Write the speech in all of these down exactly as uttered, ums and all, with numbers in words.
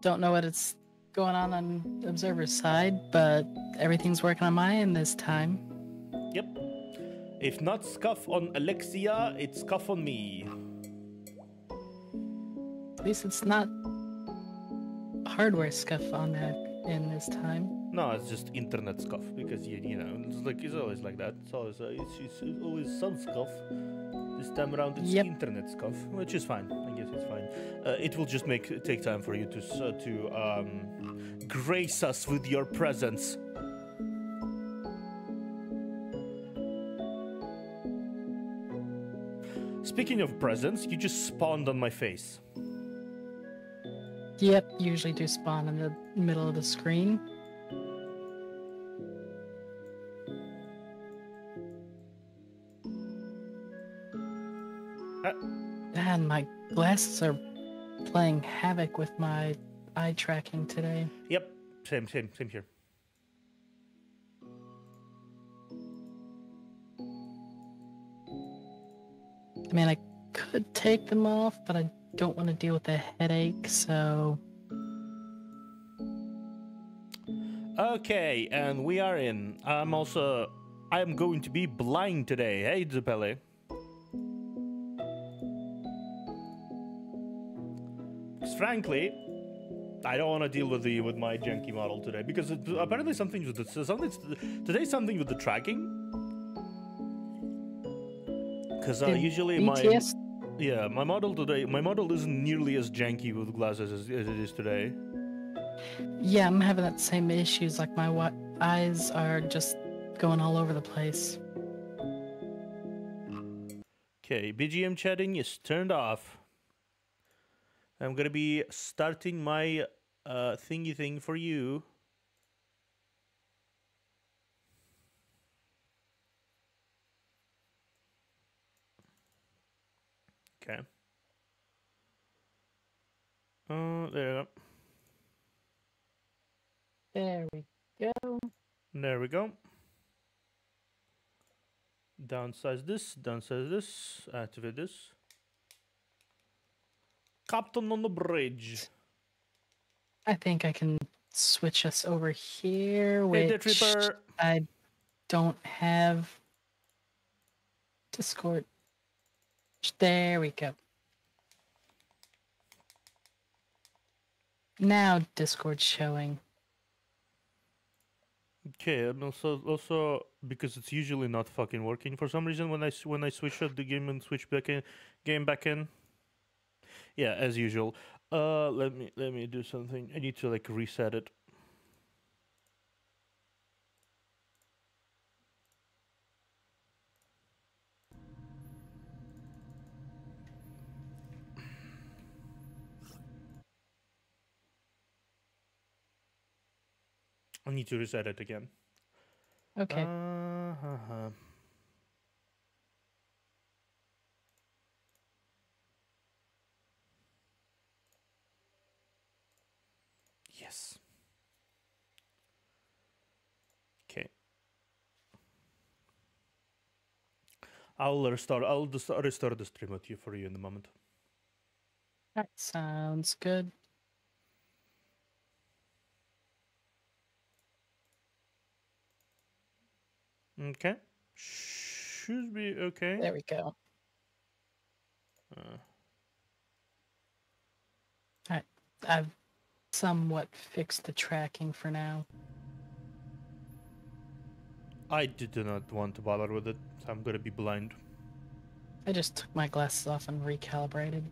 don't know what it's going on on Observer's side, but everything's working on my end this time. Yep. If not scuff on Alexia, it's scuff on me. At least it's not hardware scuff on that end this time. No, it's just internet scuff, because you you know it's like it's always like that. It's always uh, it's, it's, it's always some scuff. This time around, it's yep. internet scuff, which is fine. I guess it's fine. Uh, it will just make take time for you to uh, to um, grace us with your presence. Speaking of presence, you just spawned on my face. Yep, you usually do spawn in the middle of the screen. Man, my glasses are playing havoc with my eye tracking today. Yep, same, same, same here. I mean, I could take them off, but I don't want to deal with a headache, so... Okay, and we are in. I'm also... I'm going to be blind today, hey, Zabelle? Frankly, I don't want to deal with the with my janky model today because it, apparently something with the something today something with the tracking. Because uh, usually B T S? my yeah my model today my model isn't nearly as janky with glasses as, as it is today. Yeah, I'm having that same issues. Like my wa eyes are just going all over the place. Okay, B G M chatting is turned off. I'm gonna be starting my uh, thingy thing for you. Okay. Oh, there you go. There we go. There we go. Downsize this, downsize this, activate this. Captain on the bridge. I think I can switch us over here, which hey, I don't have Discord. There we go. Now Discord showing. Okay, and also also because it's usually not fucking working for some reason when I when I switch up the game and switch back in game back in. Yeah, as usual. Uh, let me let me do something. I need to like reset it. I need to reset it again. Okay. Uh-huh. Yes. Okay. I'll restart. I'll just restart the stream with you for you in a moment. That sounds good. Okay. Should be okay. There we go. Uh. All right. I've somewhat fix the tracking for now. I do not want to bother with it. I'm gonna be blind. I just took my glasses off and recalibrated.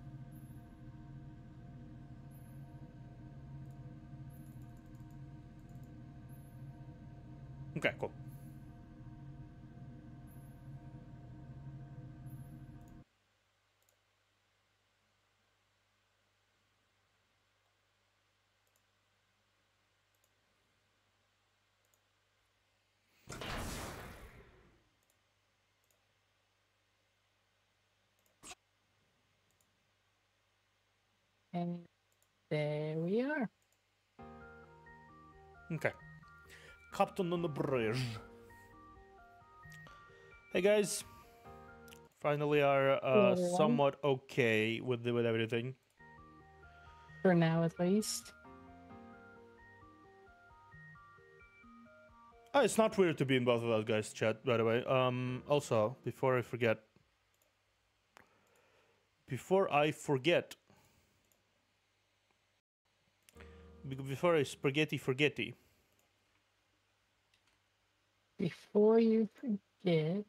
Okay, cool. And there we are. Okay. Captain on the bridge. Hey guys. Finally are uh, somewhat okay with the, with everything. For now at least. Oh, it's not weird to be in both of those guys' chat, by the way. Um, also, before I forget... Before I forget... Before I spaghetti forgetti. Before you forget...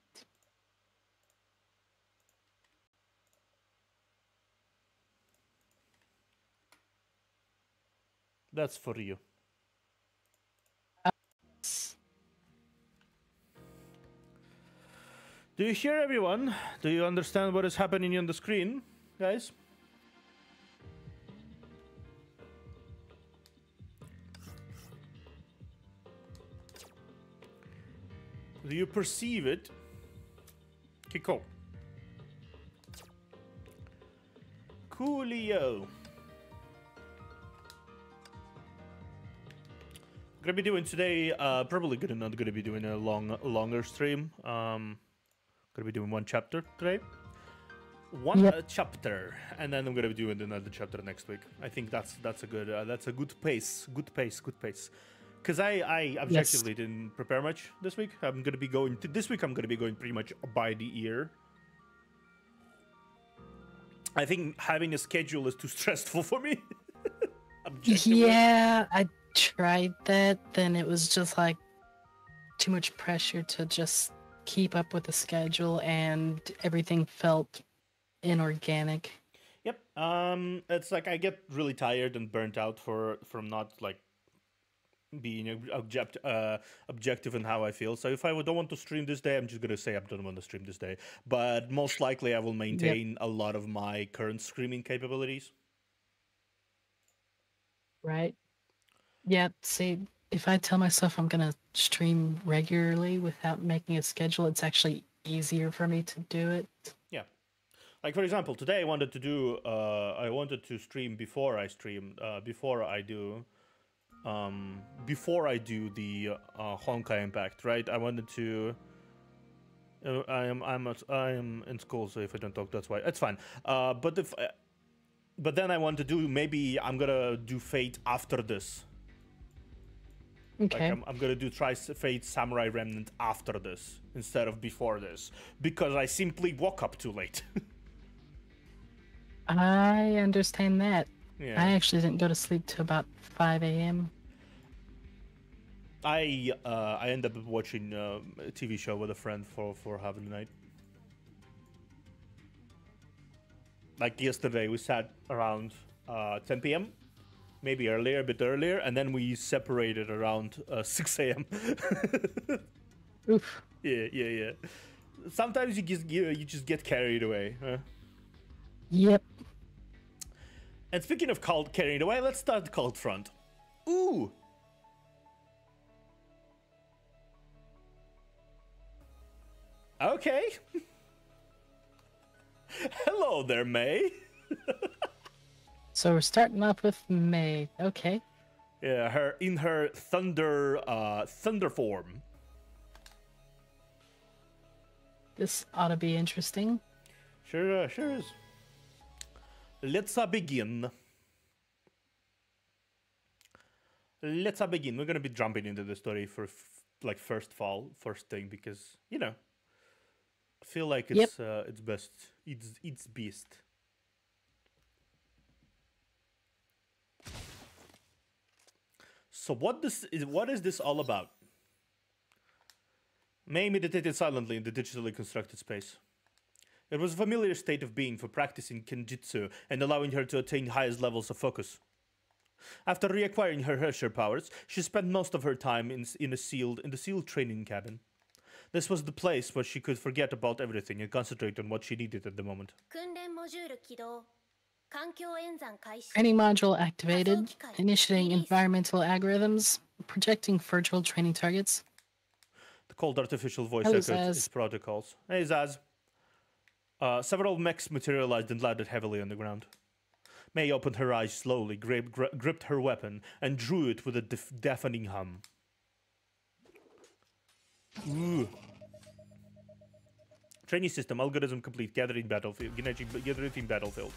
That's for you. Do you hear everyone? Do you understand what is happening on the screen, guys? Do you perceive it? Kiko. Coolio. Gonna be doing today, uh, probably gonna not gonna be doing a long, longer stream. Um, gonna be doing one chapter today, one yep. uh, chapter, and then I'm gonna be doing another chapter next week. I think that's that's a good uh, that's a good pace, good pace, good pace. Cause I I objectively yes. didn't prepare much this week. I'm gonna be going to, this week. I'm gonna be going pretty much by the ear. I think having a schedule is too stressful for me. Yeah, I. tried that, then it was just like too much pressure to just keep up with the schedule, and everything felt inorganic. Yep. Um it's like I get really tired and burnt out for from not like being object uh objective in how I feel. So if I don't want to stream this day, I'm just gonna say I don't want to stream this day, but most likely I will maintain yep. a lot of my current streaming capabilities, right? Yeah, see, if I tell myself I'm going to stream regularly without making a schedule, it's actually easier for me to do it. Yeah. Like, for example, today I wanted to do, uh, I wanted to stream before I stream, uh, before I do, um, before I do the uh, Honkai Impact, right? I wanted to, uh, I am, I'm, at, I am in school, so if I don't talk, that's why, it's fine. Uh, but if, I, but then I want to do, maybe I'm going to do Fate after this. Okay. Like I'm, I'm gonna do try Fate Samurai Remnant after this instead of before this because I simply woke up too late. I understand that. Yeah. I actually didn't go to sleep till about five A M I uh, I ended up watching uh, a T V show with a friend for for half the night. Like yesterday, we sat around uh, ten P M Maybe earlier, a bit earlier, and then we separated around uh, six A M Oof. Yeah, yeah, yeah. Sometimes you just you just get carried away. Huh? Yep. And speaking of cult carried away, let's start Cult Front. Ooh. Okay. Hello there, May. So we're starting off with Mei. Okay. Yeah, her in her thunder, uh, thunder form. This ought to be interesting. Sure, uh, sure is. Let's uh, begin. Let's uh, begin. We're gonna be jumping into the story for f like first fall, first thing, because you know, I feel like it's yep. uh, it's best. It's it's best. So what this is, what is this all about? Mei meditated silently in the digitally constructed space. It was a familiar state of being for practicing kenjutsu and allowing her to attain highest levels of focus. After reacquiring her Herrscher powers, she spent most of her time in, in, a sealed, in the sealed training cabin. This was the place where she could forget about everything and concentrate on what she needed at the moment. Training module activated, initiating environmental algorithms, projecting virtual training targets. The cold artificial voice echoed its protocols. Hey, Zaz. Uh, several mechs materialized and landed heavily on the ground. Mei opened her eyes slowly, gri gri gripped her weapon, and drew it with a deafening hum. Ooh. Training system, algorithm complete, gathering battlefield, gathering battlefield.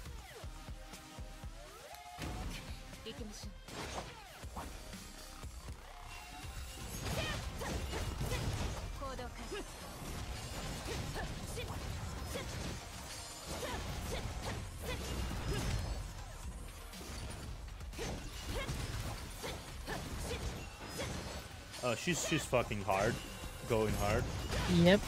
Uh, she's she's fucking hard, going hard. Yep.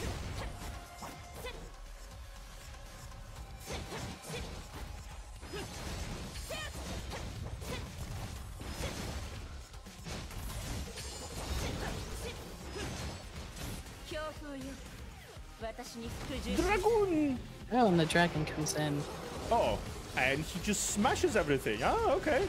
Dragoon! Oh, and the dragon comes in. Oh, and he just smashes everything. Oh, okay.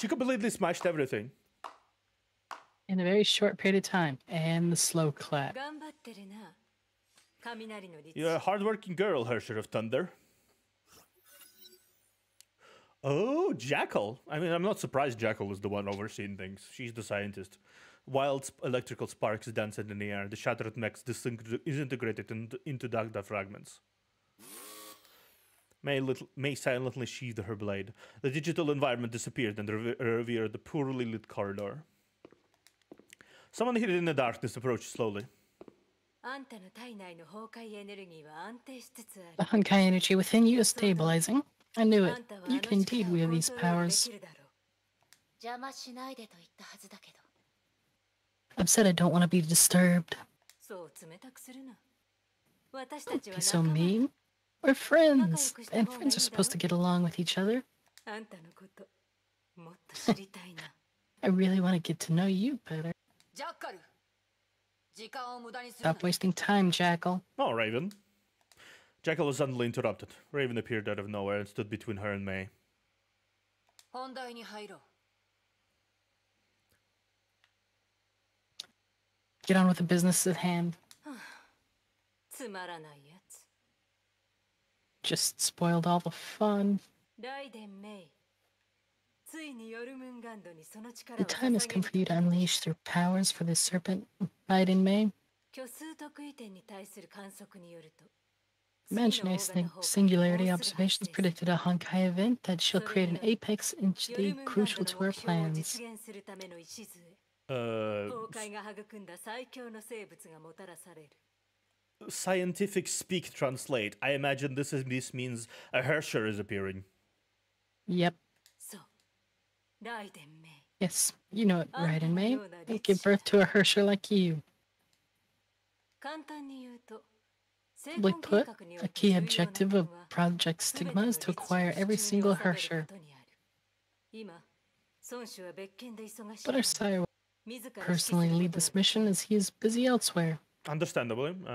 She completely smashed everything. In a very short period of time. And the slow clap. You're a hardworking girl, Herrscher of Thunder. Oh, Jackal. I mean, I'm not surprised Jackal is the one overseeing things. She's the scientist. Wild sp electrical sparks dance in the air. The shattered mechs disintegrated in into Dagda fragments. May, little, May silently sheathed her blade. The digital environment disappeared and re revealed the poorly lit corridor. Someone hidden in the darkness approached slowly. The Honkai energy within you is stabilizing. I knew it. You can indeed wield these powers. I've said I don't want to be disturbed. Don't be so mean. We're friends, and friends are supposed to get along with each other. I really want to get to know you better. Stop wasting time, Jackal. Oh, Raven. Jackal was suddenly interrupted. Raven appeared out of nowhere and stood between her and May. Get on with the business at hand. Just spoiled all the fun. The time has come for you to unleash your powers for this serpent, Raiden Mei. Imaginary singularity observations predicted a Honkai event that shall create an apex entity crucial to our plans. Uh, scientific speak translate. I imagine this is this means a Herrscher is appearing. Yep. Yes, you know it, Raiden Mei. They give birth to a Herrscher like you. Simply put, a key objective of Project Stigma is to acquire every single Herrscher. But our sire will personally lead this mission as he is busy elsewhere. Understandably, uh,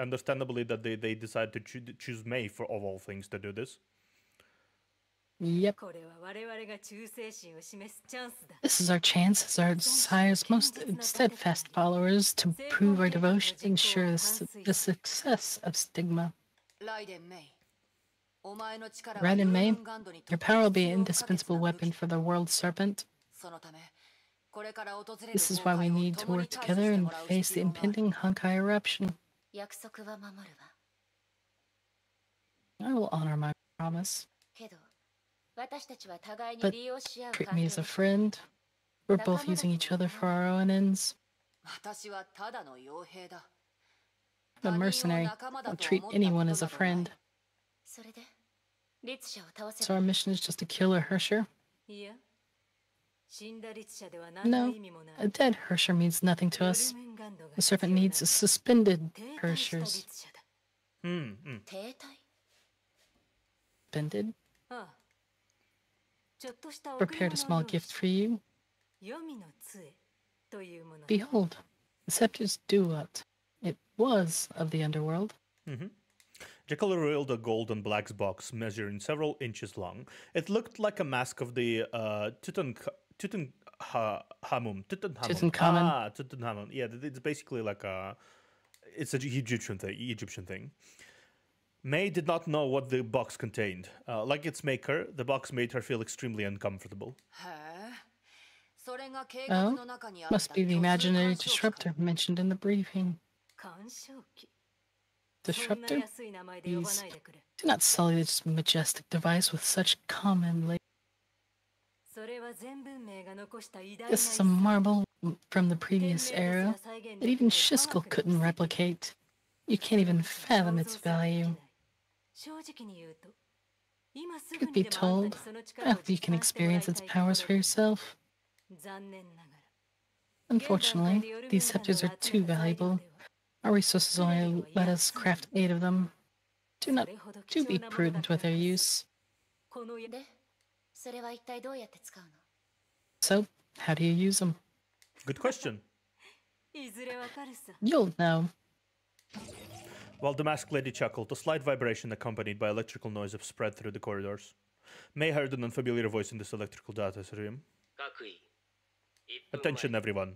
understandably that they, they decide to cho choose Mei for of all things to do this. Yep. This is our chance as our sire's most steadfast followers to prove our devotion and ensure the success of Stigma. Raiden Mei, your power will be an indispensable weapon for the World Serpent. This is why we need to work together and face the impending Honkai eruption. I will honor my promise. But treat me as a friend. We're both using each other for our own ends. I'm a mercenary. I'll treat anyone as a friend. So our mission is just to kill a Herrscher? No, a dead Herrscher means nothing to us. The serpent needs a suspended Herrschers. Mm, mm. Suspended? Prepared a small gift for you. Behold, the Scepter of Duat. It was of the underworld. Mm-hmm. Jackal revealed a gold and black box measuring several inches long. It looked like a mask of the uh, Tutank Tutank ha Hamun. Tutanhamun. Ah, Tutanhamun. Yeah, it's basically like a. It's an Egyptian thing. Egyptian thing. May did not know what the box contained. Uh, like its maker, the box made her feel extremely uncomfortable. Oh, must be the imaginary disruptor mentioned in the briefing. Disruptor? Please, do not sully this majestic device with such commonly. This is a marble from the previous era that even Schicksal couldn't replicate. You can't even fathom its value. Truth be told, I hope you can experience its powers for yourself. Unfortunately, these scepters are too valuable. Our resources only let us craft eight of them. Do not do be prudent with their use. So, how do you use them? Good question. You'll know. While the masked lady chuckled, a slight vibration accompanied by electrical noise spread through the corridors. Mei heard an unfamiliar voice in this electrical data stream. Attention, everyone.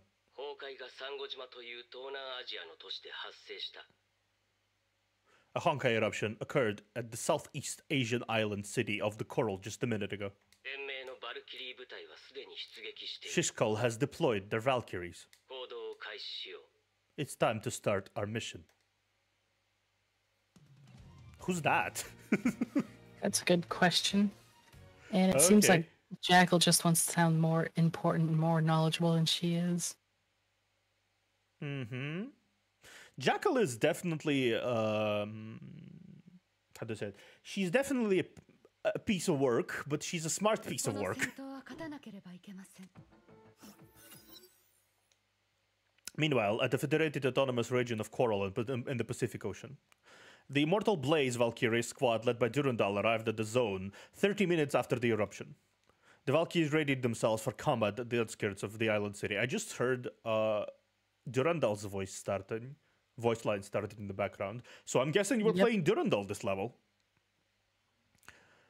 A Honkai eruption occurred at the southeast Asian island city of the Coral just a minute ago. Schicksal has deployed their Valkyries. It's time to start our mission. Who's that? That's a good question. And it okay. seems like Jackal just wants to sound more important and more knowledgeable than she is. Mm-hmm. Jackal is definitely, um, how do I say it? She's definitely a, a piece of work, but she's a smart piece of work. Meanwhile, at the Federated Autonomous Region of Coral in the Pacific Ocean, the Immortal Blades Valkyrie squad led by Durandal arrived at the zone thirty minutes after the eruption. The Valkyries readied themselves for combat at the outskirts of the island city. I just heard uh, Durandal's voice starting. Voice line started in the background. So I'm guessing you were yep. playing Durandal this level.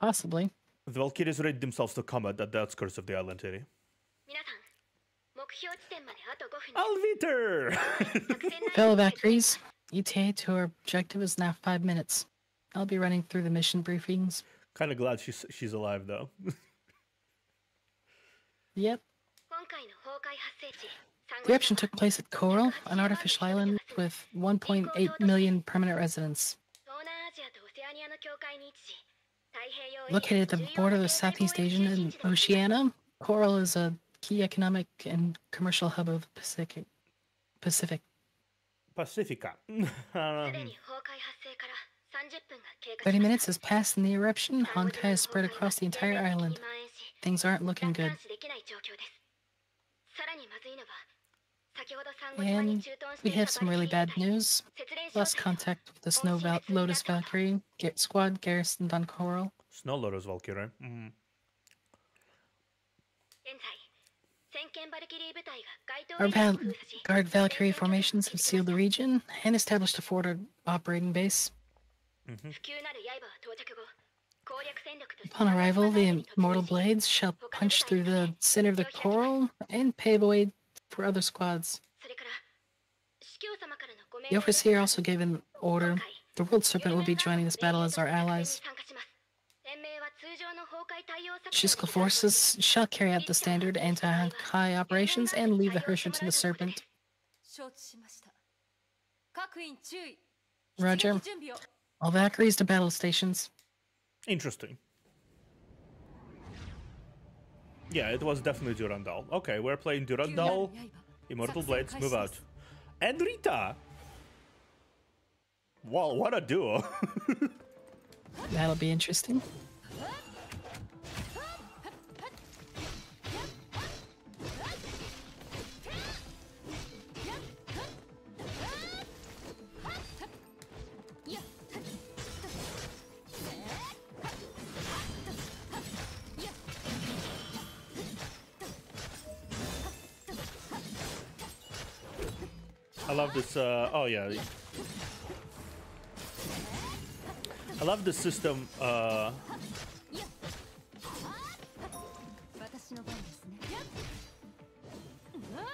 Possibly. The Valkyries readied themselves to combat at the outskirts of the island city. Alviter! Fellow Valkyries, E T A to our objective is now five minutes. I'll be running through the mission briefings. Kind of glad she's, she's alive, though. Yep. The eruption took place at Coral, an artificial island with one point eight million permanent residents. Located at the border of Southeast Asia and Oceania, Coral is a key economic and commercial hub of the Pacific. Pacific. Pacifica. um. thirty minutes has passed in the eruption. Honkai is spread across the entire island. Things aren't looking good. And we have some really bad news. Lost contact with the Snow Val Lotus Valkyrie squad garrisoned on Coral. Snow Lotus Valkyrie. Mm-hmm. Our Val Guard Valkyrie formations have sealed the region and established a forward operating base. Mm-hmm. Upon arrival, the Immortal Blades shall punch through the center of the Coral and pave way for other squads. The Overseer also gave an order. The World Serpent will be joining this battle as our allies. Schicksal forces shall carry out the standard anti-Honkai operations and leave the Herrscher to the Serpent. Roger. All Valkyries to battle stations. Interesting. Yeah, it was definitely Durandal. Okay, we're playing Durandal, Immortal Blades, move out. And Rita! Wow, what a duo! That'll be interesting. I love this, uh, oh yeah. I love this system, uh...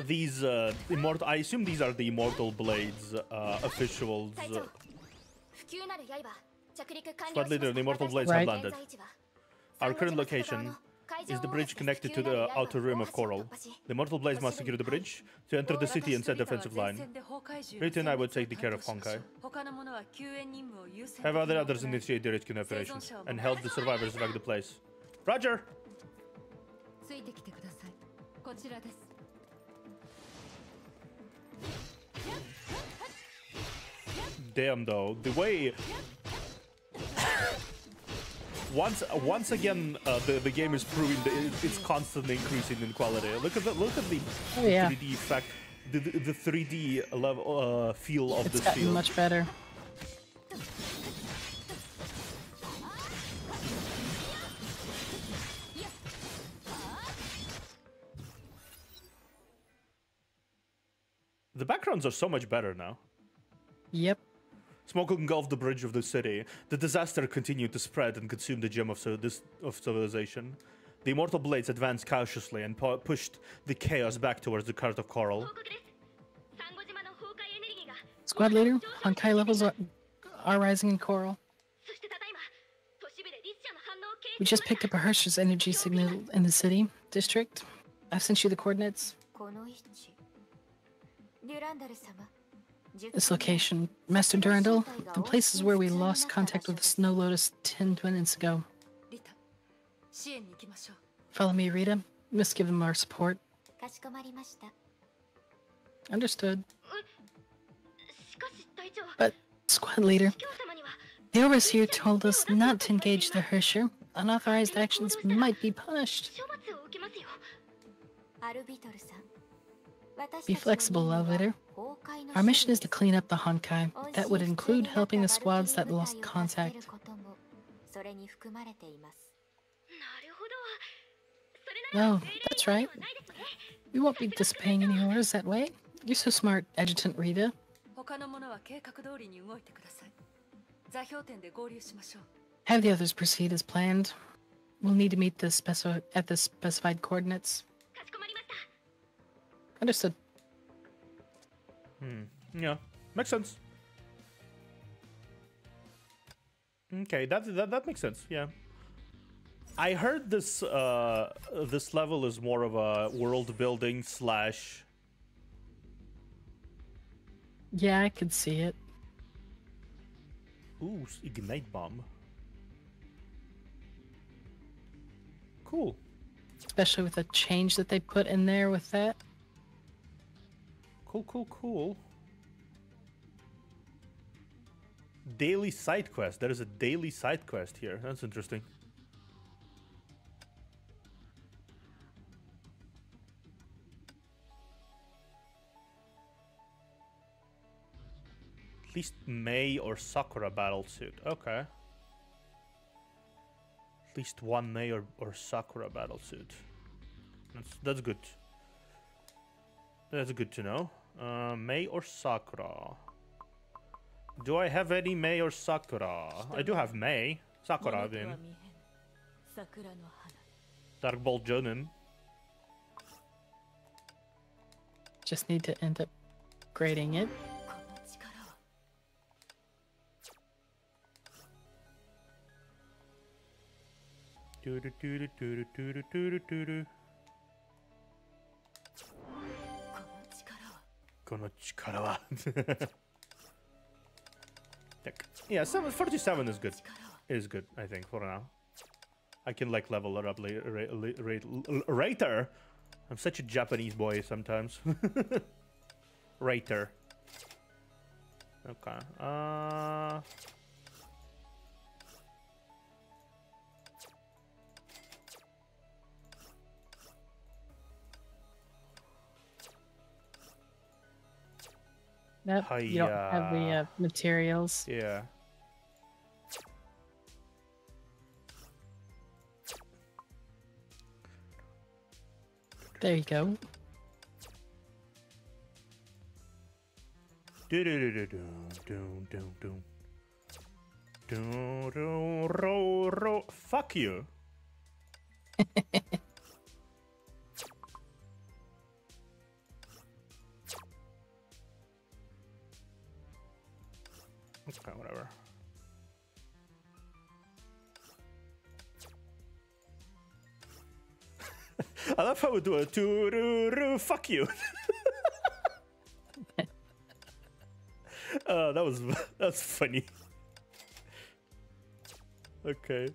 These, uh, immortal, I assume these are the Immortal Blades, uh, officials. Uh, squad leader, the Immortal Blades right. have landed. Our current location is the bridge connected to the outer rim of Coral. The Immortal Blades must secure the bridge to enter the city and set defensive line. Rita and I would take the care of Honkai. Have other others initiate the rescue operations and help the survivors evac the place. Roger! Damn, though, the way once once again uh, the the game is proving that it's constantly increasing in quality. Look at the look at the oh, yeah. three D effect, the the three D level uh, feel of this field. It's gotten much better. The backgrounds are so much better now. Yep. Smoke engulfed the bridge of the city. The disaster continued to spread and consume the gem of, of civilization. The Immortal Blades advanced cautiously and pushed the chaos back towards the cart of Coral. Squad leader, Honkai levels are, are rising in Coral. We just picked up a Herrscher's energy signal in the city district. I've sent you the coordinates. This location, Master Durandal, the place is where we lost contact with the Snow Lotus ten minutes ago. Follow me, Rita. We must give them our support. Understood. But, squad leader, the overseer told us not to engage the Herrscher. Unauthorized actions might be punished. Be flexible, elevator. Our mission is to clean up the Honkai. That would include helping the squads that lost contact. Oh, that's right. We won't be disobeying any orders that way. You're so smart, Adjutant Rita. Have the others proceed as planned. We'll need to meet the speci- at the specified coordinates. Understood. Hmm. Yeah, makes sense. Okay, that that that makes sense. Yeah, I heard this uh, this level is more of a world building slash. Yeah, I can see it. Ooh, ignite bomb. Cool. Especially with the change that they put in there with that. Cool, cool, cool. Daily side quest. There is a daily side quest here. That's interesting. At least Mei or Sakura battlesuit. Okay. At least one Mei or, or Sakura battlesuit. That's that's good. That's good to know. Uh, Mei or Sakura? Do I have any Mei or Sakura? I do have Mei. Sakura, then. Dark Bolt Jonin. Just need to end up grading it. Do do do do do do do do do do. Yeah, forty-seven is good. It is good, I think, for now. I can like level it up later. Rater! I'm such a Japanese boy sometimes. Rater. Okay. Uh... Nope, Hi, you don't uh, have the uh, materials. Yeah. There you go. Do do do do do do do do do ro ro. Fuck you. Okay, whatever. I love how we do a tooroo, fuck you. uh, that was that's funny. Okay.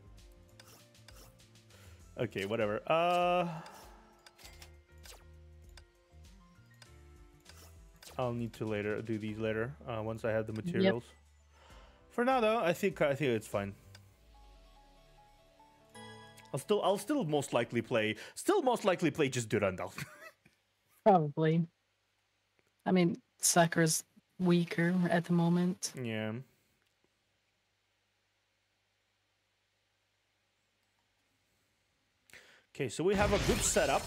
Okay, whatever. Uh I'll need to later do these later uh, once I have the materials. Yep. For now, though, I think I think it's fine. I'll still I'll still most likely play still most likely play just Durandal. Probably. I mean, Sakura's weaker at the moment. Yeah. Okay, so we have a good setup.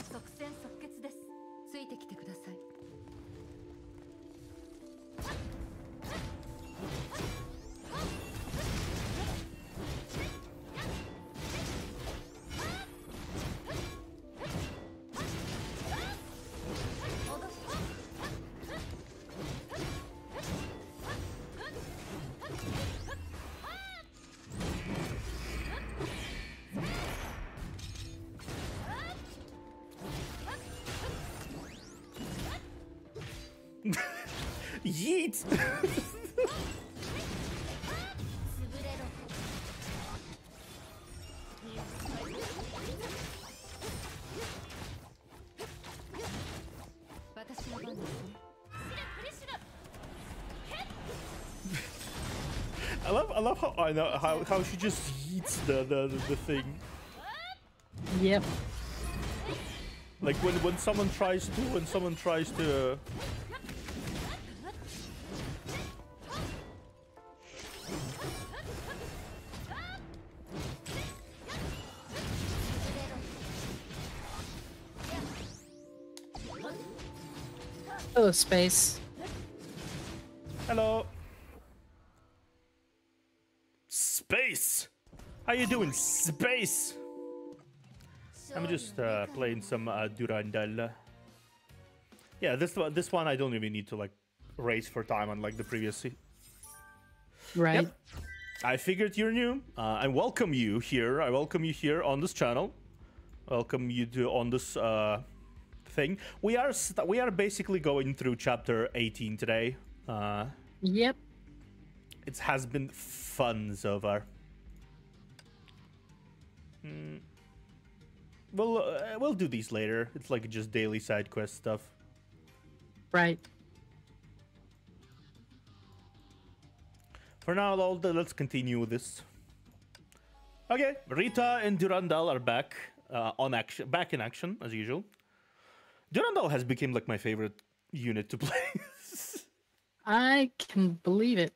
Yeet! I love, I love how I know how how she just yeets the the the thing. Yep. Like when when someone tries to when someone tries to. Uh, Hello, space. Hello. Space. How you doing, space? I'm just uh, playing some uh, Durandal. Yeah, this one, this one I don't even need to like race for time, unlike the previous. Right. Yep. I figured you're new. Uh, I welcome you here. I welcome you here on this channel. Welcome you to on this. Uh, thing we are st we are basically going through chapter eighteen today. Uh yep, it has been fun so far. Mm. Well, uh, we'll do these later. It's like just daily side quest stuff, right? For now, let's continue with this. Okay, Rita and Durandal are back uh, on action back in action as usual. Durandal has become like my favorite unit to play. I can believe it.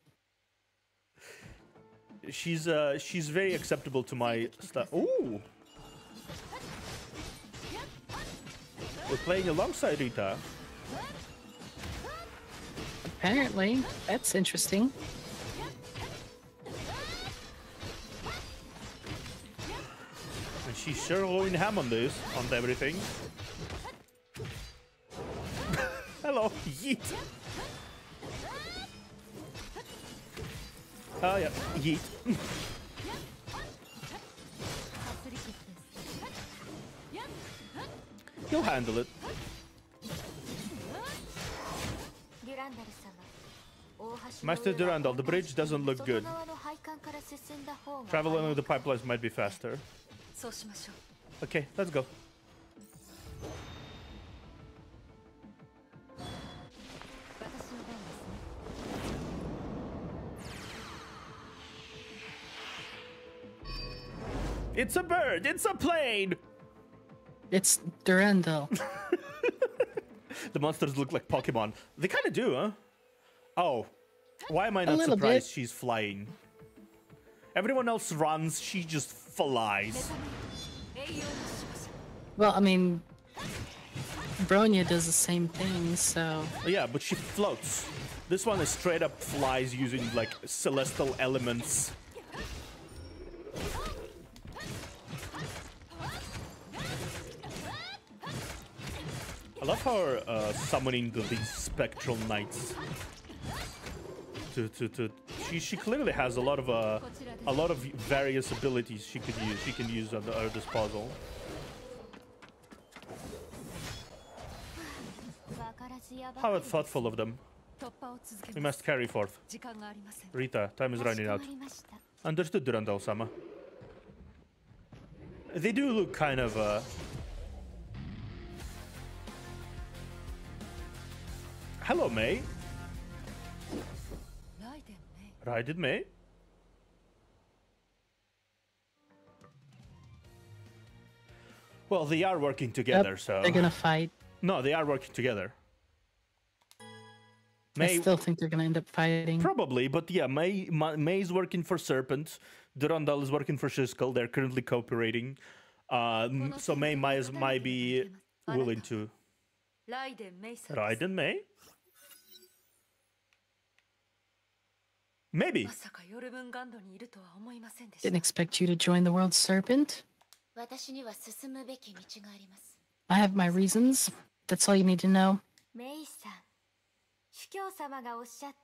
She's uh she's very acceptable to my style. Ooh. We're playing alongside Rita. Apparently, that's interesting. And she's sure going ham on this, on everything. Hello, yeet. Oh yeah, yeet. You'll handle it. Master Durandal, the bridge doesn't look good. Traveling with the pipelines might be faster. Okay, let's go. It's a bird. It's a plane. It's Durandal. The monsters look like Pokemon. They kind of do, huh? Oh, why am I not surprised bit. She's flying? Everyone else runs. She just flies. Well, I mean, Bronya does the same thing, so... Yeah, but she floats. This one is straight up flies using, like, celestial elements. I love how we're uh, summoning the, these spectral knights. To, to, to, she, she clearly has a lot of uh, a lot of various abilities she could use. She can use on the uh, this puzzle. How thoughtful of them. We must carry forth. Rita, time is running out. Understood, Durandal-sama. They do look kind of. Uh, Hello, Mei. Raiden Mei? Well, they are working together, yep, so... They're gonna fight. No, they are working together. Mei... I still think they're gonna end up fighting. Probably, but yeah, Mei, Mei is working for Serpent. Durandal is working for Schicksal. They're currently cooperating. Uh, so Mei might, might be willing to... Raiden Mei? Maybe. Didn't expect you to join the World Serpent. I have my reasons. That's all you need to know.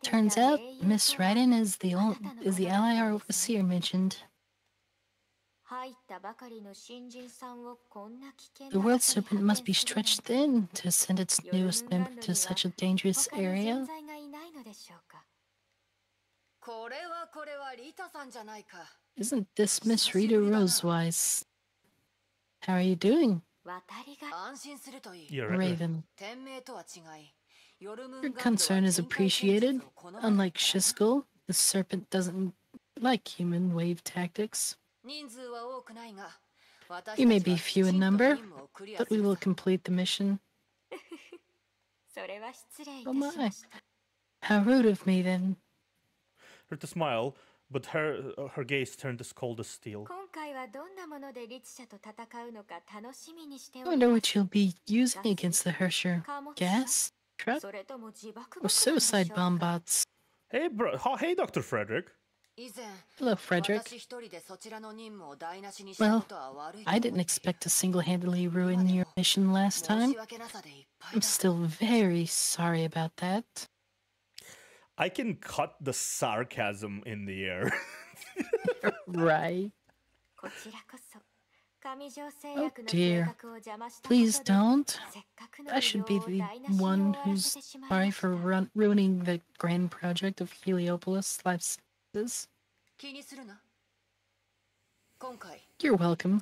Turns out, Miss Raiden is the only, is the ally our overseer mentioned. The World Serpent must be stretched thin to send its newest member to such a dangerous area. Isn't this Miss Rita Rossweisse? How are you doing? Raven. Your concern is appreciated. Unlike Schicksal, the serpent doesn't like human wave tactics. You may be few in number, but we will complete the mission. Oh my. How rude of me then. Her to smile, but her her gaze turned as cold as steel. I wonder what you'll be using against the Herrscher. Gas? Truck? Or suicide bomb bots? Hey, bro. Hey, Doctor Frederick. Hello, Frederick. Well, I didn't expect to single-handedly ruin your mission last time. I'm still very sorry about that. I can cut the sarcasm in the air. Right. Oh dear. Please don't. I should be the one who's sorry for run ruining the grand project of Heliopolis Life Sciences. You're welcome.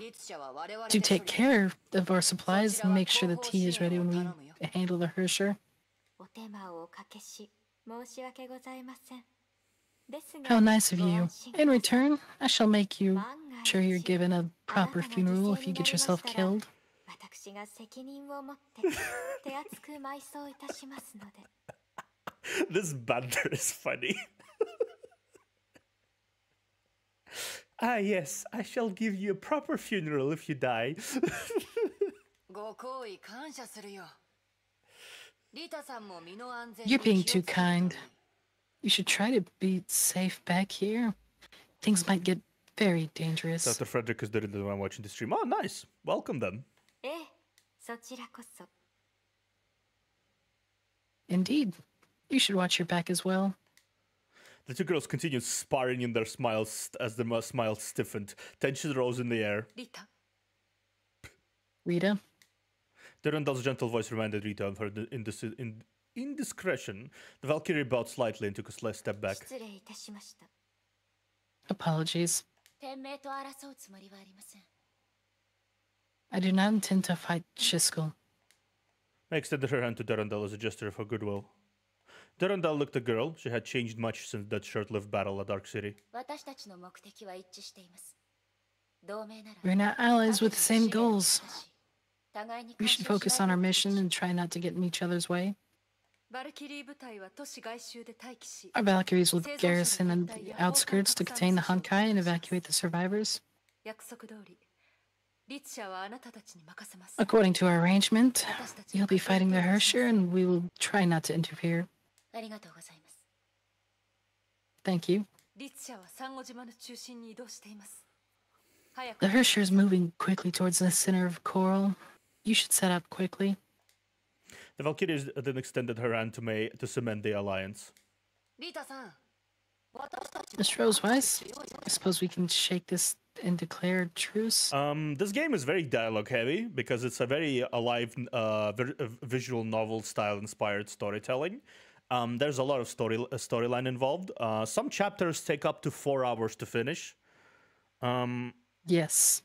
Do take care of our supplies and make sure the tea is ready when we handle the Herrscher. How nice of you. In return, I shall make you sure you're given a proper funeral if you get yourself killed. This banter is funny. Ah, yes, I shall give you a proper funeral if you die. You're being too kind. You should try to be safe back here. Things might get very dangerous. Doctor Frederick is the one watching the stream. Oh, nice. Welcome them. Indeed. You should watch your back as well. The two girls continued sparring in their smiles as the smiles stiffened. Tension rose in the air. Rita. Rita. Durandal's gentle voice reminded Rita of her indis ind indiscretion. The Valkyrie bowed slightly and took a slight step back. Apologies. I do not intend to fight Schicksal. I extended her hand to Durandal as a gesture of her goodwill. Durandal looked at the girl. She had changed much since that short-lived battle at Dark City. We're now allies with the same goals. We should focus on our mission and try not to get in each other's way. Our Valkyries will garrison in the outskirts to contain the Honkai and evacuate the survivors. According to our arrangement, you'll be fighting the Herrscher and we will try not to interfere. Thank you. The Herrscher is moving quickly towards the center of Coral. You should set up quickly. The Valkyrie then extended her hand to Mei to cement the alliance. Miss Rossweisse, I suppose we can shake this and declare a truce. Um, this game is very dialogue heavy because it's a very alive, uh, visual novel style inspired storytelling. Um, there's a lot of story storyline involved. Uh, some chapters take up to four hours to finish. Um, yes.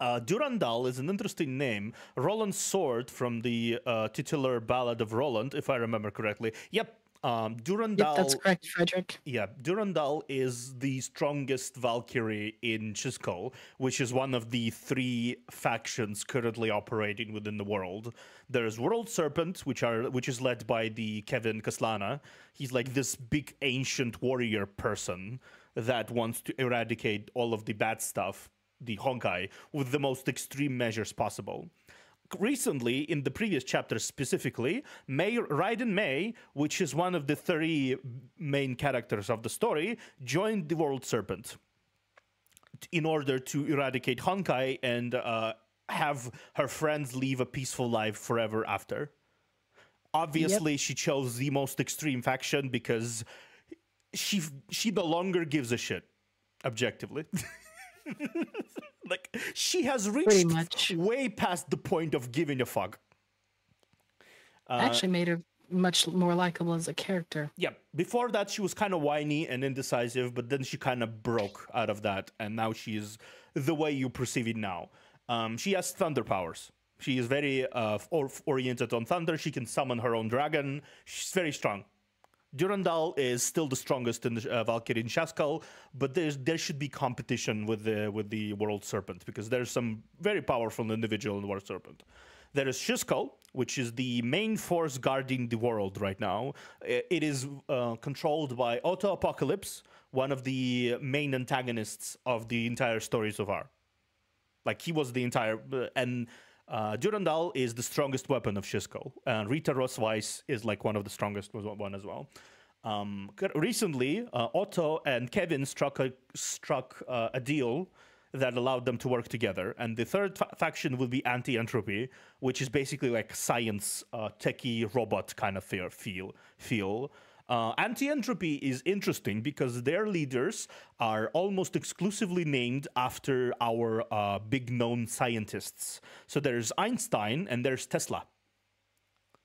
Uh, Durandal is an interesting name. Roland's sword from the uh, titular Ballad of Roland, if I remember correctly. Yep. Um, Durandal, yep, that's correct, Frederick. Yeah, Durandal is the strongest Valkyrie in Schicksal, which is one of the three factions currently operating within the world. There is World Serpent, which are which is led by the Kevin Kaslana. He's like this big ancient warrior person that wants to eradicate all of the bad stuff, the Honkai, with the most extreme measures possible. Recently, in the previous chapter specifically, Mei, Raiden Mei, which is one of the three main characters of the story, joined the World Serpent in order to eradicate Honkai and uh, have her friends live a peaceful life forever after. Obviously, yep. She chose the most extreme faction because she she no longer gives a shit, objectively. Like, she has reached much. way past the point of giving a fuck. Uh, Actually made her much more likable as a character. Yeah. Before that, she was kind of whiny and indecisive, but then she kind of broke out of that, and now she is the way you perceive it now. Um, she has thunder powers. She is very uh, or oriented on thunder. She can summon her own dragon. She's very strong. Durandal is still the strongest in the, uh, Valkyrie in Schicksal, but there's, there should be competition with the, with the World Serpent, because there's some very powerful individual in the World Serpent. There is Schicksal, which is the main force guarding the world right now. It is uh, controlled by Otto Apocalypse, one of the main antagonists of the entire story so far. Like, he was the entire... Uh, and Uh, Durandal is the strongest weapon of Schicksal, and uh, Rita Rossweisse is like one of the strongest one as well. Um, recently, uh, Otto and Kevin struck a, struck uh, a deal that allowed them to work together, and the third fa faction will be Anti-Entropy, which is basically like science, uh, techie, robot kind of feel. feel. Uh, Anti-Entropy is interesting because their leaders are almost exclusively named after our uh, big known scientists. So there's Einstein and there's Tesla.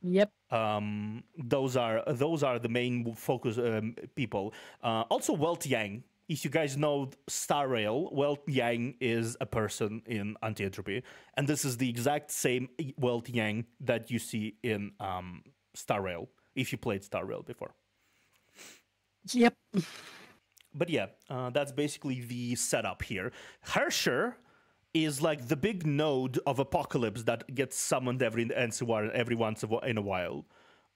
Yep. Um, those are those are the main focus um, people. Uh, also, Welt Yang. If you guys know Star Rail, Welt Yang is a person in Anti-Entropy, and this is the exact same Welt Yang that you see in um, Star Rail. If you played Star Rail before. Yep. But yeah, uh, that's basically the setup here. Herrscher is like the big node of Apocalypse that gets summoned every, every once in a while.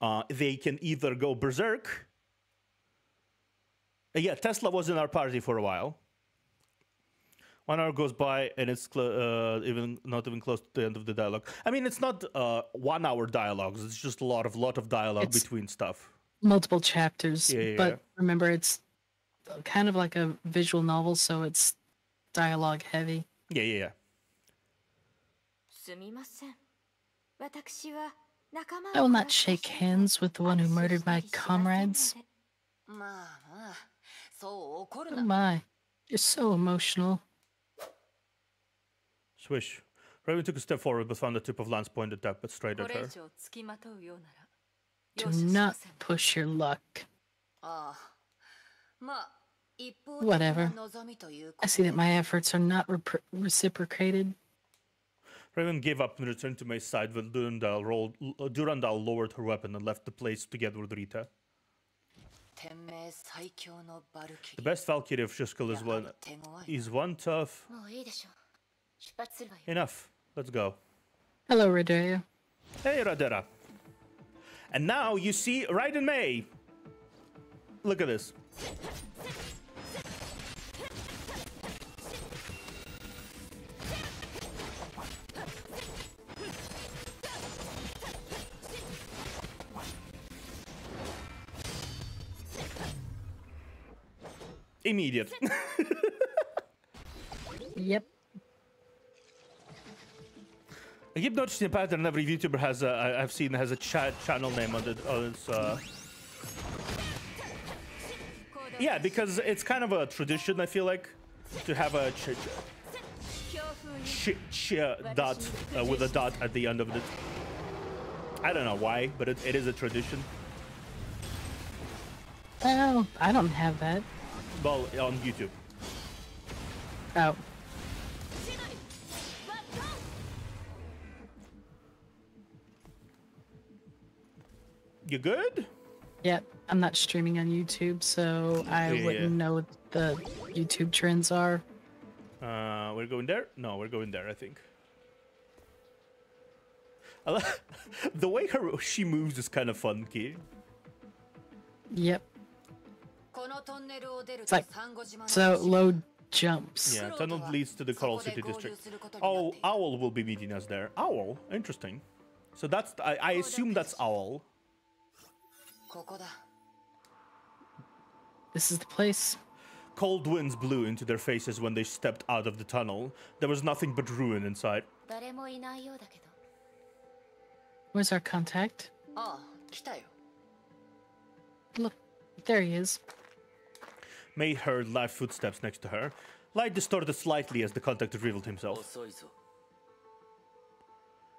Uh, they can either go berserk. Uh, yeah, Tesla was in our party for a while. One hour goes by and it's uh, even not even close to the end of the dialogue. I mean, it's not uh, one hour dialogues. It's just a lot of lot of dialogue it's between stuff. Multiple chapters, yeah, yeah, but yeah. Remember, it's kind of like a visual novel, so it's dialogue heavy. Yeah, yeah, yeah. I will not shake hands with the one who murdered my comrades. Oh my, you're so emotional. Swish. Raven took a step forward but found the tip of Lance pointed up but straight at her. Do not push your luck. Whatever. I see that my efforts are not reciprocated. Raven gave up and returned to May's side when Durandal, rolled, Durandal lowered her weapon and left the place together with Rita. The best Valkyrie of Schicksal is one, is one tough... Enough. Let's go. Hello, Radera. Hey, Radera. And now you see Raiden Mei. Look at this. Immediate. Yep. I keep noticing a pattern. Every YouTuber has a, I've seen has a chat channel name on, the, on its. Uh... Yeah, because it's kind of a tradition. I feel like to have a ch ch ch dot uh, with a dot at the end of it. I don't know why, but it, it is a tradition. Oh, I don't have that. Well, on YouTube. Oh. you good? Yeah, I'm not streaming on YouTube, so I yeah, wouldn't yeah. know what the YouTube trends are. Uh, we're going there? No, we're going there, I think. I love the way her she moves is kind of funky. Yep. It's like so low jumps. Yeah, tunnel leads to the Coral City District. Oh, Owl will be meeting us there. Owl, interesting. So that's I, I assume that's Owl. This is the place. Cold winds blew into their faces when they stepped out of the tunnel. There was nothing but ruin inside. Where's our contact? Look, there he is. May heard light footsteps next to her. Light distorted slightly as the contact revealed himself.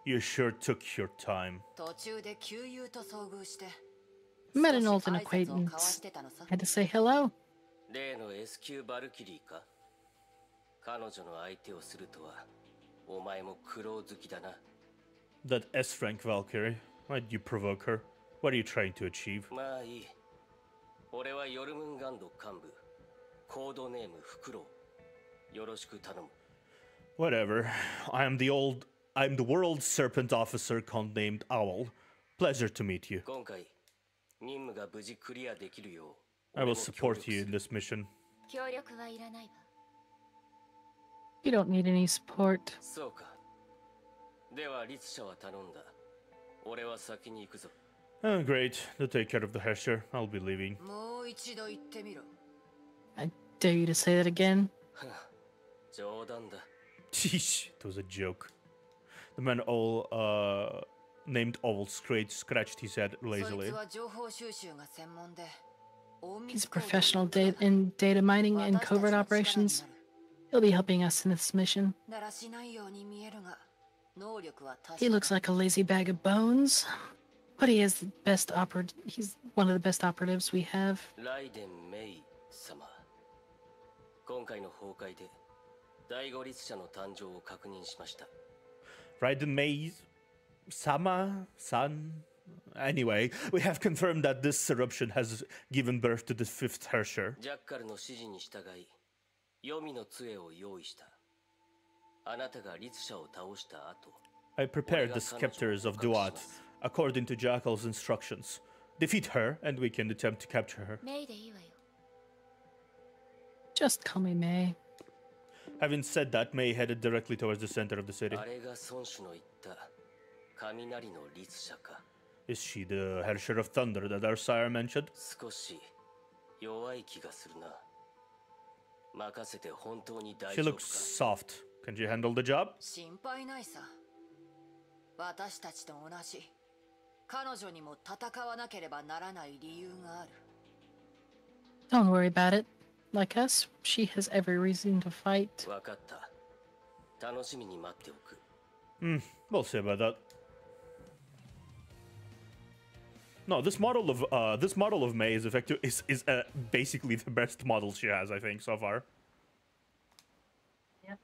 You sure took your time. Met an old acquaintance. Had to say hello. That S-rank Valkyrie. Why'd you provoke her? What are you trying to achieve? Whatever. I am the old... I'm the World Serpent officer codenamed Owl. Pleasure to meet you. I will support you in this mission. You don't need any support. Oh, great. They'll take care of the Herrscher. I'll be leaving. I dare you to say that again. Sheesh, it was a joke. The man all, uh, named Owl scratched his head lazily. He's a professional da in data mining and covert operations. He'll be helping us in this mission. He looks like a lazy bag of bones, but he is the best oper- he's one of the best operatives we have. Raiden Mei sama. Raiden Mei sama san. Anyway, we have confirmed that this eruption has given birth to the fifth Herrscher. I prepared the Scepters of Duat according to Jackal's instructions. Defeat her, and we can attempt to capture her. Just call me Mei. Having said that, Mei headed directly towards the center of the city. Is she the Herrscher of Thunder that our sire mentioned? She looks soft. Can she handle the job? Don't worry about it. Like us, she has every reason to fight. Hmm, we'll see about that. No, this model of uh, this model of Mei is effective is is uh, basically the best model she has, I think, so far. Yeah.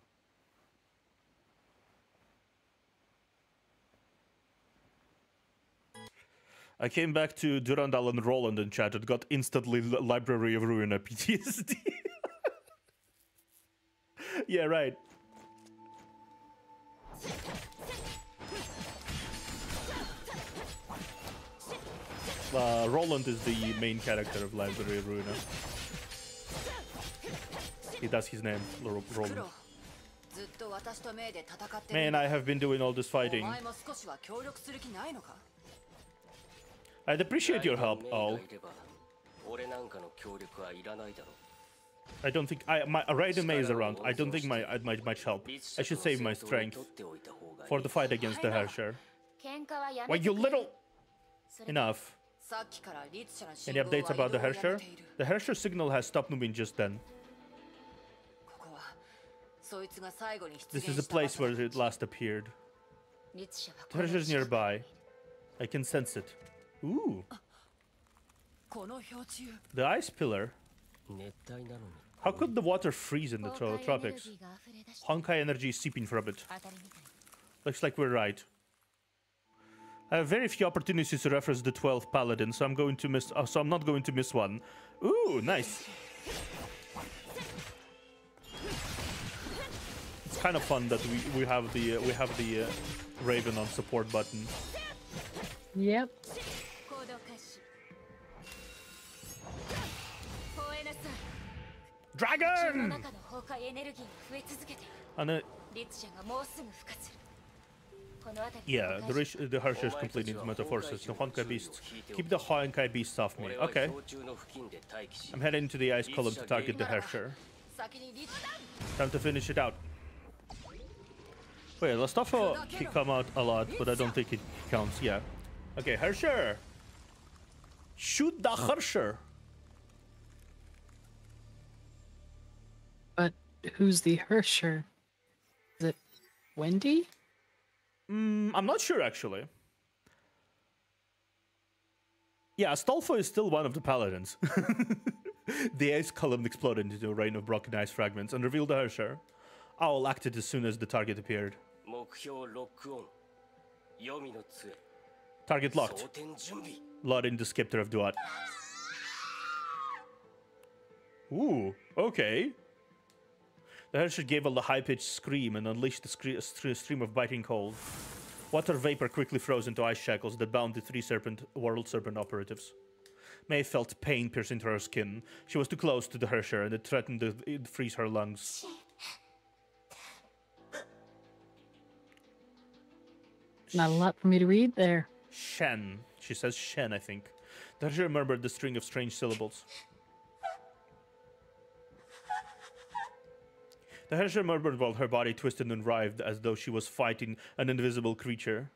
I came back to Durandal and Roland and chatted. Got instantly Library of Ruin at P T S D. Yeah, right. Uh, Roland is the main character of Library of Ruin. He does his name, Roland. Man, I have been doing all this fighting. I'd appreciate your help, Owl. I don't think I my Raiden Mei is around. I don't think my I'd might much help. I should save my strength for the fight against the Herrscher. Why you little enough. Any updates about the Herrscher? The Herrscher signal has stopped moving just then. This is the place where it last appeared. The Herrscher's nearby. I can sense it. Ooh. The ice pillar. How could the water freeze in the tropics? Honkai energy is seeping from it. Looks like we're right. I have very few opportunities to reference the twelve paladin, so I'm going to miss. Oh, so I'm not going to miss one. Ooh, nice. It's kind of fun that we we have the uh, we have the uh, Raven on support button. Yep. Dragon. And uh, yeah, the, rich, the Herrscher is completing the metaforces. The Honkai beasts. Keep the Honkai beasts off me. Okay. I'm heading to the ice column to target the Herrscher. Time to finish it out. Wait, Lastofo can come out a lot, but I don't think it counts. Yeah. Okay, Herrscher. Shoot the Herrscher. But who's the Herrscher? Is it Wendy? Mm, I'm not sure, actually. Yeah, Astolfo is still one of the paladins. The ice column exploded into a rain of broken ice fragments and revealed the Herrscher. Owl acted as soon as the target appeared. Target locked. Load in the Scepter of Duat. Ooh, okay. The Herrscher gave a high-pitched scream and unleashed a, scre a stream of biting cold. Water vapor quickly froze into ice shackles that bound the three serpent, World Serpent operatives. Mei felt pain pierce into her skin. She was too close to the Herrscher and it threatened to freeze her lungs. Not a lot for me to read there. Shen. She says Shen, I think. The Herrscher murmured the string of strange syllables. The Herrscher murmured while her body twisted and writhed as though she was fighting an invisible creature.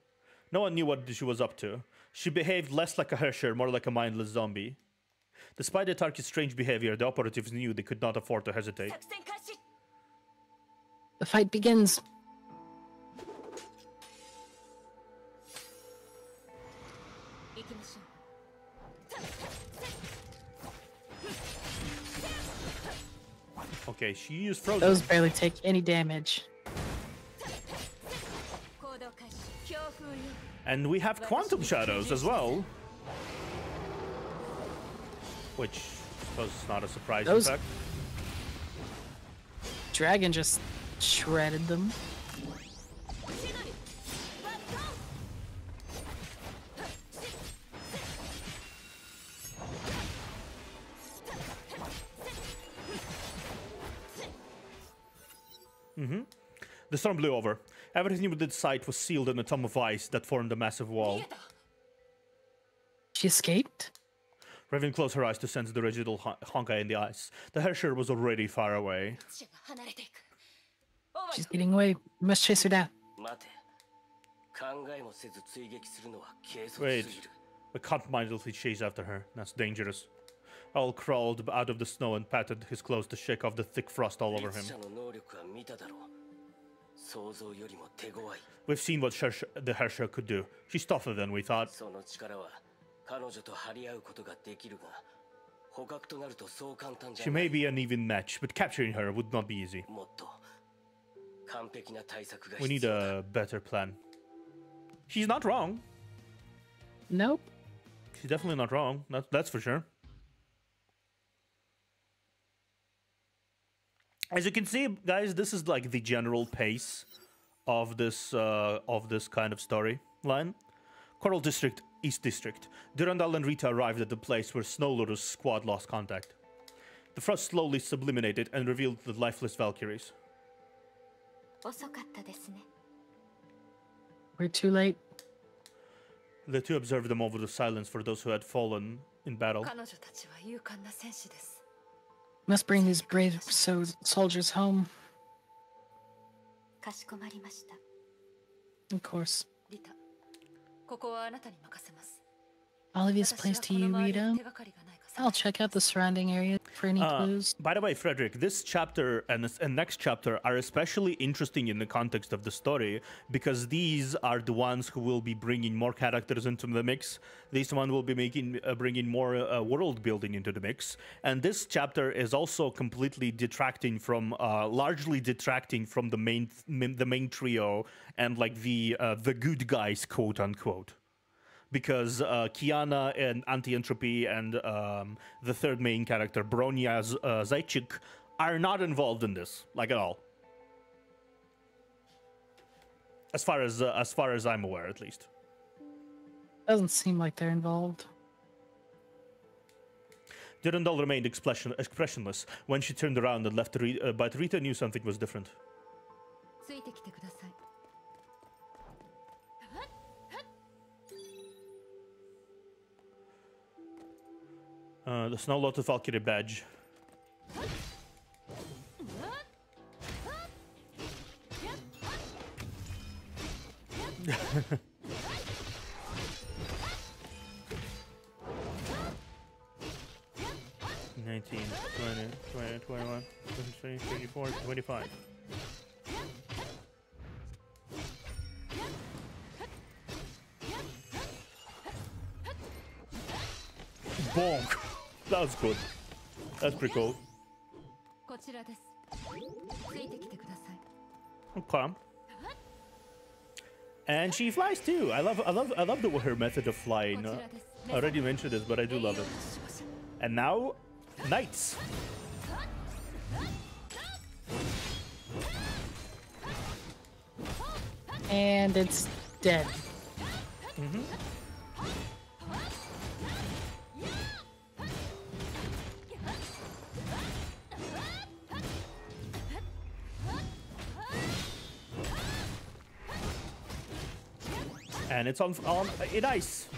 No one knew what she was up to. She behaved less like a Herrscher, more like a mindless zombie. Despite the target's strange behavior, the operatives knew they could not afford to hesitate. The fight begins. Okay, she used frozen. Those barely take any damage. And we have quantum shadows as well. Which, I suppose, is not a surprise. Those... in fact. Dragon just shredded them. Mm-hmm. The storm blew over. Everything within sight was sealed in a tomb of ice that formed a massive wall. She escaped? Raven closed her eyes to sense the residual hon honkai in the ice. The Herrscher was already far away. She's getting away. We must chase her down. Wait. We can't mindlessly chase after her. That's dangerous. Owl crawled out of the snow and patted his clothes to shake off the thick frost all over him. We've seen what Hersh the Herrscher could do. She's tougher than we thought. She may be an even match, but capturing her would not be easy. We need a better plan. She's not wrong. Nope. She's definitely not wrong. That that's for sure. As you can see, guys, this is like the general pace of this uh, of this kind of storyline. Coral District, East District. Durandal and Rita arrived at the place where Snow Lotus' squad lost contact. The frost slowly subliminated and revealed the lifeless Valkyries. We're too late. The two observed them over the silence for those who had fallen in battle. Must bring these brave so soldiers home. Of course. I'll leave this place to you, Rita. I'll check out the surrounding area for any uh, clues. By the way, Frederick, this chapter and this, and next chapter are especially interesting in the context of the story because these are the ones who will be bringing more characters into the mix. This one will be making uh, bringing more uh, world building into the mix, and this chapter is also completely detracting from, uh, largely detracting from the main th the main trio and like the uh, the good guys, quote unquote. because uh, Kiana and Anti-Entropy and um, the third main character, Bronya uh, Zaychik, are not involved in this, like, at all. As far as, uh, as far as I'm aware, at least. Doesn't seem like they're involved. Durandal remained expression expressionless when she turned around and left, Re uh, but Rita knew something was different. Uh, the Snow Lotus Valkyrie badge. nineteen, twenty, twenty, twenty-one, twenty-three, twenty-four, twenty-five. Bonk! That was good. That's pretty cool. Okay. And she flies too. I love, I love, I love the, her method of flying. Uh, I already mentioned this, but I do love it. And now, knights. And it's dead. Mm-hmm. And it's on, on in ice.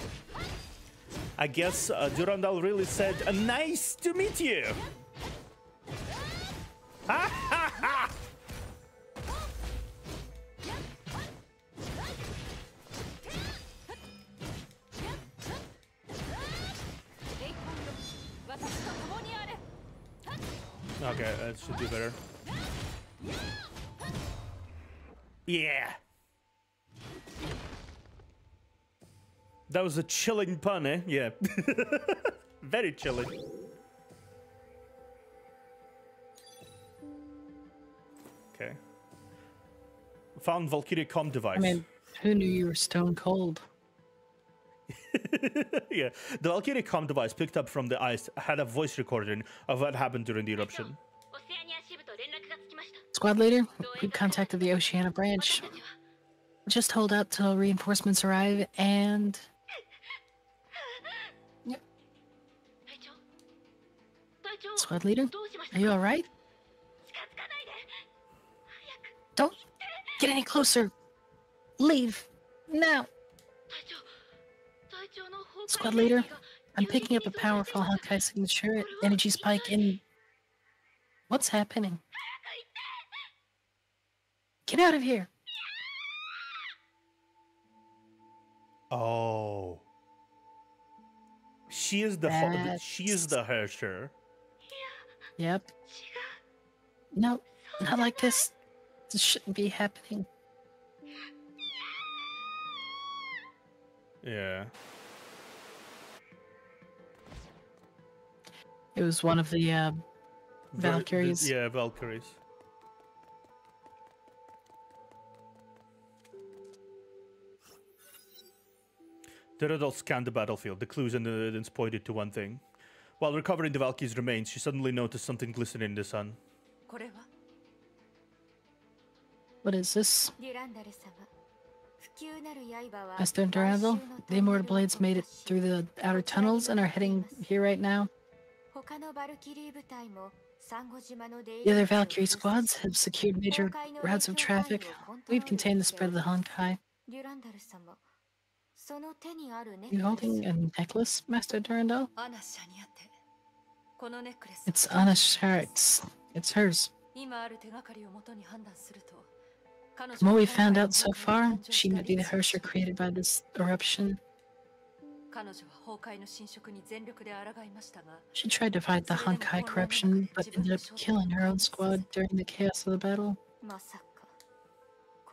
I guess uh, Durandal really said, "Nice to meet you." Ha ha ha! Okay, that should do better. Yeah. That was a chilling pun, eh? Yeah. Very chilling. Okay. Found Valkyrie comm device. I mean, who knew you were stone cold? Yeah. The Valkyrie comm device picked up from the ice had a voice recording of what happened during the eruption. Squad leader, we've contacted the Oceania branch. Just hold out till reinforcements arrive and... Squad leader, are you all right? Don't get any closer. Leave now. Squad leader, I'm picking up a powerful Honkai signature energy spike in. What's happening? Get out of here. Oh. She is the That's... she is the Herrscher. Yep. No, not like this. This shouldn't be happening. Yeah. It was one of the uh, Valkyries. Yeah, Valkyries. Durandal scanned the battlefield. The clues and the evidence pointed to one thing. While recovering the Valkyrie's remains, she suddenly noticed something glistening in the sun. What is this? Master Durandal, the Immortal Blades made it through the outer tunnels and are heading here right now. The other Valkyrie squads have secured major routes of traffic. We've contained the spread of the Honkai. You're holding a necklace, Master Durandal? It's Anna Shariac. It's hers. From what we found out so far, she might be the Herrscher created by this eruption. She tried to fight the Honkai corruption, but ended up killing her own squad during the chaos of the battle.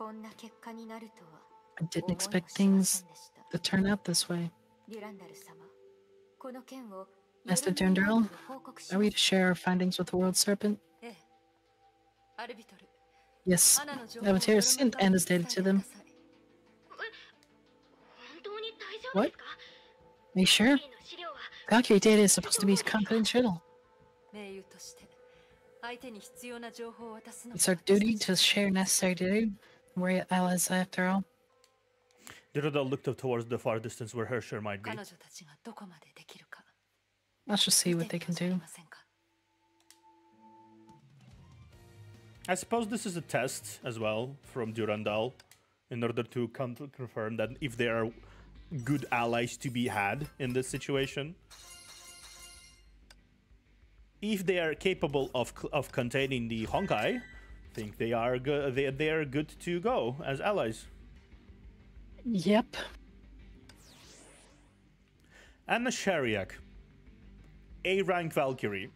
I didn't expect things to turn out this way. Master Durandal, are we to share our findings with the World Serpent? Yes, Avatar sent Anna's data to them. What? Are you sure? Valkyrie data is supposed to be confidential. It's our duty to share necessary data. We're allies after all. Durandal looked up towards the far distance where Herrscher might be. Let's just see what they can do. I suppose this is a test as well from Durandal in order to confirm that if there are good allies to be had in this situation. If they are capable of of containing the Honkai, I think they are good. They they are good to go as allies. Yep. Anna Shariac, A rank Valkyrie,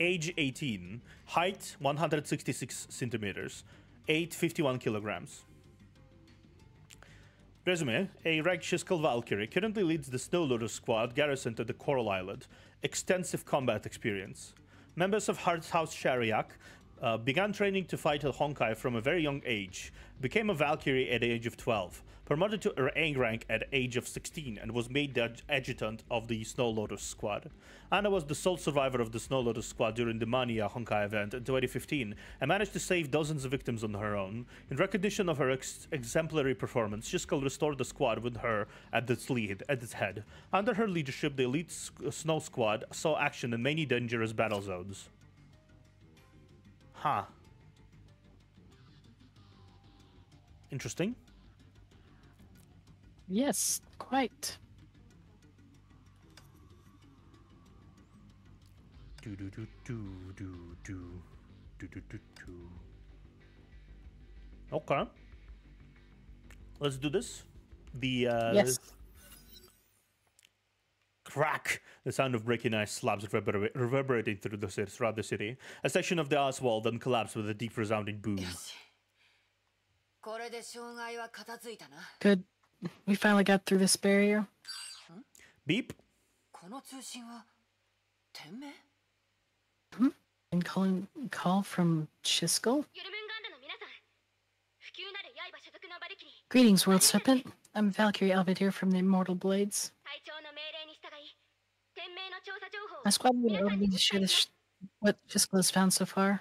age eighteen, height one hundred sixty-six centimeters, weight fifty-one kilograms. Resume: A rank Schicksal Valkyrie, currently leads the Snow Lotus squad garrisoned at the Coral Island. Extensive combat experience. Members of House Shariac uh, began training to fight at Honkai from a very young age, became a Valkyrie at the age of twelve, promoted to A rank at the age of sixteen, and was made the adjutant of the Snow Lotus squad. Anna was the sole survivor of the Snow Lotus squad during the Mania Honkai event in twenty fifteen, and managed to save dozens of victims on her own. In recognition of her ex exemplary performance, Schicksal restored the squad with her at its lead, at its head. Under her leadership, the elite Snow squad saw action in many dangerous battle zones. Huh. Interesting. Yes, quite. Do do do do do do do do do do. Okay. Let's do this. The uh yes. Crack! The sound of breaking ice slabs reverber reverberated through the throughout the city. A section of the ice wall then collapsed with a deep resounding boom. Good. We finally got through this barrier. Beep. Hmm? And calling call from Schicksal. Greetings, World Serpent. I'm Valkyrie Alvid here from the Immortal Blades. My squad leader will need to share this sh what Schicksal has found so far.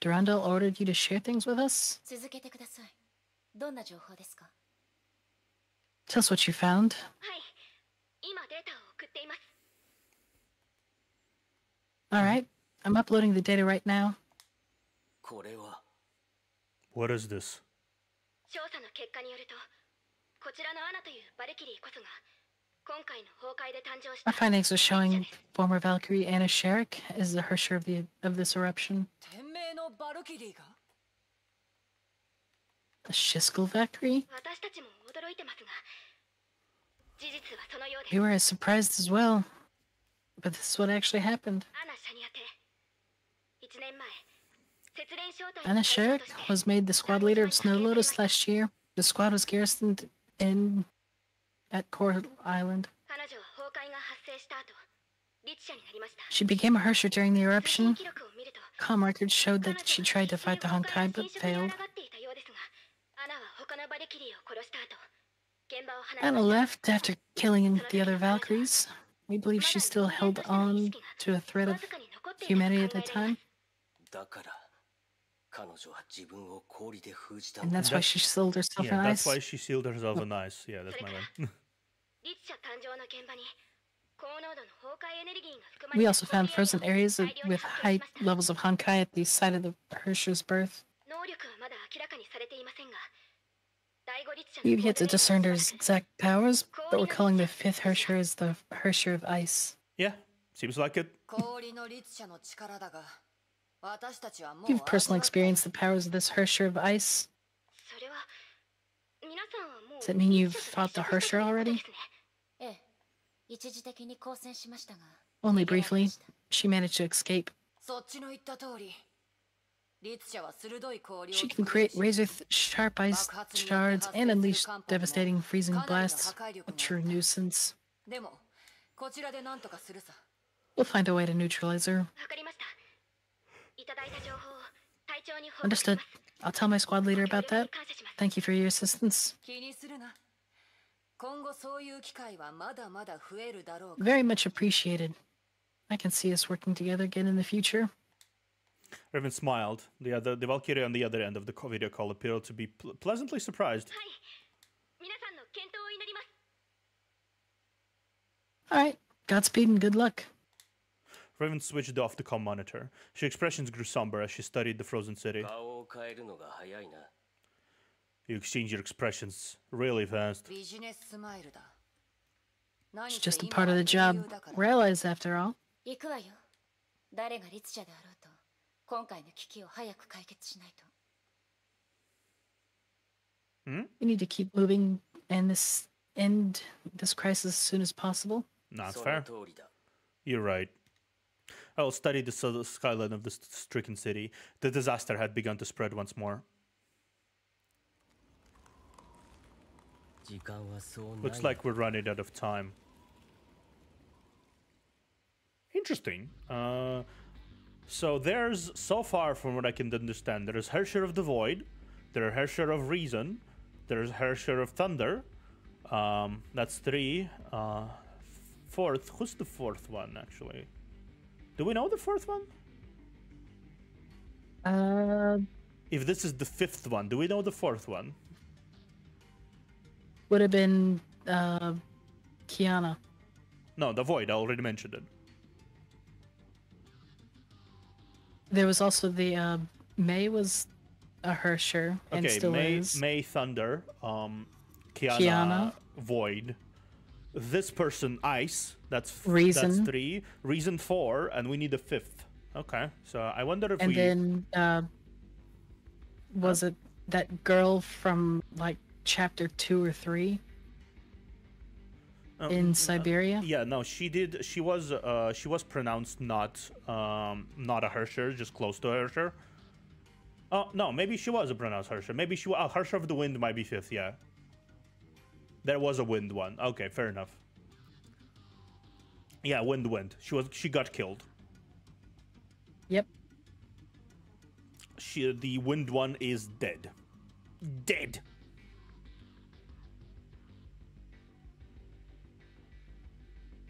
Durandal ordered you to share things with us? Tell us what you found. Alright, I'm uploading the data right now. What is this? Our findings are showing former Valkyrie Anna Shariac is the Herrscher of the of this eruption. A Schicksal Valkyrie? We were as surprised as well, but this is what actually happened. Anna Shariac was made the squad leader of Snow Lotus last year. The squad was garrisoned in at Coral Island. She became a Herrscher during the eruption. Com records showed that she tried to fight the Honkai but failed. Anna left after killing the other Valkyries. We believe she still held on to a thread of humanity at the time. And that's why she sealed herself yeah, in that's ice. That's why she sealed herself in ice. Yeah, that's my one. We also found frozen areas of, with high levels of Honkai at the site of the Herrscher's birth. We've yet to discern her exact powers, but we're calling the fifth Herrscher as the Herrscher of Ice. Yeah, seems like it. You've personally experienced the powers of this Herrscher of Ice. Does that mean you've fought the Herrscher already? Only briefly. She managed to escape. She can create razor-sharp ice shards and unleash devastating freezing blasts, a true nuisance. We'll find a way to neutralize her. Understood. I'll tell my squad leader about that. Thank you for your assistance. Very much appreciated. I can see us working together again in the future. Raven smiled. The, other, the Valkyrie on the other end of the video call appeared to be pl pleasantly surprised. Alright, Godspeed and good luck. Raven switched off the comm monitor. Her expressions grew somber as she studied the frozen city. You exchange your expressions really fast. It's just a part of the job. Realize, after all. Hmm? We need to keep moving and this end this crisis as soon as possible. That's fair. You're right. I will study the skyline of the stricken city. The disaster had begun to spread once more. Looks like we're running out of time. Interesting. Uh, so there's, so far from what I can understand, there's Herrscher of the Void, there's Herrscher of Reason, there's Herrscher of Thunder. Um, that's three. Uh, fourth. Who's the fourth one, actually? Do we know the fourth one? Uh, if this is the fifth one, do we know the fourth one? Would have been uh, Kiana. No, the Void. I already mentioned it. There was also the uh, Mei was a Herrscher okay, and still Mei, is. Mei Thunder, um, Kiana, Kiana Void. This person, Ice, that's Reason. That's three. Reason four, and we need a fifth. Okay, so I wonder if and we... And then, uh, was uh, it that girl from, like, chapter two or three um, in Siberia? Uh, yeah, no, she did, she was, uh, she was pronounced not, um, not a Herrscher, just close to a Herrscher. Oh, no, maybe she was a pronounced Herrscher. Maybe she was, oh, Herrscher of the Wind might be fifth, yeah. There was a wind one. Okay, fair enough. Yeah, wind wind. She was she got killed. Yep. She the wind one is dead. Dead.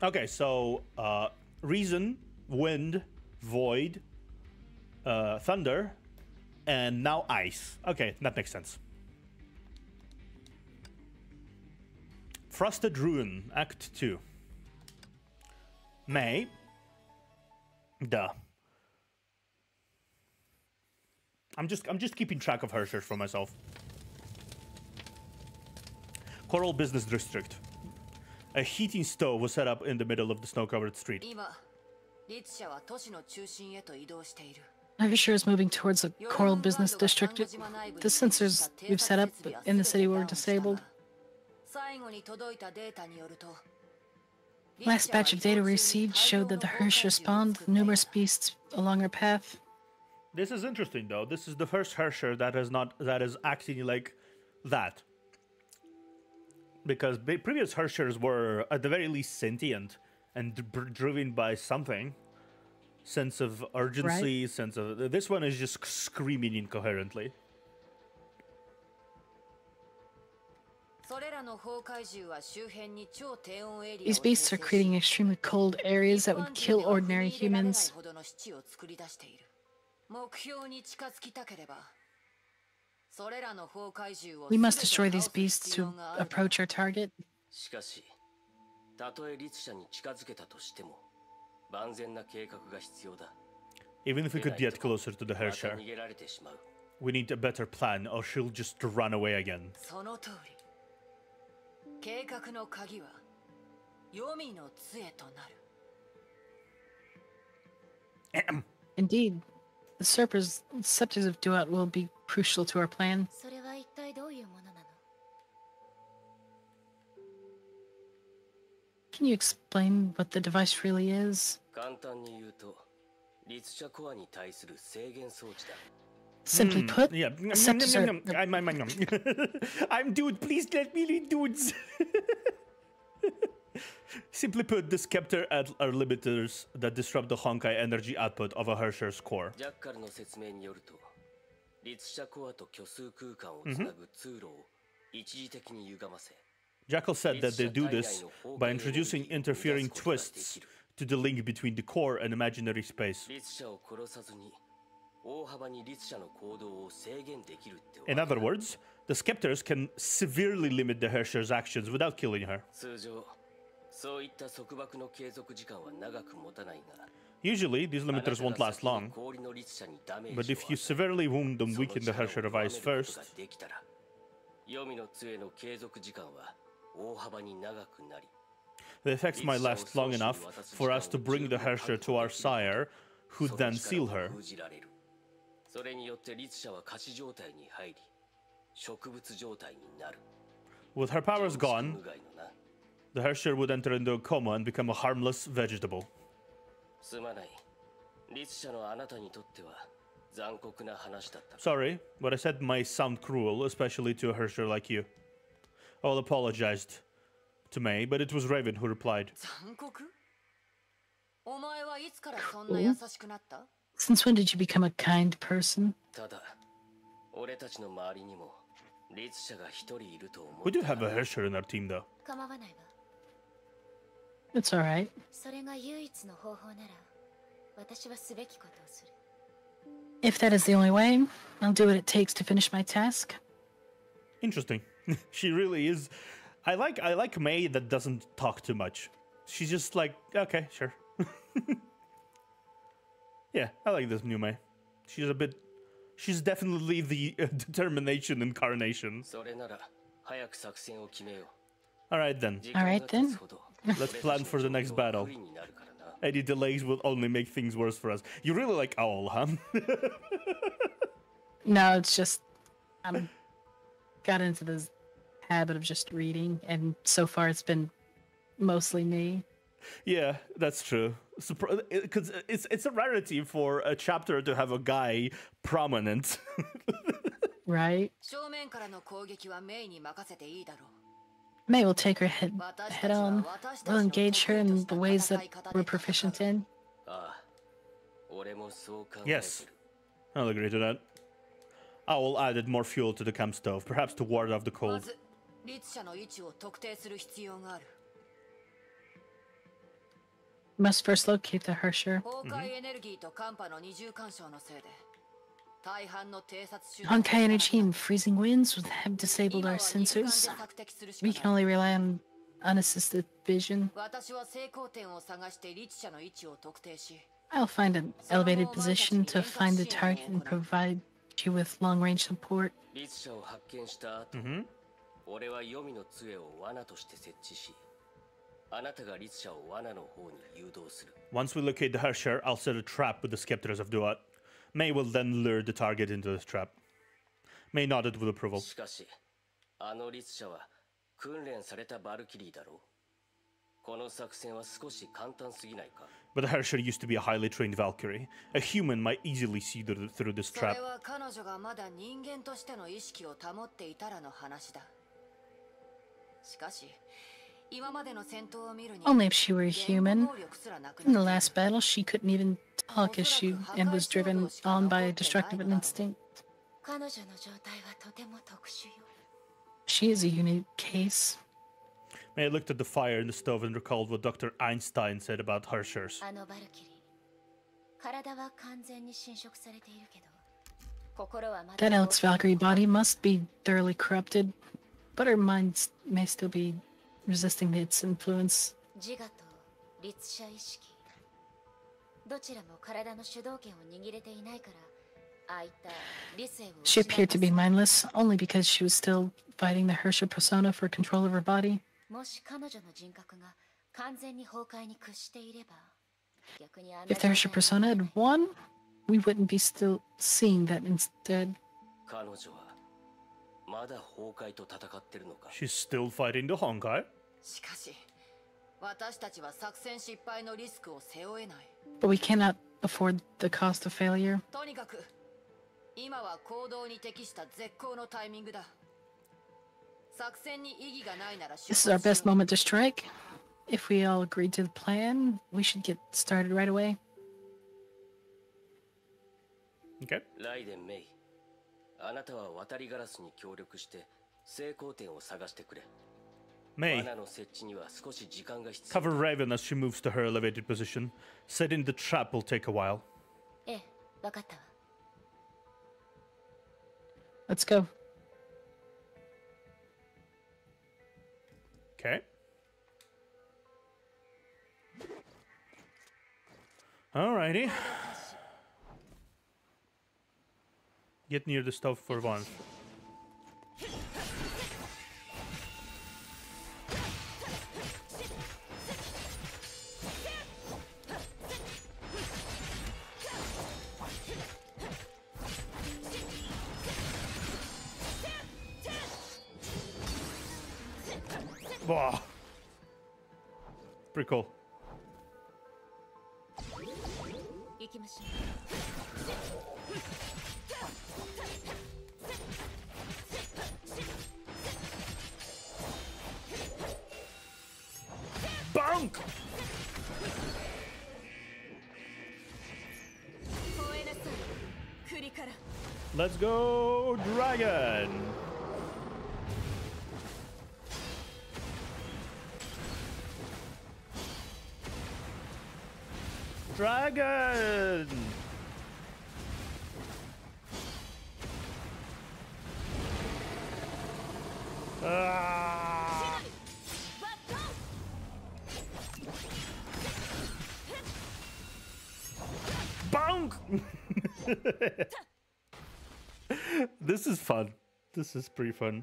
Okay, so uh Reason, Wind, Void, uh Thunder, and now Ice. Okay, that makes sense. Frosted Ruin, Act two. Mei. Duh. I'm just I'm just keeping track of Herrscher for myself. Coral Business District. A heating stove was set up in the middle of the snow-covered street. Herrscher is moving towards the Coral Business District. The sensors we've set up in the city were disabled. Last batch of data received showed that the Herrscher spawned numerous beasts along our path. This is interesting, though. This is the first Herrscher that is not that is acting like that, because previous Herrschers were at the very least sentient and driven by something, sense of urgency, right? Sense of this one is just screaming incoherently. These beasts are creating extremely cold areas that would kill ordinary humans. We must destroy these beasts to approach our target. Even if we could get closer to the Herrscher, we need a better plan, or she'll just run away again. Indeed, the Serpers, Scepters of Duat will be crucial to our plan. Can you explain what the device really is? Simply put, yeah. I'm, I'm, I'm, I'm dude, please let me lead dudes. Simply put, the Scepter are limiters that disrupt the Honkai energy output of a Herrscher's core. Mm-hmm. Jackal said that they do this by introducing interfering twists to the link between the core and imaginary space. In other words, the Scepters can severely limit the Herrscher's actions without killing her. Usually, these limiters won't last long, but if you severely wound them, weaken the Herrscher of Ice first. The effects might last long enough for us to bring the Herrscher to our sire, who then seal her. With her powers gone, the Herrscher would enter into a coma and become a harmless vegetable. Sorry, what I said might sound cruel, especially to a Herrscher like you. Owl apologized to Mei, but it was Raven who replied. Ooh. Since when did you become a kind person? We do have a Herrscher in our team, though. It's alright. If that is the only way, I'll do what it takes to finish my task. Interesting. She really is. I like I like Mei that doesn't talk too much. She's just like, okay, sure. Yeah, I like this new Mei. She's a bit... She's definitely the uh, determination incarnation. Alright then. Alright then. Let's plan for the next battle. Any delays will only make things worse for us. You really like Owl, huh? No, it's just... I got into this habit of just reading, and so far it's been mostly me. Yeah, that's true. Because it's it's a rarity for a chapter to have a guy prominent. Right? Mei will take her head, head on. We'll engage her in the ways that we're proficient in. Yes, I'll agree to that. Owl added more fuel to the camp stove, perhaps to ward off the cold. Must first locate the Herrscher. Mm-hmm. Honkai energy and freezing winds have disabled our sensors. We can only rely on unassisted vision. I'll find an elevated position to find the target and provide you with long-range support. Mm-hmm. Once we locate the Herrscher, I'll set a trap with the Scepters of Duat. Mei will then lure the target into the trap. Mei nodded with approval. But the Herrscher used to be a highly trained Valkyrie. A human might easily see through this trap. Only if she were human. In the last battle, she couldn't even talk as she and was driven on by a destructive instinct. She is a unique case. Mei looked at the fire in the stove and recalled what Doctor Einstein said about Herrschers. That Alex Valkyrie body must be thoroughly corrupted, but her mind may still be resisting its influence. She appeared to be mindless only because she was still fighting the Herrscher persona for control of her body. If the Herrscher persona had won, we wouldn't be still seeing that instead. She's still fighting the Honkai? But we cannot afford the cost of failure. This is our best moment to strike. If we all agree to the plan, we should get started right away. Okay. Mei, cover Raven as she moves to her elevated position. Setting the trap will take a while. Let's go. Okay. Alrighty. Get near the stove for once. Wow. Pretty cool. Bonk! Let's go, dragon! Dragon! Ah. Bonk! This is fun. This is pretty fun.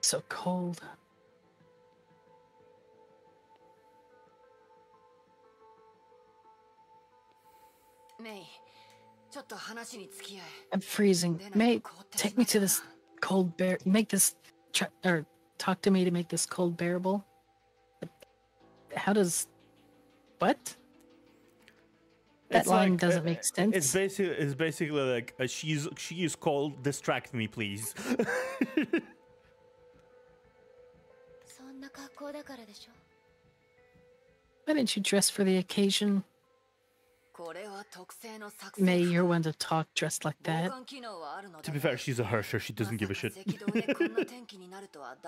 So cold. I'm freezing. Mate, take me to this cold bear. Make this try, or talk to me to make this cold bearable. How does what? That it's line like, doesn't uh, make sense. It's basically it's basically like uh, she's she is cold. Distract me, please. Why didn't you dress for the occasion? Mei, you're one to talk dressed like that. To be fair, she's a Herrscher. She doesn't give a shit.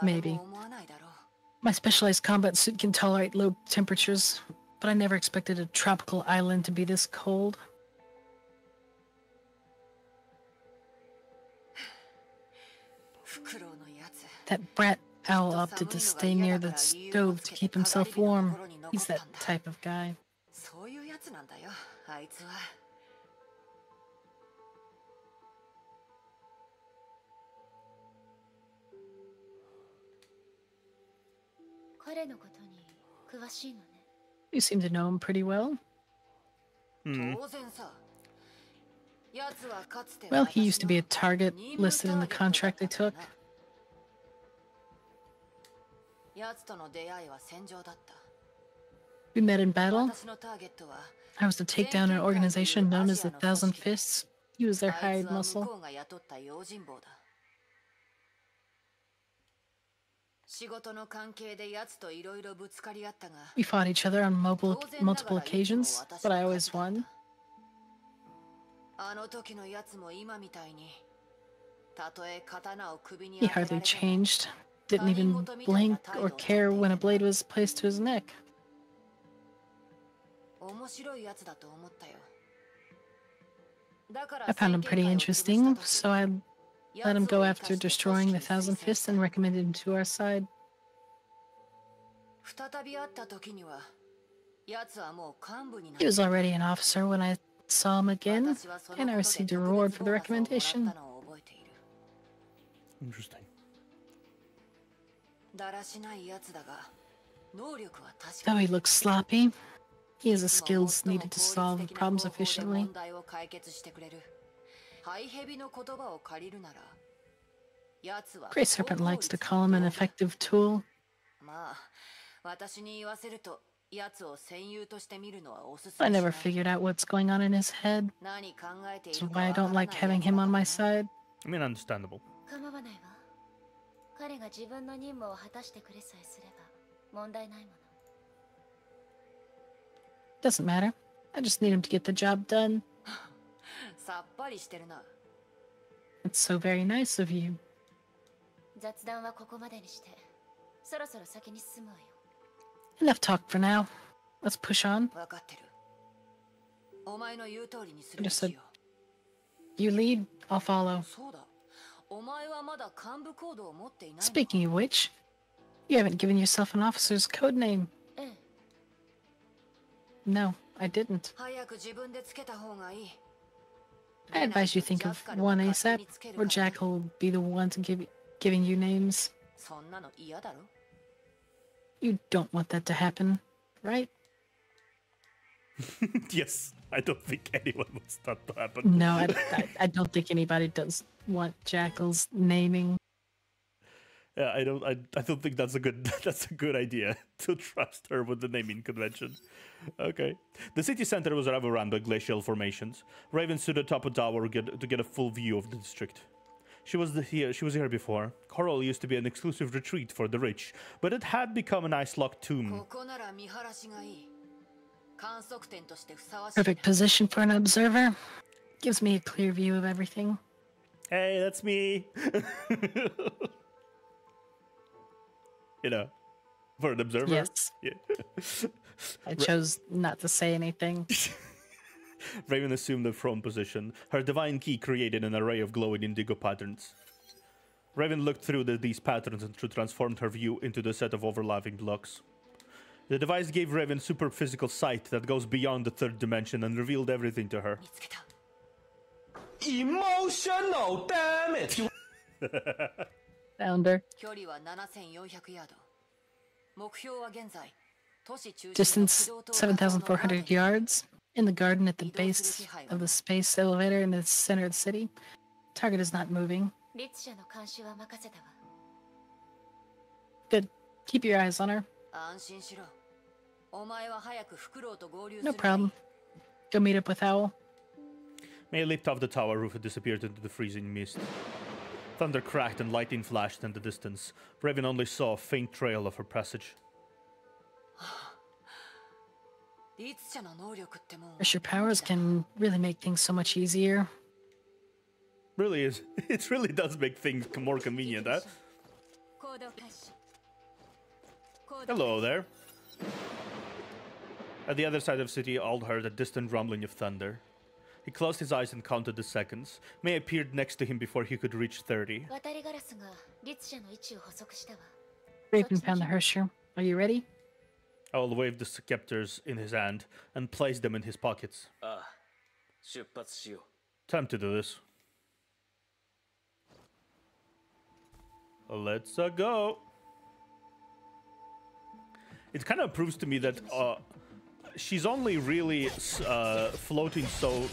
Maybe. My specialized combat suit can tolerate low temperatures, but I never expected a tropical island to be this cold. That brat Owl opted to stay near the stove to keep himself warm. He's that type of guy. You seem to know him pretty well. Mm. Well, he used to be a target listed in the contract I took. We met in battle. I was to take down an organization known as the Thousand Fists. He was their hired muscle. We fought each other on mobile, multiple occasions, but I always won. He hardly changed, didn't even blink or care when a blade was placed to his neck. I found him pretty interesting, so I let him go after destroying the Thousand Fists and recommended him to our side. He was already an officer when I saw him again, and I received a reward for the recommendation. Interesting. Though he looks sloppy, he has the skills needed to solve problems efficiently. Grey Serpent likes to call him an effective tool. I never figured out what's going on in his head. That's why I don't like having him on my side. I mean, understandable. Doesn't matter. I just need him to get the job done. It's so very nice of you. Enough talk for now. Let's push on. I just said, you lead, I'll follow. Speaking of which, you haven't given yourself an officer's code name. No, I didn't. I advise you think of one ASAP, or Jackal will be the one to give giving you names. You don't want that to happen, right? Yes, I don't think anyone wants that to happen. No, I, I, I don't think anybody does want Jackal's naming. Yeah, I don't. I, I don't think that's a good. That's a good idea to trust her with the naming convention. Okay. The city center was rather run by glacial formations. Raven stood atop a tower get, to get a full view of the district. She was the, here. She was here before. Coral used to be an exclusive retreat for the rich, but it had become an ice-locked tomb. Perfect position for an observer. Gives me a clear view of everything. Hey, that's me. You know, for an observer. Yes. Yeah. I chose not to say anything. Raven assumed the throne position. Her divine key created an array of glowing indigo patterns. Raven looked through the, these patterns and transformed her view into the set of overlapping blocks. The device gave Raven super physical sight that goes beyond the third dimension and revealed everything to her. Emotional, damn it! Founder. Distance seven thousand four hundred yards. In the garden at the base of the space elevator in the center of the city. Target is not moving. Good. Keep your eyes on her. No problem. Go meet up with Owl. Mei leaped off the tower roof and disappeared into the freezing mist. Thunder cracked and lightning flashed in the distance. Raven only saw a faint trail of her passage. Your powers can really make things so much easier. Really is. It really does make things more convenient, huh? Hello there. At the other side of the city, Owl heard a distant rumbling of thunder. He closed his eyes and counted the seconds. Mei appeared next to him before he could reach thirty. Raven found the Herrscher. Are you ready? Owl waved the scepters in his hand and placed them in his pockets. Uh, Time to do this. Let's uh, go. It kind of proves to me that uh, she's only really uh, floating so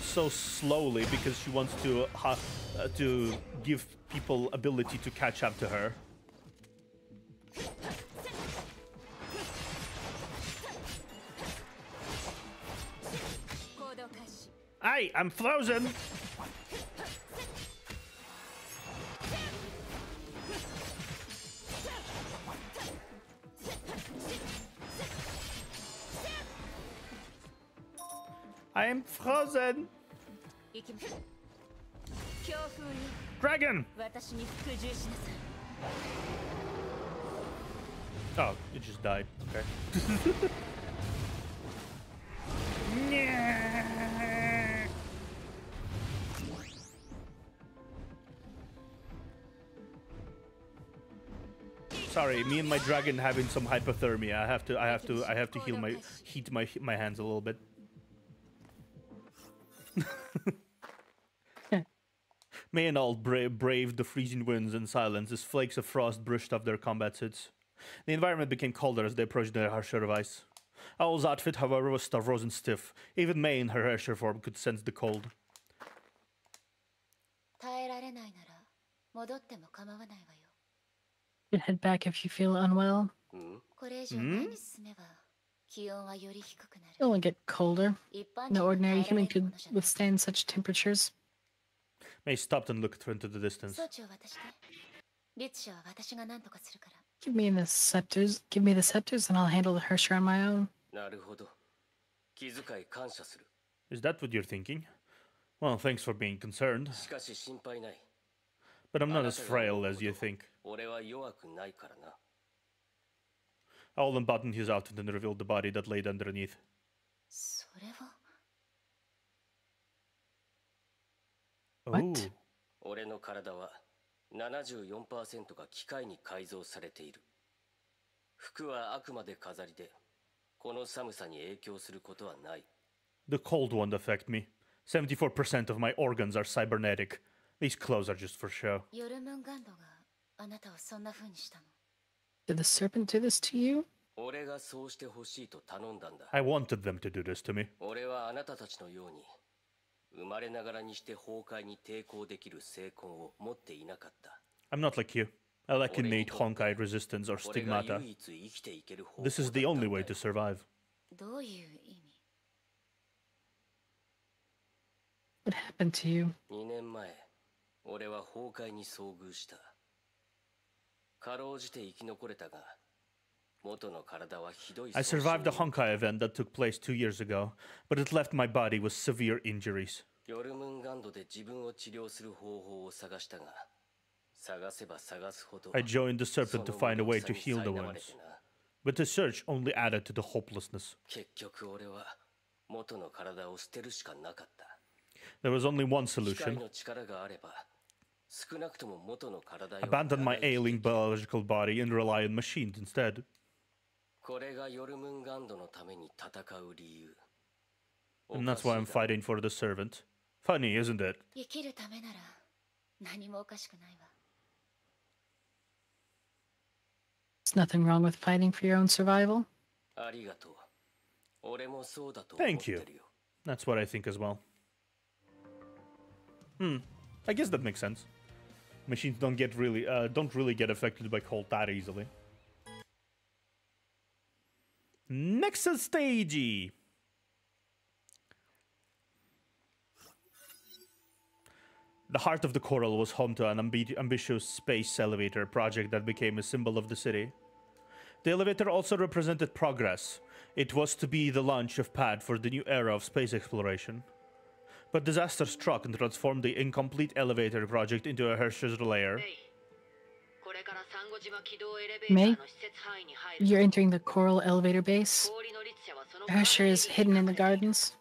so slowly because she wants to ha uh, to give people ability to catch up to her. Hey, I'm frozen! I am frozen! Dragon! Oh, it just died. Okay. Yeah. Sorry, me and my dragon having some hypothermia. I have to, I have to, I have to heal my, heat my, my hands a little bit. Mei and Owl bra braved the freezing winds and silence as flakes of frost brushed off their combat suits. The environment became colder as they approached the Herrscher of Ice. Owl's outfit, however, was frozen stiff. Even Mei in her Herrscher form could sense the cold. You can head back if you feel unwell. Mm? It'll only get colder. No ordinary human could withstand such temperatures. Mei stopped and looked into the distance. Give me the scepters. Give me the scepters, and I'll handle the Herrscher on my own. Is that what you're thinking? Well, thanks for being concerned. But I'm not as frail as you think. Owl unbuttoned his outfit and revealed the body that laid underneath. What? Oh. The cold won't affect me. seventy-four percent of my organs are cybernetic. These clothes are just for show. Did the serpent do this to you? I wanted them to do this to me. I'm not like you. I lack innate Honkai resistance or stigmata. This is the only way to survive. What happened to you? I survived the Honkai event that took place two years ago, but it left my body with severe injuries. I joined the serpent to find a way to heal the wounds, but the search only added to the hopelessness. There was only one solution. Abandon my ailing biological body and rely on machines instead. And that's why I'm fighting for the servant. Funny, isn't it? There's nothing wrong with fighting for your own survival. Thank you. That's what I think as well. Hmm. I guess that makes sense. Machines don't get really, uh, don't really get affected by cold that easily. Next stagey. The heart of the Coral was home to an amb ambitious space elevator project that became a symbol of the city. The elevator also represented progress. It was to be the launch pad for the new era of space exploration. But disaster struck and transformed the incomplete elevator project into a Herrscher's lair. Mei, you're entering the Coral elevator base. Herrscher is hidden in the gardens.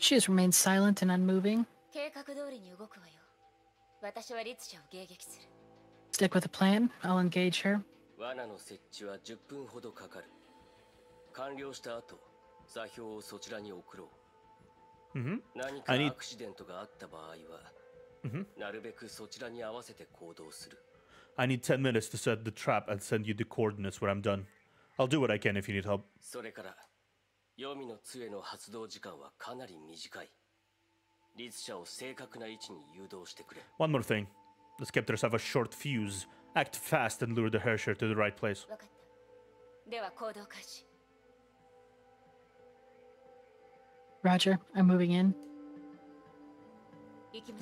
She has remained silent and unmoving. Stick with the plan. I'll engage her. Mm-hmm. I need... Mm-hmm. I need ten minutes to set the trap and send you the coordinates when I'm done. I'll do what I can if you need help. One more thing. The Scepters have a short fuse. Act fast and lure the Herrscher to the right place. Roger, I'm moving in.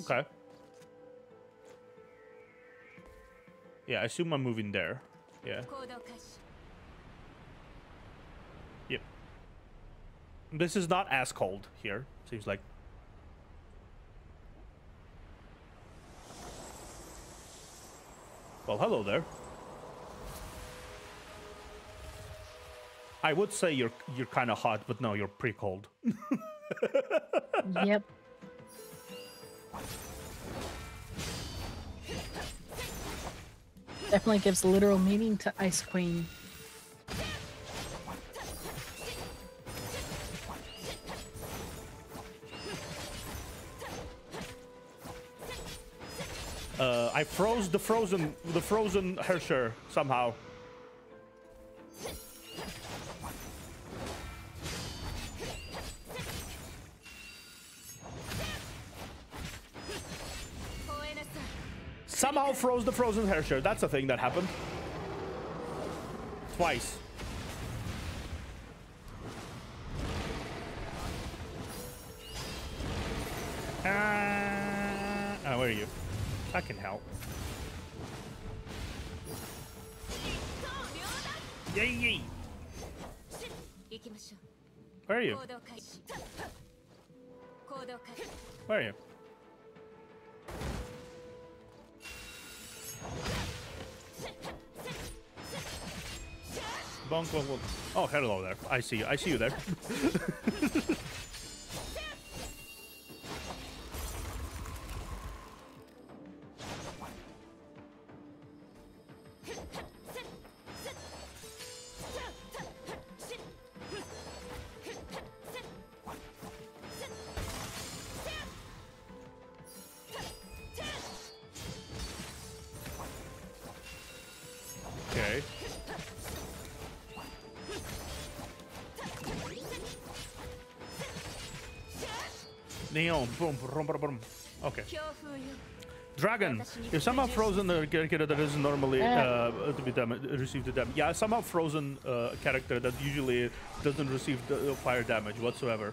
Okay. Yeah, I assume I'm moving there. Yeah. Yep. This is not as cold here, seems like. Well, hello there. I would say you're you're kind of hot, but no, you're pretty cold. Yep. Definitely gives literal meaning to Ice Queen. Uh, I froze the frozen the frozen Herrscher somehow. Somehow froze the frozen Herrscher. That's a thing that happened. Twice. Ah, uh, oh, where are you? That can help. Yay, yay. Where are you? Where are you? Bonk, bonk, bonk. Oh, hello there. I see you. I see you there. Boom, boom, boom, boom. Okay. Dragon. If somehow frozen a character that is normally uh, to be damage, receive the damage. Yeah, somehow frozen uh, character that usually doesn't receive the fire damage whatsoever.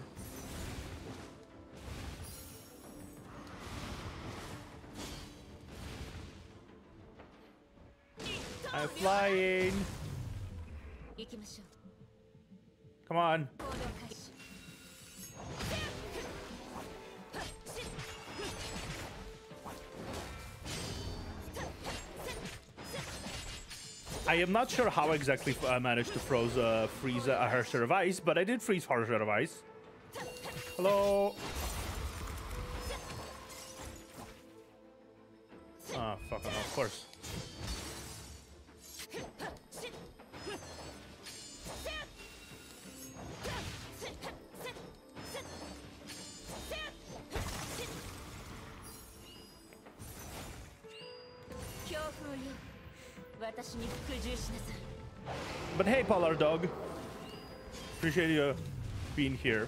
I'm flying. Come on. I am not sure how exactly I managed to froze, uh, freeze a Herrscher of Ice, but I did freeze Herrscher of Ice. Hello. Ah, oh, fuck, of course. But hey, Polar Dog. Appreciate you being here.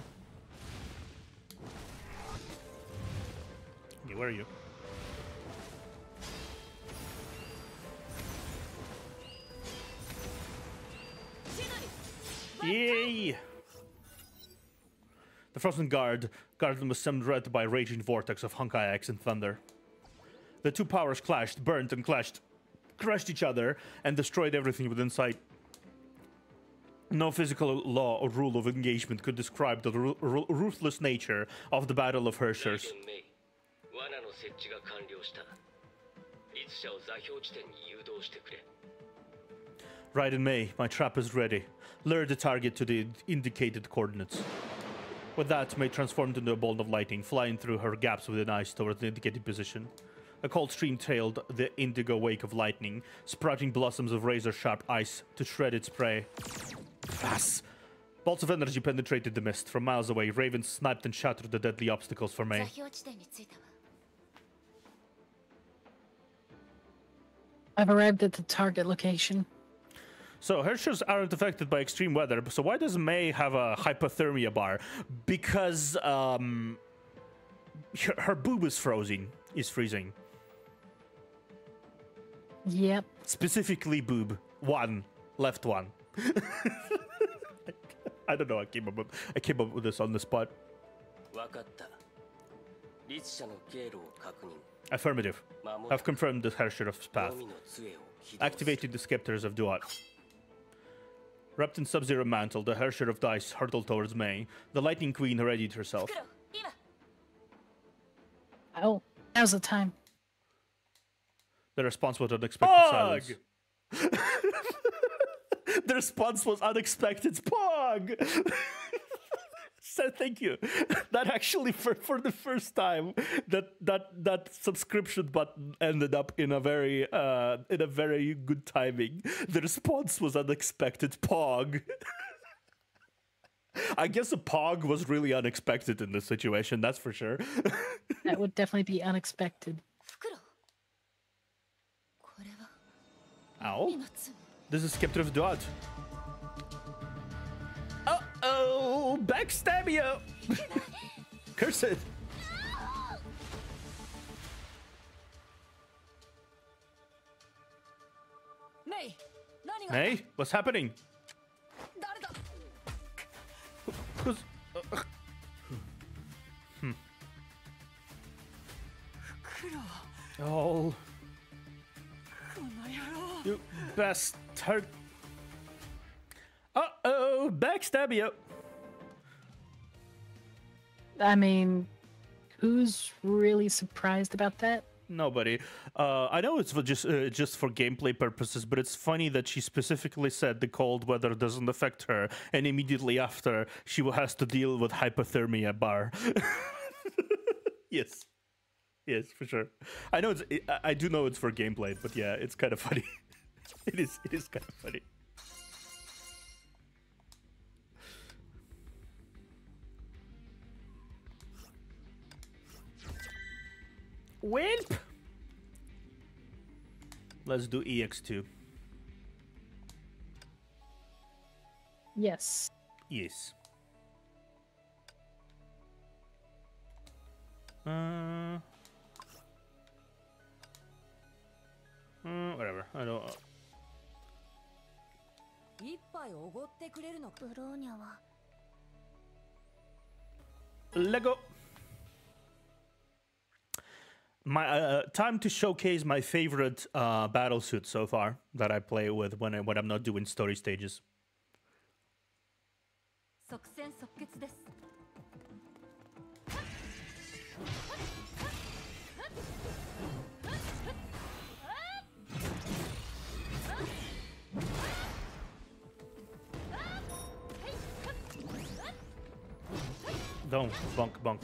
Okay, where are you? Yay! The Frozen Guard. Guardian was summoned red by Raging Vortex of Honkai Impact and Thunder. The two powers clashed, burnt, and clashed. Crushed each other and destroyed everything within sight. No physical law or rule of engagement could describe the ru ru ruthless nature of the Battle of Herrschers. Raiden Mei, my trap is ready. Lure the target to the indicated coordinates. With that, Mei transformed into a bolt of lightning, flying through her gaps within ice towards the indicated position. A cold stream trailed the indigo wake of lightning, sprouting blossoms of razor-sharp ice to shred its prey. Pass. Bolts of energy penetrated the mist. From miles away, Raven sniped and shattered the deadly obstacles for Mei. I've arrived at the target location. So, Herrschers aren't affected by extreme weather, so why does Mei have a hypothermia bar? Because, um... her, her boob is frozen. Is freezing. Yep. Specifically boob. One. Left one. I don't know, I came up with, I came up with this on the spot. Affirmative. I've confirmed the Herrscher's path. Activated the Scepters of Duat. Wrapped in Sub-Zero mantle, the Herrscher of Dice hurtled towards Mei. The Lightning Queen readied herself. Oh, now's the time. The response was unexpected Pog! Silence. The response was unexpected. Pog! So thank you. That actually, for, for the first time, that that that subscription button ended up in a very uh, in a very good timing. The response was unexpected. Pog. I guess a pog was really unexpected in this situation, that's for sure. That would definitely be unexpected. Owl? This is Scepter of Duat. Uh-oh! Backstab you! Curse it! Hey, what's happening? Who's... Uh, hmm. Oh... You bastard! Uh-oh, backstab you. I mean, who's really surprised about that? Nobody. Uh, I know it's for just uh, just for gameplay purposes, but it's funny that she specifically said the cold weather doesn't affect her, and immediately after, she has to deal with hypothermia bar. Yes. Yes, for sure. I know it's, I do know it's for gameplay, but yeah, it's kind of funny. It is, it is kind of funny. Wimp! Let's do E X two. Yes. Yes. Uh, uh, whatever. I don't. Lego. My uh, time to showcase my favorite uh, battle suit so far that I play with when I, when I'm not doing story stages. Don't bonk bonk.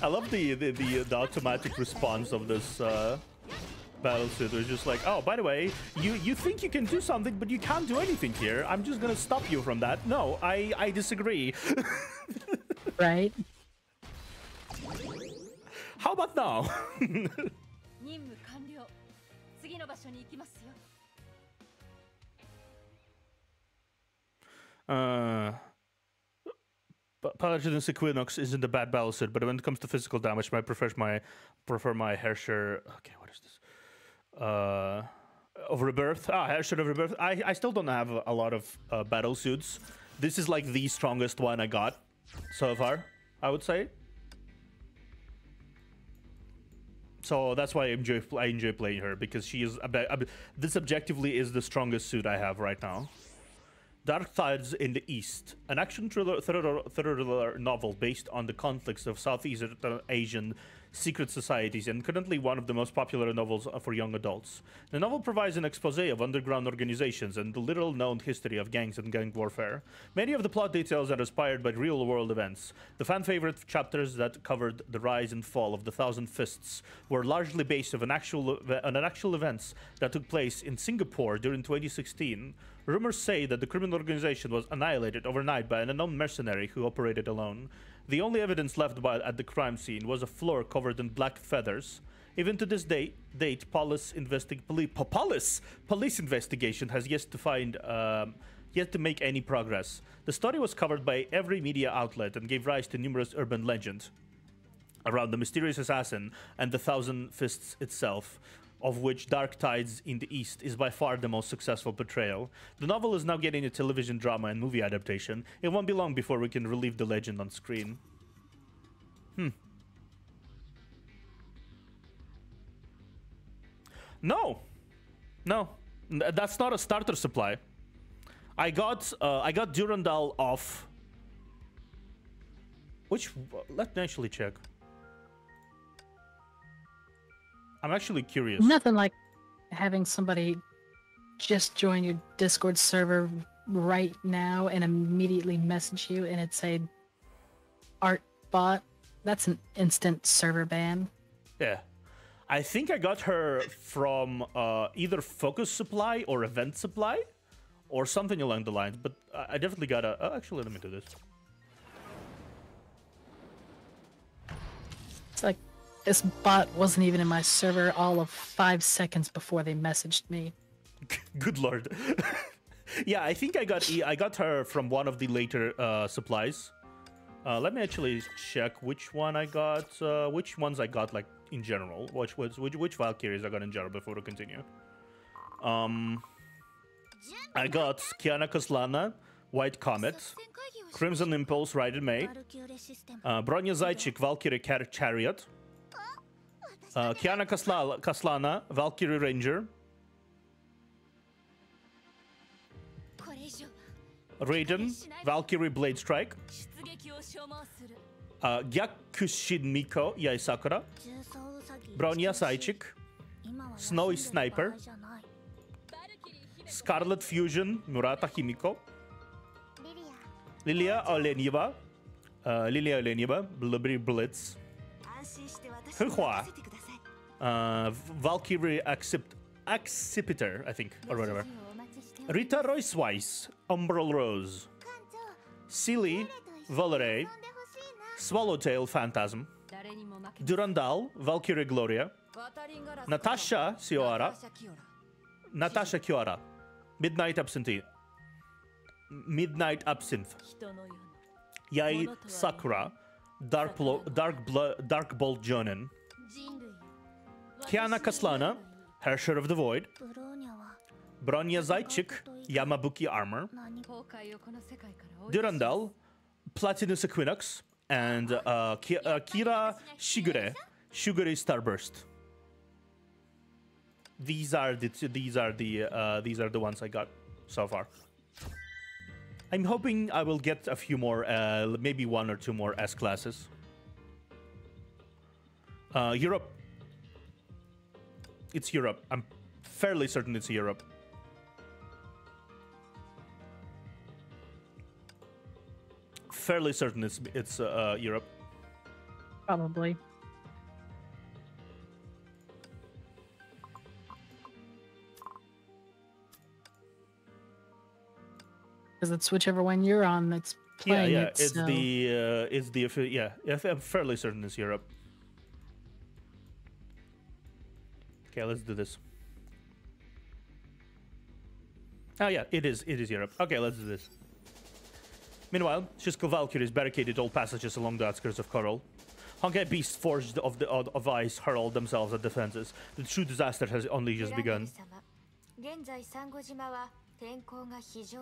I love the the, the the automatic response of this uh, battlesuit. It's just like, oh, by the way, you you think you can do something, but you can't do anything here. I'm just gonna stop you from that. No, I I disagree. Right. How about now? uh, Paladin's Equinox isn't a bad battle suit, but when it comes to physical damage, I prefer my prefer my Herrscher. Okay, what is this? Uh, of Rebirth. Ah, Herrscher of Rebirth. I I still don't have a, a lot of uh, battle suits. This is like the strongest one I got so far, I would say. So that's why I enjoy, I enjoy playing her, because she is. This objectively is the strongest suit I have right now. Dark Tides in the East, an action thriller, thriller, thriller novel based on the conflicts of Southeast Asian secret societies, and currently one of the most popular novels for young adults. The novel provides an exposé of underground organizations and the little known history of gangs and gang warfare. Many of the plot details are inspired by real-world events. The fan-favorite chapters that covered the rise and fall of the Thousand Fists were largely based on actual, on actual events that took place in Singapore during twenty sixteen. Rumors say that the criminal organization was annihilated overnight by an unknown mercenary who operated alone. The only evidence left by, at the crime scene was a floor covered in black feathers. Even to this day, date, police, investi poli police, police investigation has yet to find, um, yet to make any progress. The story was covered by every media outlet and gave rise to numerous urban legends around the mysterious assassin and the Thousand Fists itself, of which Dark Tides in the East is by far the most successful portrayal. The novel is now getting a television drama and movie adaptation. It won't be long before we can relive the legend on screen. Hmm. No! No. That's not a starter supply. I got, uh, I got Durandal off. Which, let me actually check. I'm actually curious. Nothing like having somebody just join your Discord server right now and immediately message you and it's a art bot. That's an instant server ban. Yeah. I think I got her from uh, either Focus Supply or Event Supply or something along the lines, but I definitely got a... Oh, actually, let me do this. It's like... This bot wasn't even in my server all of five seconds before they messaged me. Good lord. Yeah, I think I got e I got her from one of the later uh, supplies. Uh, let me actually check which one I got, uh, which ones I got like in general, which which which Valkyries I got in general before we continue. Um, I got Kiana Kaslana, White Comet, Crimson Impulse, Raiden Mei, uh, Bronya Zaychik, Valkyrie Car Chariot, uh, Kiana Kasla Kaslana, Valkyrie Ranger, Raiden, Valkyrie Blade Strike, uh, Gyakushin Miko, Yai Sakura, Bronya Zaychik, Snowy Sniper, Scarlet Fusion, Murata Himiko, Lilia Olenyeva, uh, Lilia Olenyeva, Blubbery Blitz, Hunhua, uh, Valkyrie Accept Accipiter, I think, or whatever, Rita Rossweisse, Umbral Rose, Silly, Valerie, Swallowtail Phantasm, Durandal, Valkyrie Gloria, Natasha Siora, Natasha Kiora, Midnight Absinthe, Midnight Absinthe, Yai Sakura, Dark, Dark, Dark Bolt Jonin, Kiana Kaslana, Herrscher of the Void, Bronya Zaychik, Yamabuki Armor, Durandal, Platinus Equinox, and uh, Ki uh, Kira Shigure, Shigure Starburst. These are the these are the uh, these are the ones I got so far. I'm hoping I will get a few more, uh, maybe one or two more S classes. Uh, Europe. It's Europe. I'm fairly certain it's Europe. Fairly certain it's it's uh, Europe. Probably. Because it's whichever one you're on that's playing. Yeah, yeah, it's, it's so. the uh, it's the yeah. I'm fairly certain it's Europe. Okay, let's do this. Oh yeah, it is it is Europe. Okay, let's do this. Meanwhile, Schicksal Valkyries barricaded all passages along the outskirts of Coral. Honkai beasts forged of the of ice hurled themselves at defenses. The true disaster has only just begun.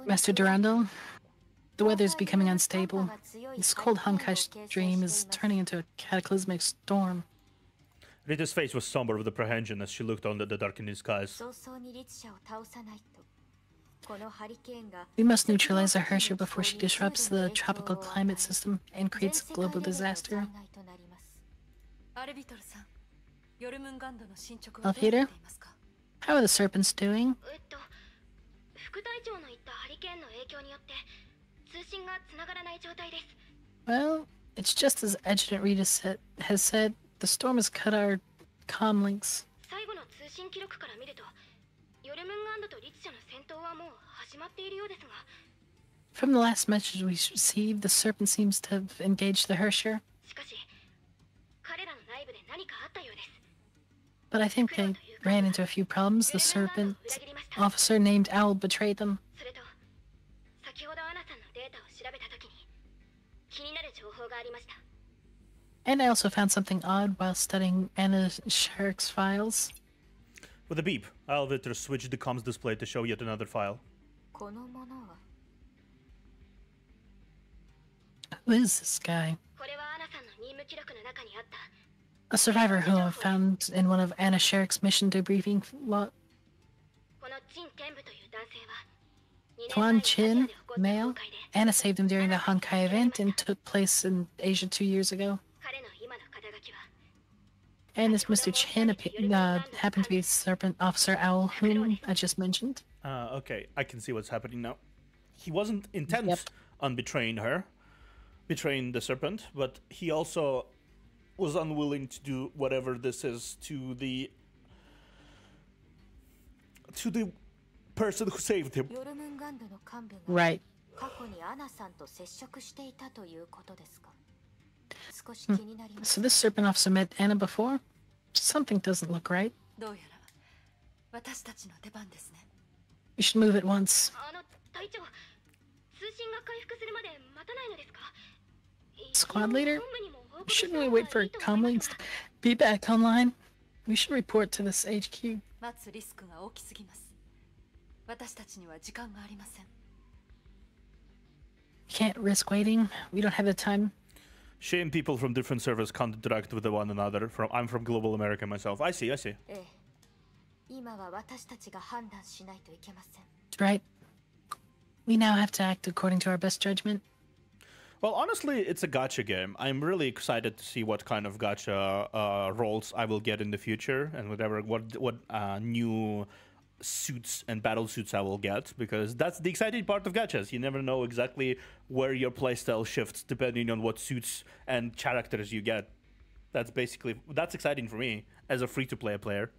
Master Durandal, the weather is becoming unstable. This cold Honkai stream is turning into a cataclysmic storm. Rita's face was somber with apprehension as she looked on the, the darkening skies. We must neutralize the Herrscher before she disrupts the tropical climate system and creates a global disaster. Alfredo, how are the serpents doing? Well, it's just as Adjutant Rita said, has said, the storm has cut our comm links. From the last message we received, the Serpent seems to have engaged the Herrscher. But I think they ran into a few problems. The Serpent officer named Owl betrayed them. And I also found something odd while studying Anna Shariac's files. With a beep, Alviter switched the comms display to show yet another file. Who is this guy? A survivor who I found in one of Anna Shariac's mission debriefing lot. Tuan Chin, male. Anna saved him during the Honkai event and took place in Asia two years ago. And this Mister Chin uh, happened to be Serpent Officer Owl, whom I just mentioned. Uh, okay, I can see what's happening now. He wasn't intent yep. on betraying her, betraying the Serpent, but he also was unwilling to do whatever this is to the to the person who saved him. Right. Hmm. So this Serpent officer met Anna before? Something doesn't look right. We should move at once. Squad leader? Shouldn't we wait for comlinks to be back online? We should report to this H Q. can't risk waiting. We don't have the time. Shame people from different servers can't interact with one another. From I'm from Global America myself. I see, I see. That's right. We now have to act according to our best judgment. Well, honestly, it's a gacha game. I'm really excited to see what kind of gacha uh, roles I will get in the future, and whatever what what uh, new suits and battle suits I will get, because that's the exciting part of gachas. You never know exactly where your playstyle shifts depending on what suits and characters you get. That's basically that's exciting for me as a free-to-play player.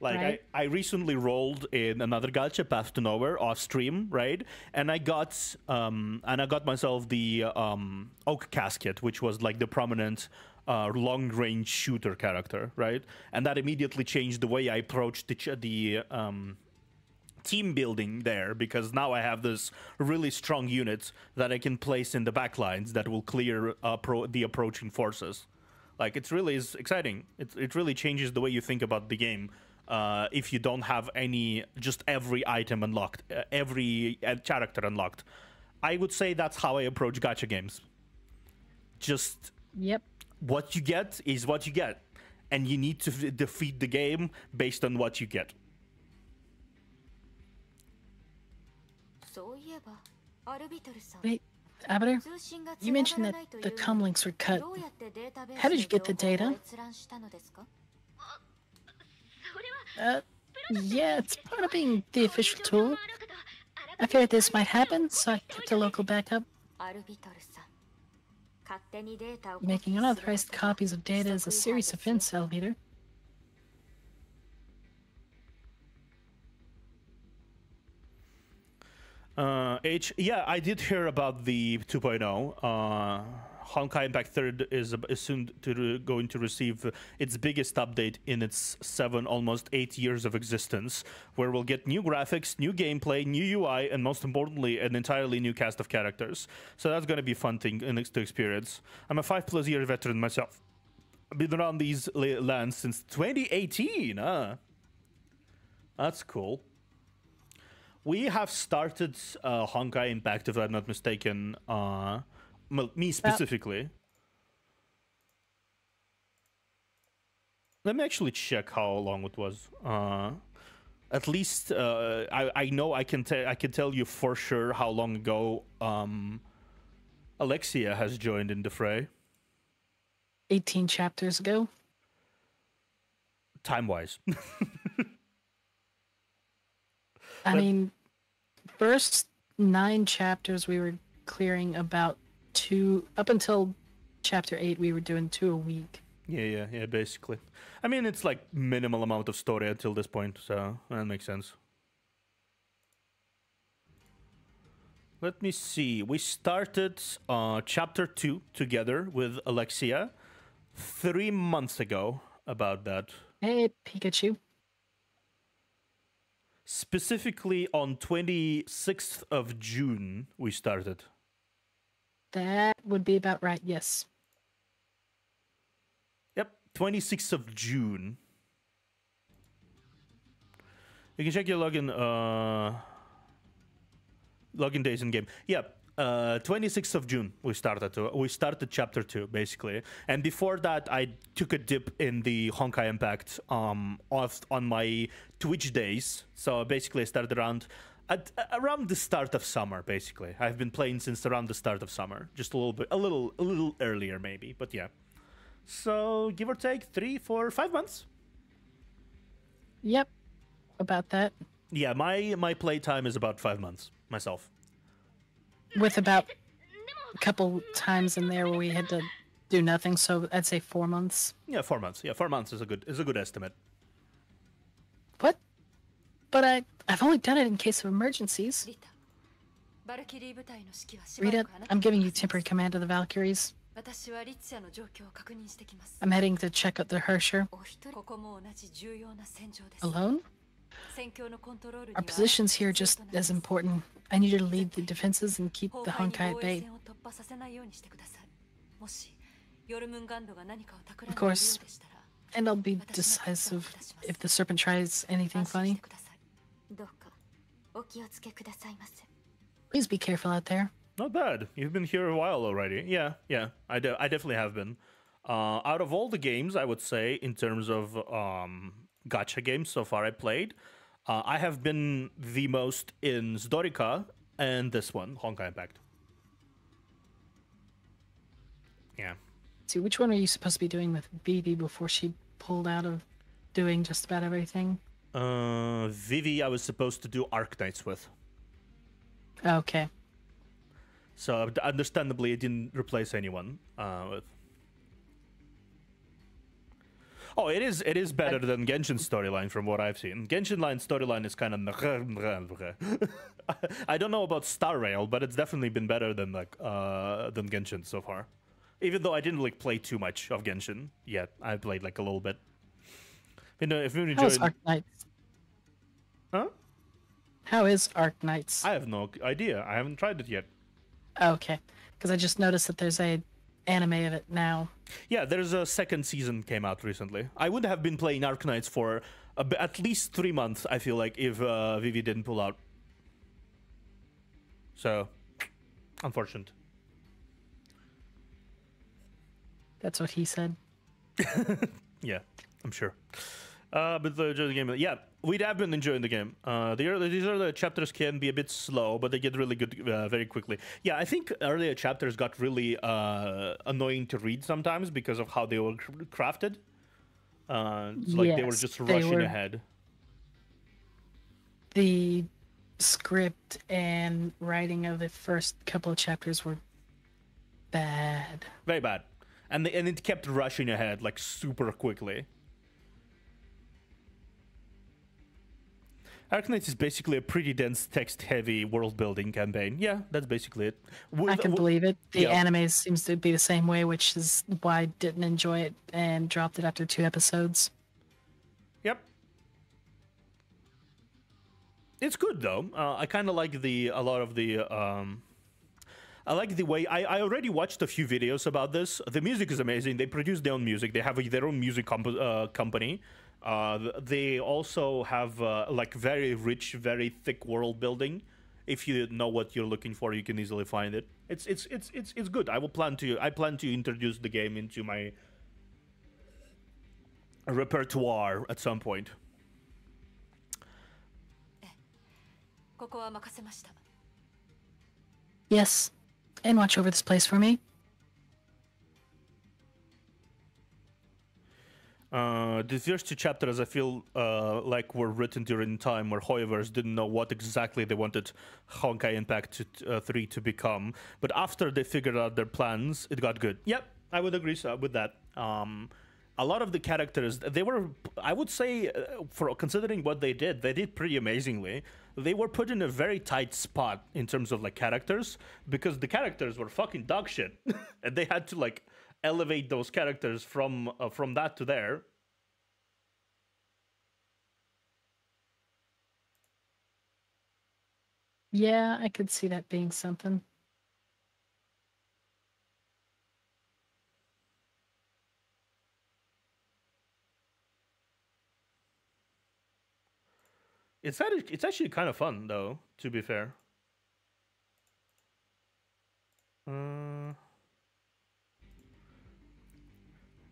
Like, right. I, I recently rolled in another gacha, Path to Nowhere, off stream, right? And I got um, and I got myself the um, Oak Casket, which was like the prominent uh, long-range shooter character, right? And that immediately changed the way I approached the, ch the um, team building there, because now I have this really strong unit that I can place in the backlines that will clear uh, pro the approaching forces. Like, it's really is exciting. It, it really changes the way you think about the game. Uh, if you don't have any, just every item unlocked, uh, every uh, character unlocked. I would say that's how I approach gacha games. Just yep. What you get is what you get. And you need to f defeat the game based on what you get. Wait, Arbiter, you mentioned that the comlinks were cut. How did you get the data? Uh, yeah, it's part of being the official tool. I feared this might happen, so I kept a local backup. Making unauthorized copies of data is a serious offense, Alviter. Uh, H, yeah, I did hear about the two point oh. Uh, Honkai Impact third is, is soon to going to receive its biggest update in its seven, almost eight years of existence, where we'll get new graphics, new gameplay, new U I, and most importantly, an entirely new cast of characters. So that's going to be a fun thing to experience. I'm a five-plus year veteran myself. I've been around these lands since twenty eighteen. Huh? That's cool. We have started uh, Honkai Impact, if I'm not mistaken. Uh, well, me specifically. Uh, Let me actually check how long it was. Uh, at least uh, I, I know I can, I can tell you for sure how long ago um, Alexia has joined in the fray. eighteen chapters ago. Time-wise. I but, mean, first nine chapters we were clearing about two, up until chapter eight we were doing two a week. Yeah, yeah, yeah, basically. I mean, it's like minimal amount of story until this point, so that makes sense. Let me see. We started uh, chapter two together with Alexia three months ago about that. Hey, Pikachu. Specifically on twenty-sixth of June we started. That would be about right, yes. Yep, twenty-sixth of June. You can check your login uh login days in game. Yep. Uh, twenty-sixth of June we started to, we started chapter two basically, and before that I took a dip in the Honkai Impact um off on my Twitch days. So basically I started around at around the start of summer. Basically I've been playing since around the start of summer, just a little bit, a little a little earlier maybe, but yeah. So give or take three, four, five months. Yep, about that. Yeah, my my playtime is about five months myself. With about a couple times in there where we had to do nothing, so I'd say four months. Yeah, four months. Yeah, four months is a good is a good estimate. What? But I I've only done it in case of emergencies. Rita, I'm giving you temporary command of the Valkyries. I'm heading to check out the Herrscher. Alone? Our position's here just as important. I need you to lead the defenses and keep the Honkai at bay. Of course. And I'll be decisive if the Serpent tries anything funny. Please be careful out there. Not bad. You've been here a while already. Yeah, yeah, I, de I definitely have been. Uh, out of all the games, I would say, in terms of um, gacha games so far I played, uh, I have been the most in Zdorica and this one, Honkai Impact. Yeah. See, which one are you supposed to be doing with Vivi before she pulled out of doing just about everything? Uh, Vivi, I was supposed to do Arknights with. Okay. So, understandably, it didn't replace anyone. Uh, with... Oh, it is it is better I... than Genshin's storyline from what I've seen. Genshin line storyline is kind of... I don't know about Star Rail, but it's definitely been better than like uh, than Genshin so far. Even though I didn't like play too much of Genshin yet, I played like a little bit. You know, if you enjoyed... How is Arknights? Huh? How is Arknights? I have no idea. I haven't tried it yet. Okay, because I just noticed that there's a anime of it now. Yeah, there's a second season came out recently. I would have been playing Arknights for a, at least three months, I feel like, if uh, Vivi didn't pull out. So, unfortunate. That's what he said. Yeah, I'm sure. Uh, but the, the game, yeah, we'd have been enjoying the game. Uh, the early, these earlier chapters can be a bit slow, but they get really good uh, very quickly. Yeah, I think earlier chapters got really uh, annoying to read sometimes because of how they were crafted. Uh, it's like yes, they were just rushing were... ahead. The script and writing of the first couple of chapters were bad. Very bad. And, the, and it kept rushing ahead, like, super quickly. Arknights is basically a pretty dense, text-heavy world-building campaign. Yeah, that's basically it. With, I can with, believe it. The yeah. anime seems to be the same way, which is why I didn't enjoy it and dropped it after two episodes. Yep. It's good, though. Uh, I kind of like the a lot of the... Um, I like the way... I, I already watched a few videos about this. The music is amazing. They produce their own music. They have a, their own music comp uh, company. Uh, they also have uh, like very rich, very thick world building. If you know what you're looking for, you can easily find it. It's it's it's it's it's good. I will plan to I plan to introduce the game into my repertoire at some point. Yes, and watch over this place for me. Uh, the first two chapters, I feel uh, like, were written during a time where Hoiverse didn't know what exactly they wanted Honkai Impact to, uh, three to become. But after they figured out their plans, it got good. Yep, I would agree so, with that. Um, a lot of the characters, they were, I would say, uh, for considering what they did, they did pretty amazingly. They were put in a very tight spot in terms of, like, characters, because the characters were fucking dog shit. And they had to, like... elevate those characters from uh, from that to there. Yeah, I could see that being something. It's that it's actually kind of fun though, to be fair. Uh...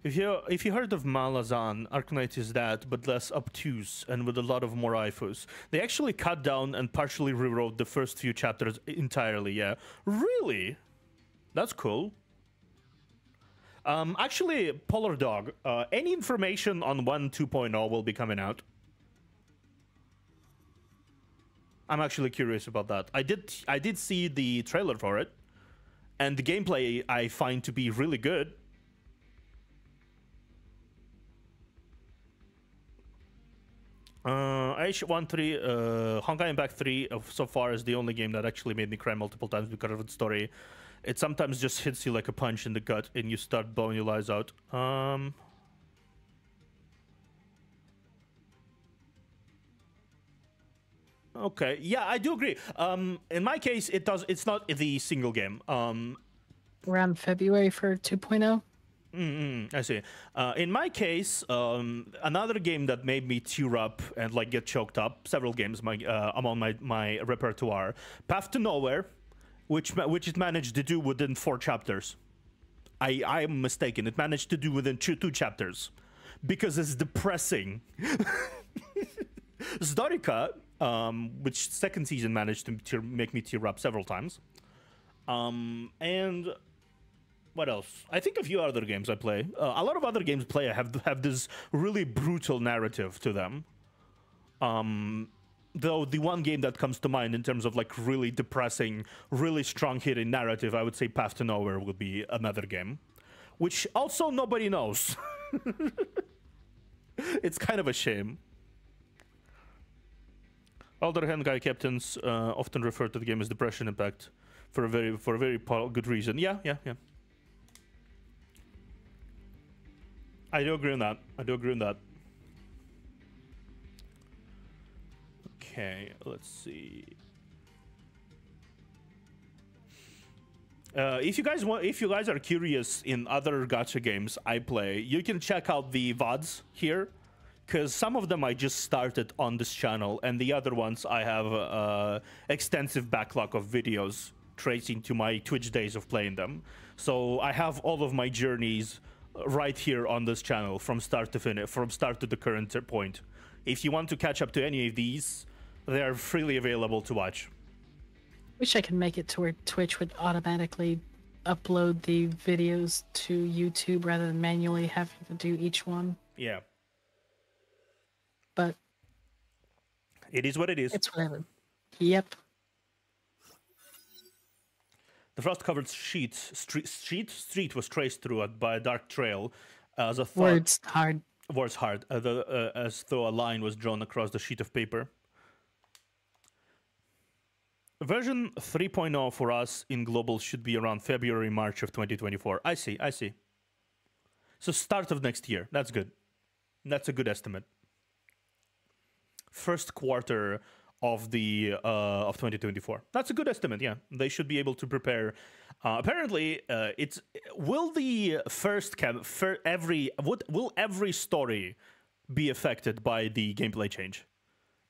If you if you heard of Malazan, Arknight is that, but less obtuse and with a lot of more ifus. They actually cut down and partially rewrote the first few chapters entirely. Yeah, really, that's cool. Um, actually, Polar Dog. Uh, any information on one two point oh will be coming out. I'm actually curious about that. I did I did see the trailer for it, and the gameplay I find to be really good. Uh, H one three, uh, Honkai Impact three uh, so far is the only game that actually made me cry multiple times because of its story. It sometimes just hits you like a punch in the gut and you start blowing your eyes out. Um... Okay, yeah, I do agree. Um, in my case, it does. It's not the single game. Um, Around February for two point oh? Mm-hmm, I see. Uh, in my case, um, another game that made me tear up and like get choked up, several games my, uh, among my, my repertoire, Path to Nowhere, which, which it managed to do within four chapters. I, I'm mistaken, it managed to do within two, two chapters, because it's depressing. Zdorica, um, which second season managed to tear, make me tear up several times. Um, and... what else? I think a few other games I play. Uh, a lot of other games play have have this really brutal narrative to them. Um, though the one game that comes to mind in terms of like really depressing, really strong hitting narrative, I would say Path to Nowhere would be another game, which also nobody knows. It's kind of a shame. Elder Honkai captains uh, often refer to the game as Depression Impact for a very for a very good reason. Yeah, yeah, yeah. I do agree on that. I do agree on that. Okay, let's see. Uh, if you guys want, if you guys are curious in other gacha games I play, you can check out the V O Ds here, because some of them I just started on this channel, and the other ones I have uh, extensive backlog of videos tracing to my Twitch days of playing them. So I have all of my journeys right here on this channel from start to finish, from start to the current point. If you want to catch up to any of these, they are freely available to watch. Wish I could make it to where Twitch would automatically upload the videos to YouTube rather than manually having to do each one. Yeah. But it is what it is. It's whatever. Yep. The frost-covered sheet street, street street was traced through it by a dark trail, as a thought, words hard words hard uh, the, uh, as though a line was drawn across the sheet of paper. Version three point oh for us in global should be around February, March of twenty twenty-four. I see, I see. So start of next year. That's good. That's a good estimate. First quarter of the uh of twenty twenty-four. That's a good estimate. Yeah, they should be able to prepare. Uh, apparently uh it's will the first cam fir every what will every story be affected by the gameplay change?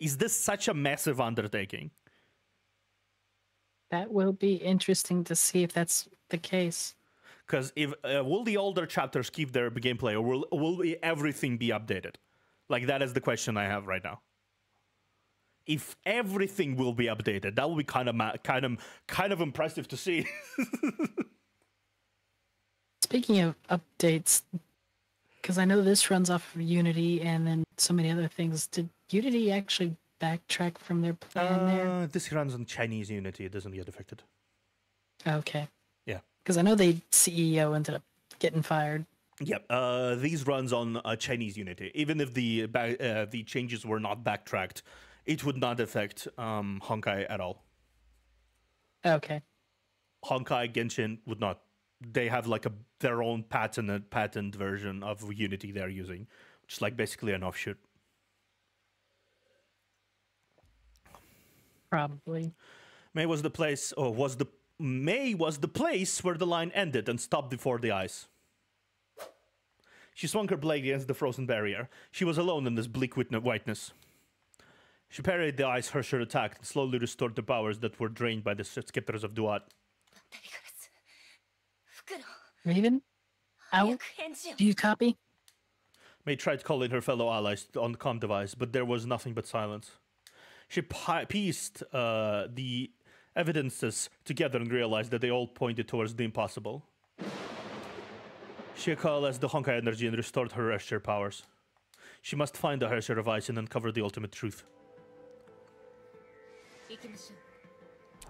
Is this such a massive undertaking? That will be interesting to see if that's the case, because if uh, will the older chapters keep their gameplay, or will will everything be updated? Like, that is the question I have right now. If everything will be updated, that will be kind of kind of kind of impressive to see. Speaking of updates, because I know this runs off of Unity and then so many other things. Did Unity actually backtrack from their plan uh, there? This runs on Chinese Unity. It doesn't get affected. Okay. Yeah. Because I know the C E O ended up getting fired. Yep. Uh, these runs on uh, Chinese Unity. Even if the uh, the changes were not backtracked, it would not affect um, Honkai at all. Okay. Honkai, Genshin would not. They have like a their own patented patent version of Unity they're using, which is like basically an offshoot. Probably. May was the place, or was the May was the place where the line ended and stopped before the ice. She swung her blade against the frozen barrier. She was alone in this bleak whiteness. She parried the ice Herrscher attack and slowly restored the powers that were drained by the Scepters of Duat. Raven? Owl? Do you copy? May tried calling her fellow allies on the comm device, but there was nothing but silence. She pieced uh, the evidences together and realized that they all pointed towards the impossible. She coalesced the Honkai energy and restored her Herrscher powers. She must find the Herrscher of Ice and uncover the ultimate truth.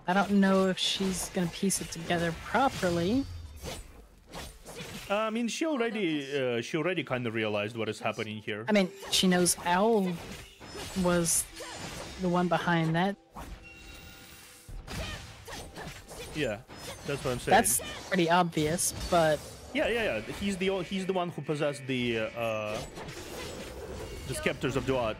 I don't know if she's gonna piece it together properly. Uh, I mean, she already uh, she already kind of realized what is happening here. I mean, she knows Owl was the one behind that. Yeah, that's what I'm saying. That's pretty obvious, but yeah, yeah, yeah. He's the he's the one who possessed the uh, the Scepters of Duat.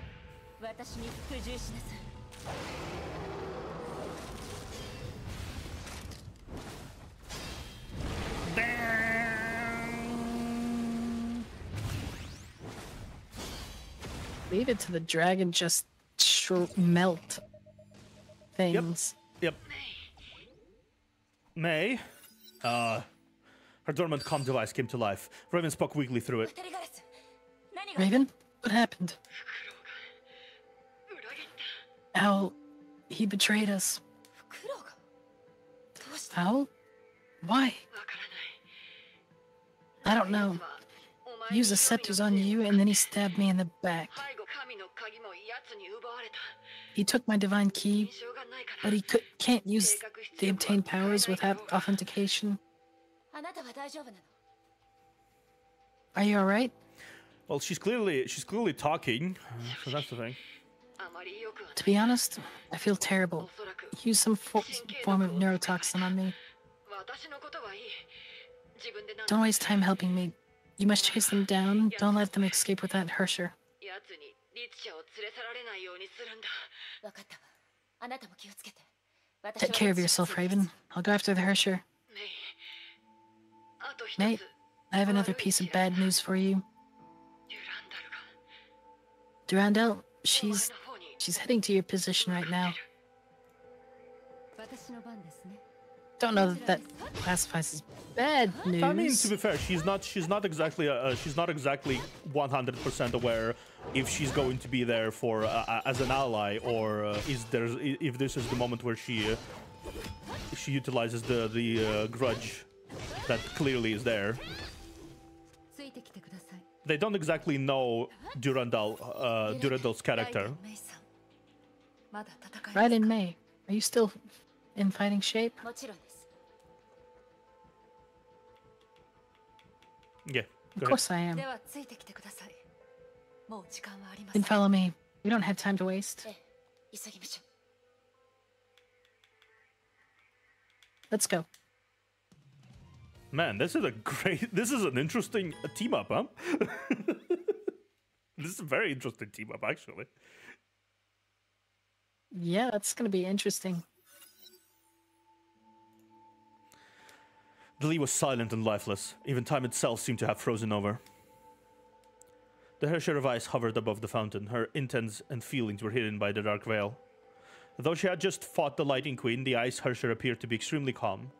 Damn. leave it to the dragon just sh melt things. Yep. Yep. Mei, uh, her dormant comm device came to life. Raven spoke weakly through it. Raven, what happened? Owl, he betrayed us. Owl? Why? I don't know. He used the scepters on you and then he stabbed me in the back. He took my divine key, but he could, can't use the obtained powers without authentication. Are you alright? Well, she's clearly she's clearly talking, so that's the thing. To be honest, I feel terrible. Use some fo form of neurotoxin on me. Don't waste time helping me. You must chase them down. Don't let them escape with that Herrscher. Take care of yourself, Raven. I'll go after the Herrscher. Mate, I have another piece of bad news for you. Durandal, she's... she's heading to your position right now. Don't know that that classifies as bad news. I mean, to be fair, she's not she's not exactly uh, she's not exactly one hundred percent aware if she's going to be there for uh, as an ally or uh, is there if this is the moment where she uh, she utilizes the the uh, grudge that clearly is there. They don't exactly know Durandal, uh, Durandal's character. Raiden Mei, are you still in fighting shape? Yeah. Of course I am. Then follow me. We don't have time to waste. Let's go. Man, this is a great. This is an interesting team up, huh? This is a very interesting team up, actually. Yeah, that's gonna be interesting. The Lee was silent and lifeless. Even time itself seemed to have frozen over. The Herrscher of Ice hovered above the fountain. Her intents and feelings were hidden by the dark veil. Though she had just fought the Lightning Queen, the Ice Herrscher appeared to be extremely calm.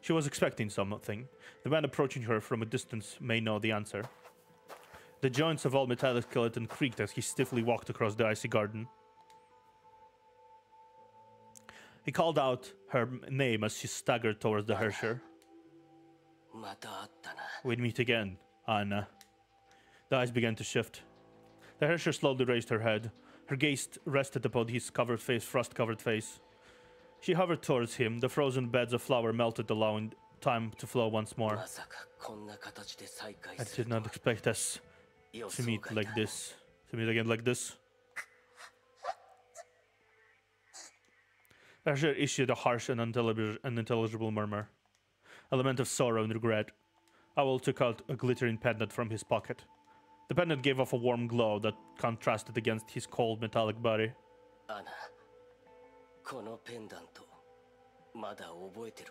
She was expecting something. The man approaching her from a distance may know the answer. The joints of all metallic skeleton creaked as he stiffly walked across the icy garden. He called out her name as she staggered towards the Herrscher. We'd meet again, Anna. The eyes began to shift. The Herrscher slowly raised her head. Her gaze rested upon his covered face, frost-covered face. She hovered towards him. The frozen beds of flower melted, allowing time to flow once more. I did not expect us to meet like this. To meet again like this. Herrscher issued a harsh and unintelligible murmur. A lament of sorrow and regret. Owl took out a glittering pendant from his pocket. The pendant gave off a warm glow that contrasted against his cold metallic body. Anna.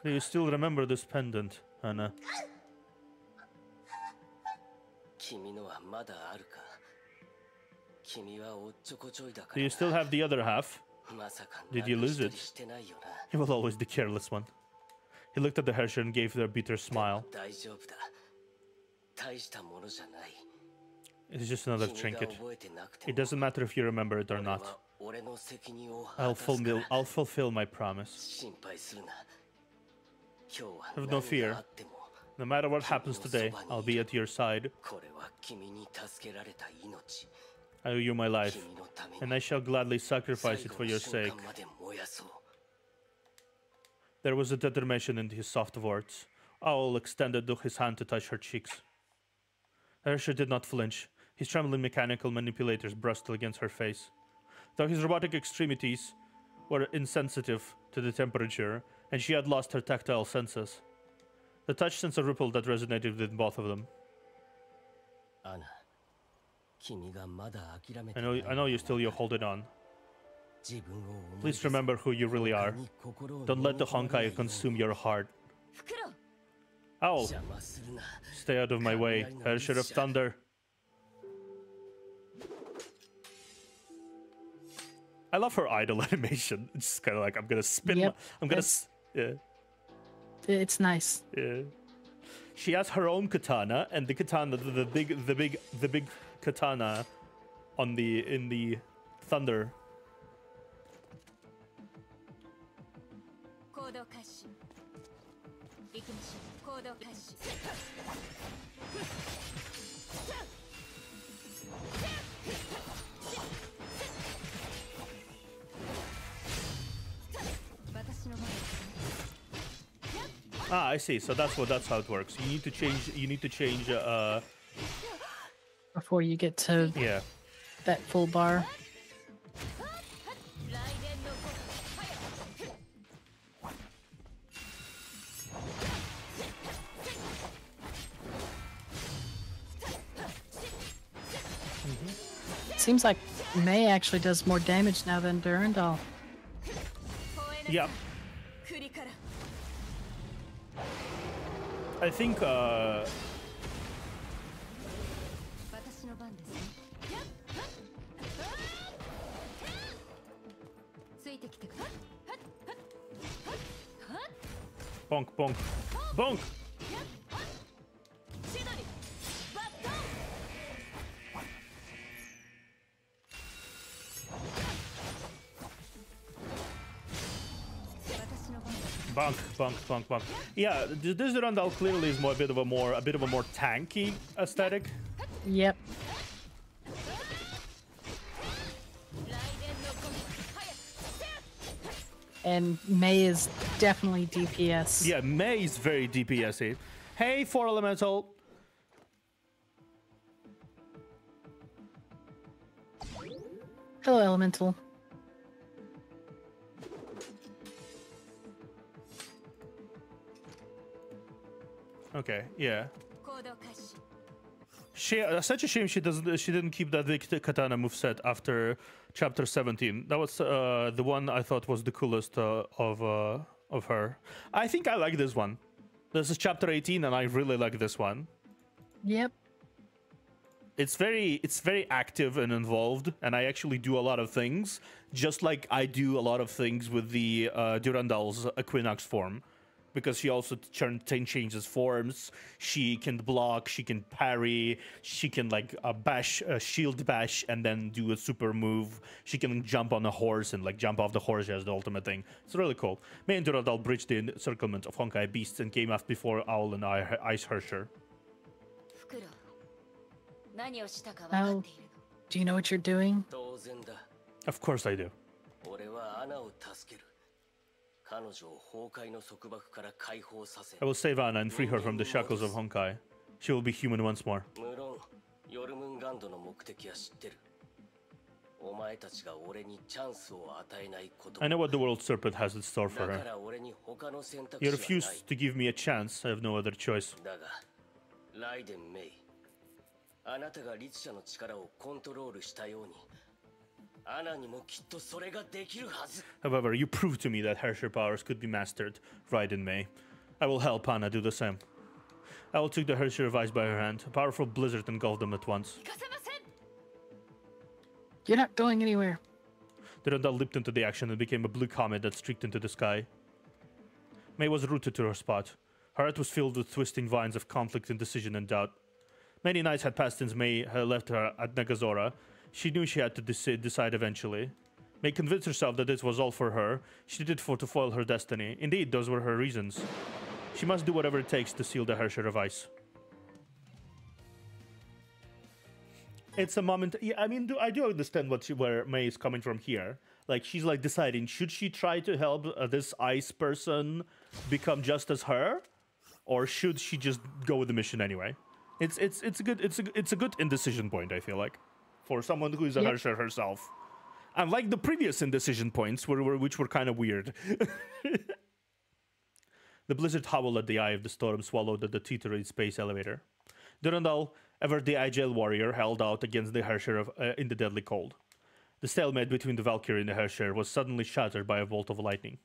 Do you still remember this pendant, Anna? Do you still have the other half? Did you lose it? You were always the careless one. He looked at the Herrscher and gave her a bitter smile. It's just another trinket. It doesn't matter if you remember it or not. I'll fulfill, I'll fulfill my promise. Have no fear. No matter what happens today, I'll be at your side. I owe you my life, and I shall gladly sacrifice it for your sake. There was a determination in his soft words. Owl extended his hand to touch her cheeks. Herrscher did not flinch. His trembling mechanical manipulators brustled against her face. Though his robotic extremities were insensitive to the temperature, and she had lost her tactile senses. The touch sent a ripple that resonated with both of them. Anna, I know, I know you're still you're holding on. Please remember who you really are. Don't let the Honkai consume your heart. Owl, stay out of my way, Herrscher of Thunder. I love her idle animation. It's just kind of like, I'm gonna spin. Yep, I'm gonna. Yeah. It's nice. Yeah. She has her own katana, and the katana, the, the big, the big, the big katana, on the in the thunder. Ah, I see. So that's what that's how it works. You need to change. You need to change. Uh, Before you get to yeah, that full bar. Seems like Mei actually does more damage now than Durandal. Yeah. I think, uh... bonk, bonk, bonk! Bonk, bonk, bonk, bonk. Yeah, this Durandal clearly is more a bit of a more a bit of a more tanky aesthetic. Yep. And Mei is definitely D P S. Yeah, Mei is very D P S-y. Hey, Four Elemental. Hello, Elemental. Okay, yeah. She, uh, such a shame she doesn't. She didn't keep that big katana moveset after chapter seventeen. That was uh, the one I thought was the coolest uh, of uh, of her. I think I like this one. This is chapter eighteen, and I really like this one. Yep. It's very, it's very active and involved, and I actually do a lot of things, just like I do a lot of things with the uh, Durandal's Equinox form. Because she also changes forms, she can block, she can parry, she can like uh, bash, uh, shield bash, and then do a super move. She can jump on a horse and like jump off the horse as the ultimate thing. It's really cool. Mei and Durandal bridged the encirclement of Honkai beasts and came up before Owl and Ice Herrscher. Owl, do you know what you're doing? Of course I do. I will save Anna and free her from the shackles of Honkai. She will be human once more. I know what the World Serpent has in store for her. You refuse to give me a chance. I have no other choice. However, you proved to me that Herrscher powers could be mastered, Raiden Mei. I will help Anna do the same. I will take the Herrscher of Ice by her hand. A powerful blizzard engulfed them at once. You're not going anywhere. Durandal leaped into the action and became a blue comet that streaked into the sky. Mei was rooted to her spot. Her heart was filled with twisting vines of conflict, indecision, and doubt. Many nights had passed since Mei had left her at Nagazora. She knew she had to deci decide eventually. Mei convinced herself that this was all for her. She did it for to foil her destiny. Indeed, those were her reasons. She must do whatever it takes to seal the Herrscher of Ice. It's a moment. Yeah, I mean, do, I do understand what she, where Mei is coming from here. Like, she's like deciding, should she try to help uh, this ice person become just as her, or should she just go with the mission anyway? It's it's it's a good it's a it's a good indecision point. I feel like. For someone who is a yep. Herrscher herself, unlike the previous indecision points, were, were, which were kind of weird. The blizzard howled at the eye of the storm, swallowed at the teetering space elevator. Durandal, ever the agile warrior, held out against the Herrscher of, uh, in the deadly cold. The stalemate between the Valkyrie and the Herrscher was suddenly shattered by a bolt of lightning.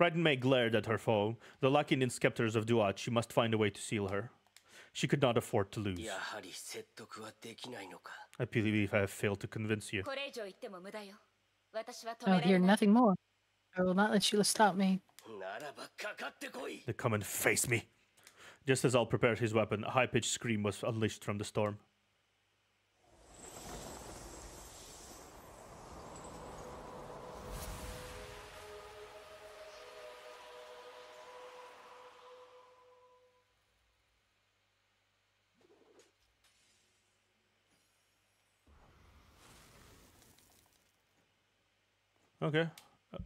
Raiden Mei glared at her foe, though lacking in Scepters of Duat, she must find a way to seal her. She could not afford to lose. I believe I have failed to convince you. I'll hear nothing more. I will not let you stop me. They come and face me. Just as Al prepared his weapon, a high-pitched scream was unleashed from the storm. Okay. Uh,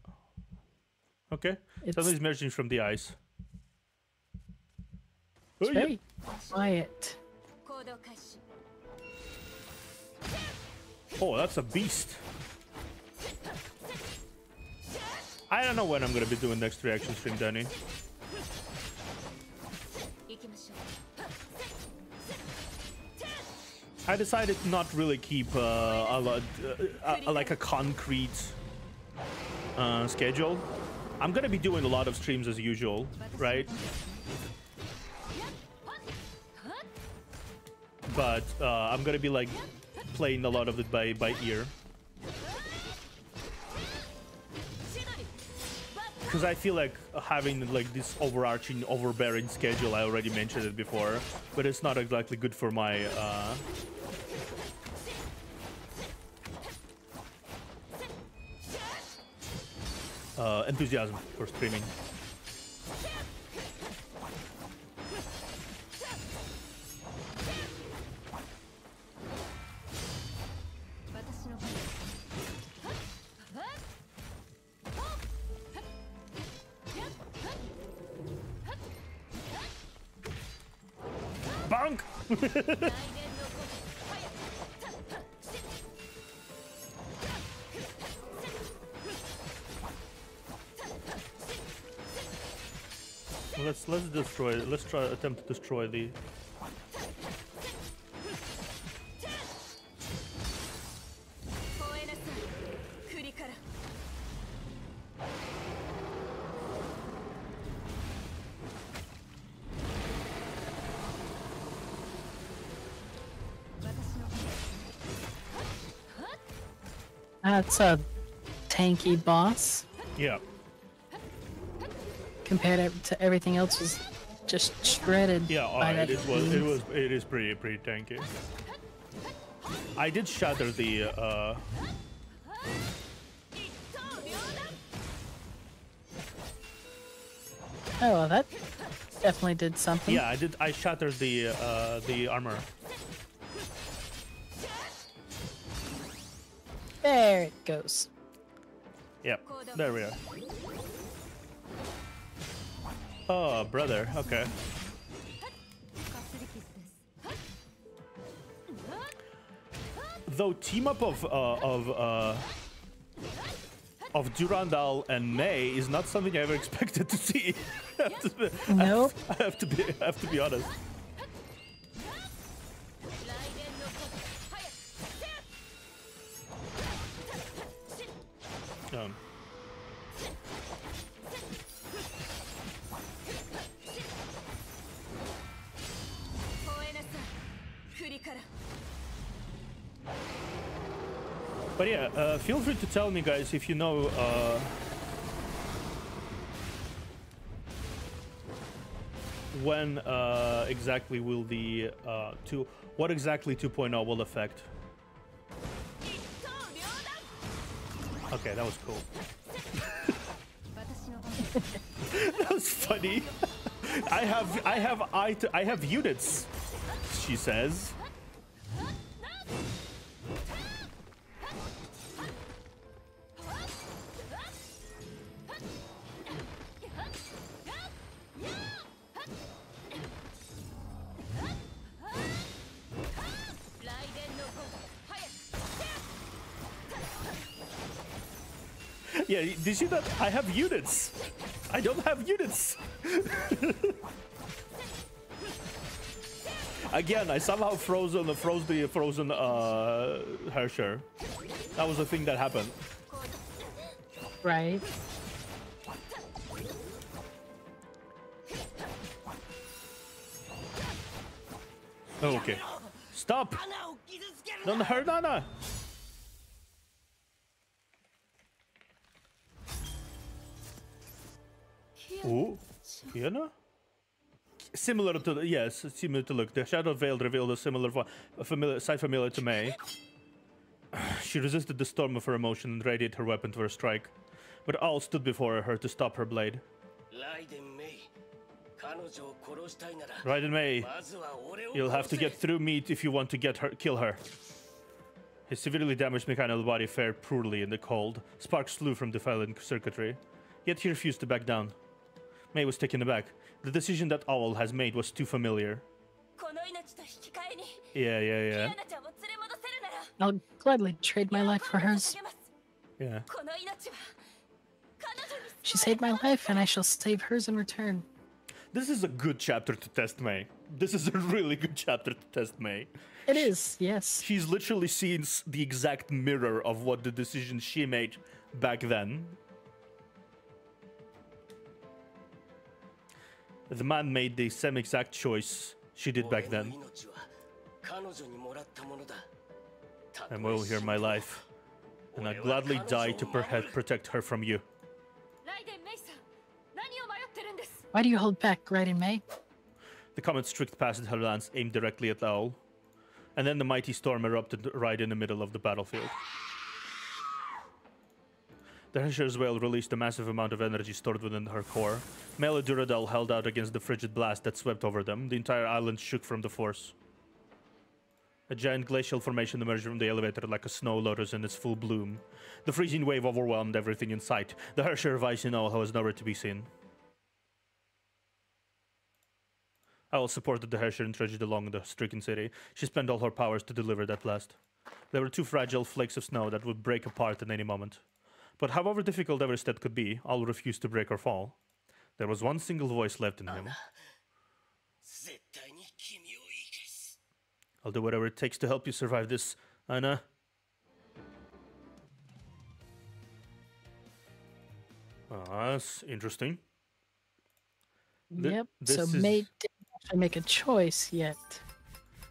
okay. It's... Something's emerging from the ice. It's oh, very yeah. quiet. Oh, that's a beast. I don't know when I'm going to be doing next reaction stream, Danny. I decided not really keep uh, a lot, uh, a, like a concrete... Uh, schedule. I'm gonna be doing a lot of streams as usual, right? But uh, I'm gonna be like playing a lot of it by by ear, because I feel like having like this overarching, overbearing schedule. I already mentioned it before, but it's not exactly good for my. Uh, Uh, enthusiasm for streaming. Bonk! Let's let's destroy. Let's try attempt to destroy the. That's a tanky boss. Yeah. Compared to everything else, was just shredded. Yeah, by right, that it was. It was. It is pretty, pretty tanky. I did shatter the. Uh... Oh, well, that definitely did something. Yeah, I did. I shattered the uh, the armor. There it goes. Yep. There we are. Oh, brother, okay. Though team up of uh, of uh, of Durandal and Mei is not something I ever expected to see. I have to be, no. I have to be I have to be honest. Um. But yeah, uh, feel free to tell me, guys, if you know. Uh, when uh, exactly will the uh, two? What exactly two point oh will affect? Okay, that was cool. That was funny. I have, I have, I, I have units. She says. Yeah, did you see that? I have units. I don't have units. Again, I somehow frozen, froze the frozen uh, Herrscher. That was the thing that happened. Right. Oh, okay. Stop! Don't hurt Anna! Ooh, Kiana? Similar to the, yes, similar to look. The shadow veil revealed a similar a familiar sight familiar to Mei. She resisted the storm of her emotion and readied her weapon to her strike. But Owl stood before her to stop her blade. Raiden Mei, you'll have to get through me if you want to get her, kill her. His severely damaged mechanical body fared poorly in the cold. Sparks flew from the failing circuitry. Yet he refused to back down. Mei was taken aback. The decision that Owl has made was too familiar. Yeah, yeah, yeah. I'll gladly trade my life for hers. Yeah. She saved my life, and I shall save hers in return. This is a good chapter to test Mei. This is a really good chapter to test Mei. It is, yes. She's literally seen the exact mirror of what the decision she made back then. The man made the same exact choice she did back then. I will hear my life, and I gladly die to protect her from you. Why do you hold back, Raiden Mei? The comet streaked past her lance, aimed directly at Owl. And then the mighty storm erupted right in the middle of the battlefield. The Herrscher's Veil released a massive amount of energy stored within her core. Mei and Durandal held out against the frigid blast that swept over them. The entire island shook from the force. A giant glacial formation emerged from the elevator like a snow lotus in its full bloom. The freezing wave overwhelmed everything in sight. The Herrscher of Ice in Owl was nowhere to be seen. Owl supported the Herrscher and trudged along the stricken city. She spent all her powers to deliver that blast. There were two fragile flakes of snow that would break apart at any moment. But however difficult every step could be, Owl refused to break or fall. There was one single voice left in him. I'll do whatever it takes to help you survive this, Anna. Ah, that's interesting. Th yep, this so is... made... I make a choice yet.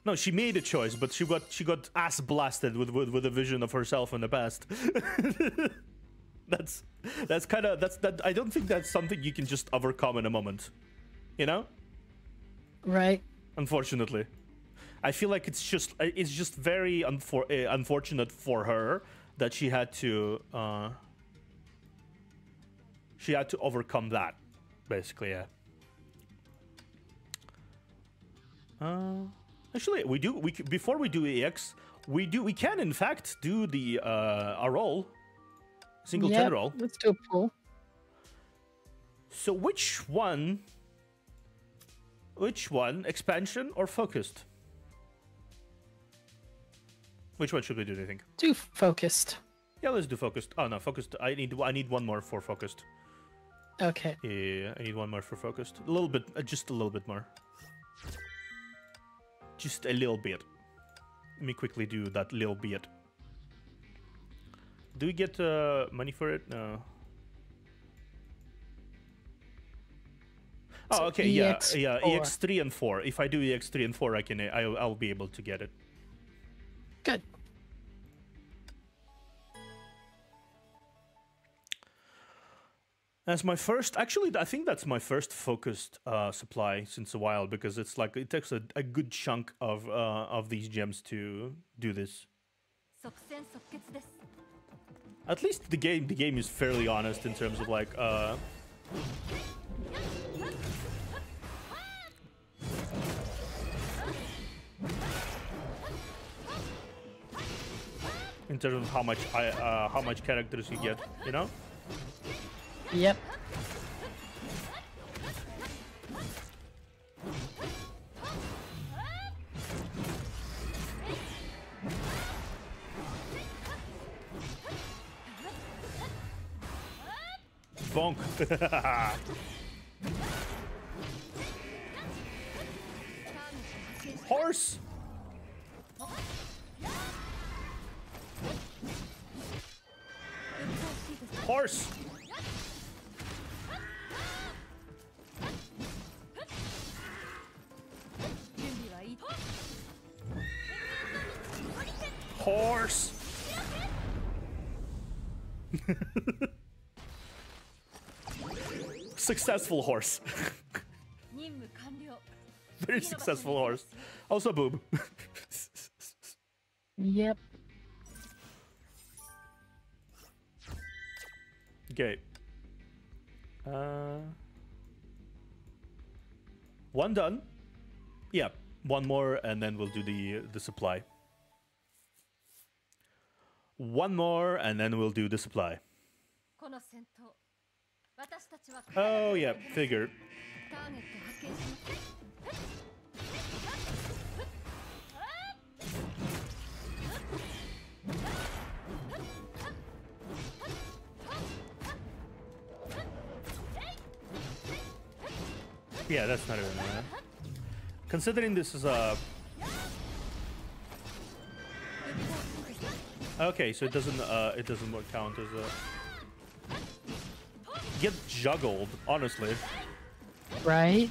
No, she made a choice, but she got she got ass blasted with with, with a vision of herself in the past. that's that's kind of that's that. I don't think that's something you can just overcome in a moment, you know? Right. Unfortunately, I feel like it's just it's just very unfor uh, unfortunate for her that she had to uh, she had to overcome that, basically. Yeah. Uh, actually, we do. We before we do E X, we do. We can, in fact, do the uh, a roll, single yep, ten roll. Let's do a pull. So which one? Which one? Expansion or focused? Which one should we do? Do you think? Do focused. Yeah, let's do focused. Oh no, focused. I need. I need one more for focused. Okay. Yeah, I need one more for focused. A little bit, uh, just a little bit more. Just a little bit. Let me quickly do that little bit. Do we get uh, money for it? No. Oh, okay. Yeah, yeah. E X three and four. If I do E X three and four, I can. I, I'll be able to get it. Good. That's my first, actually, I think that's my first focused uh, supply since a while, because it's like, it takes a, a good chunk of, uh, of these gems to do this. At least the game, the game is fairly honest in terms of like, uh... in terms of how much, I, uh, how much characters you get, you know? Yep. Bonk. Horse. Horse. Horse. Successful horse. Very successful horse. Also boob. Yep. Okay. Uh, one done. Yeah, one more and then we'll do the the supply. One more and then we'll do the supply. Oh yeah, figure. Yeah, that's not even right. Considering this is a... Okay, so it doesn't uh, it doesn't count as a... Get juggled, honestly. Right?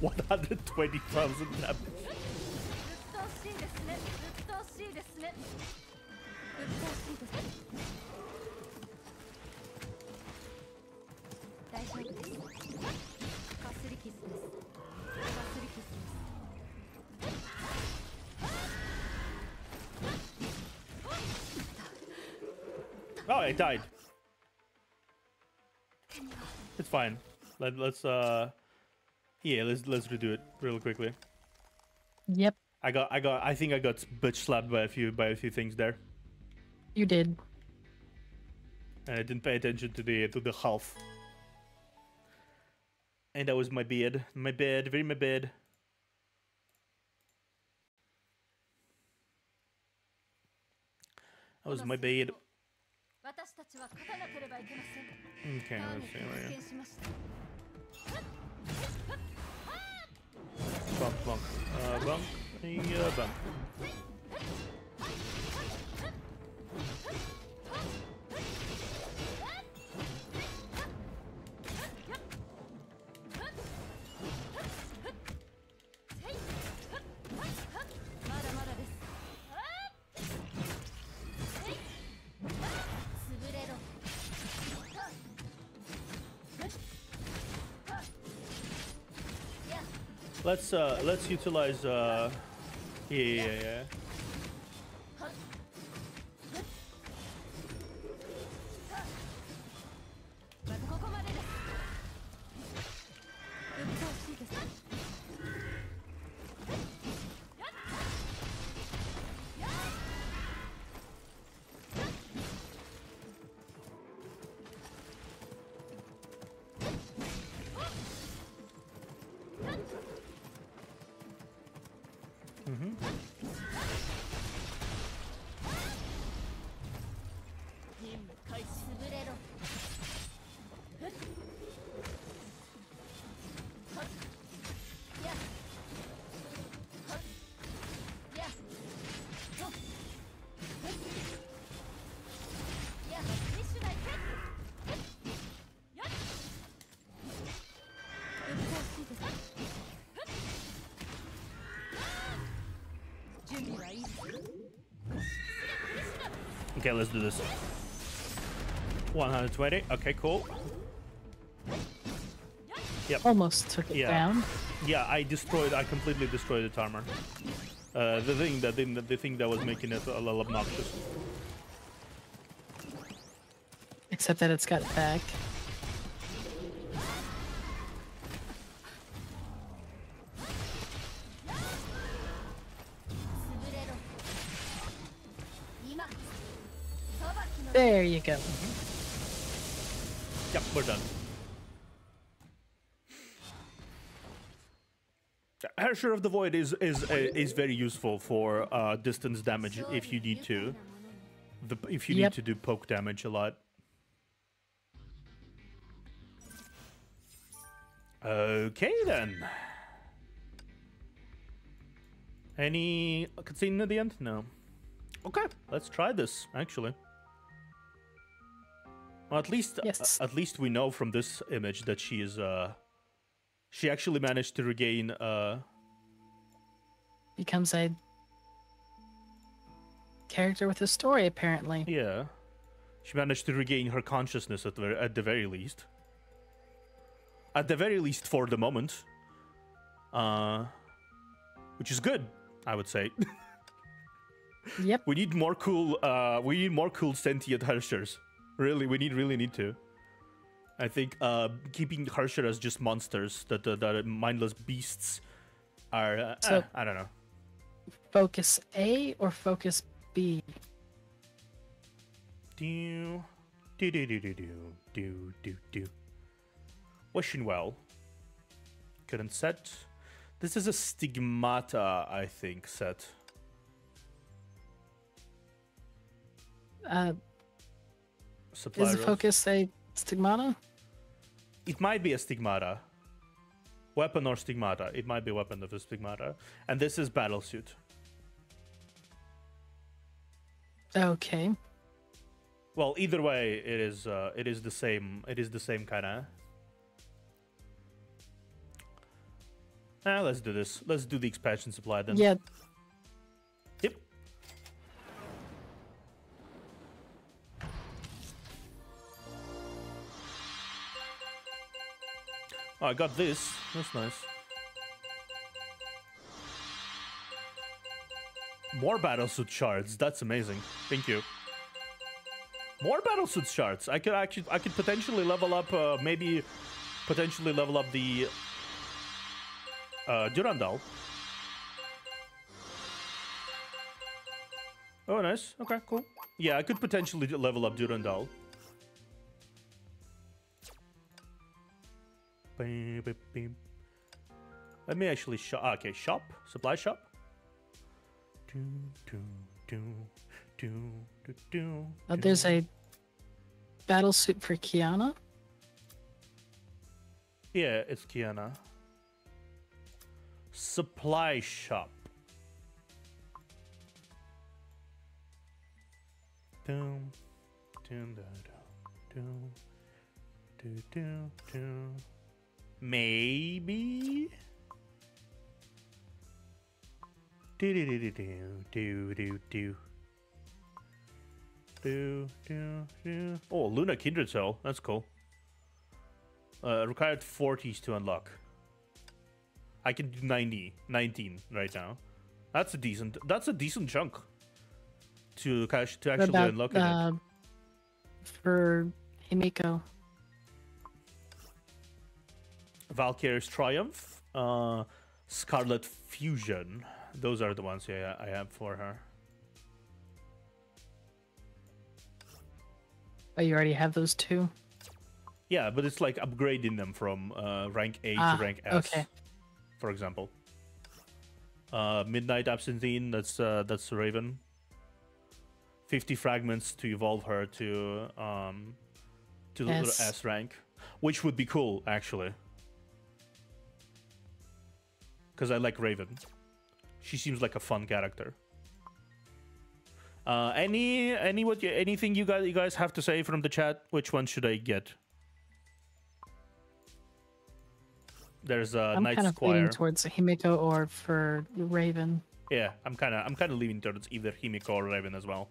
one hundred twenty thousand damage. Oh, I died. It's fine. Let, let's uh Yeah, let's let's redo it real quickly. Yep. I got I got I think I got bitch slapped by a few by a few things there. You did. And I didn't pay attention to the to the health. And that was my beard. My beard, very my beard. That was my beard. Okay, let's see where we go. Bump, bump, uh, bump, uh, bump. Let's uh let's utilize uh yeah yeah yeah. Okay, let's do this. one hundred twenty. Okay, cool. Yep. Almost took it yeah. down. Yeah, I destroyed. I completely destroyed its armor. Uh, the thing that the, the thing that was making it a little obnoxious. Except that it's got back. There you go. Yep, we're done. Herrscher of the Void is is is very useful for uh, distance damage if you need to. The, if you yep. need to do poke damage a lot. Okay then. Any cutscene at the end? No. Okay, let's try this actually. Well, at least yes. uh, at least we know from this image that she is uh she actually managed to regain uh becomes a character with a story, apparently. Yeah. She managed to regain her consciousness at the, at the very least. At the very least for the moment. Uh, which is good, I would say. Yep. We need more cool, uh, we need more cool sentient Herrschers. Really, we need, really need to. I think uh, keeping Herrscher as just monsters, that, that, that are mindless beasts are, uh, so eh, I don't know. Focus A or focus B? Do do do do do do do do. Wishing well. Current set. This is a Stigmata, I think, set. Uh, Supply is the focus a Stigmata? It might be a Stigmata. Weapon or Stigmata. It might be a weapon of a Stigmata. And this is Battlesuit. Okay. Well, either way, it is uh, it is the same. It is the same kind of. Ah, let's do this. Let's do the expansion supply then. Yeah. Yep. Oh, I got this. That's nice. More battlesuit shards. That's amazing. Thank you. More battlesuit shards. I could actually, I could potentially level up, uh, maybe potentially level up the uh, Durandal. Oh, nice. Okay, cool. Yeah, I could potentially level up Durandal. Let me actually shop. Ah, okay, shop. Supply shop. Do, do, do. Do, do, do, oh, there's a battle suit for Kiana. Yeah, it's Kiana. Supply shop. Doom, doom, doom, doom, doom, doom. Maybe. Do do do do do do do. Do, do, do. Oh, Luna Kindred Soul. That's cool. Uh, required forties to unlock. I can do ninety, nineteen right now. That's a decent. That's a decent chunk to cash to actually about, unlock uh, it. For Himiko. Valkyrie's Triumph, uh, Scarlet Fusion. Those are the ones yeah, I have for her. Oh, you already have those two? Yeah, but it's like upgrading them from uh, rank A ah, to rank S, okay. For example. Uh, Midnight Absinthe, that's uh, that's Raven. fifty fragments to evolve her to um, to yes. the S rank, which would be cool actually, because I like Raven. She seems like a fun character. Uh, any, any, what, anything you guys, you guys have to say from the chat? Which one should I get? There's a Night Squire. I'm kind of leaning towards Himiko or for Raven. Yeah, I'm kind of, I'm kind of leaning towards either Himiko or Raven as well.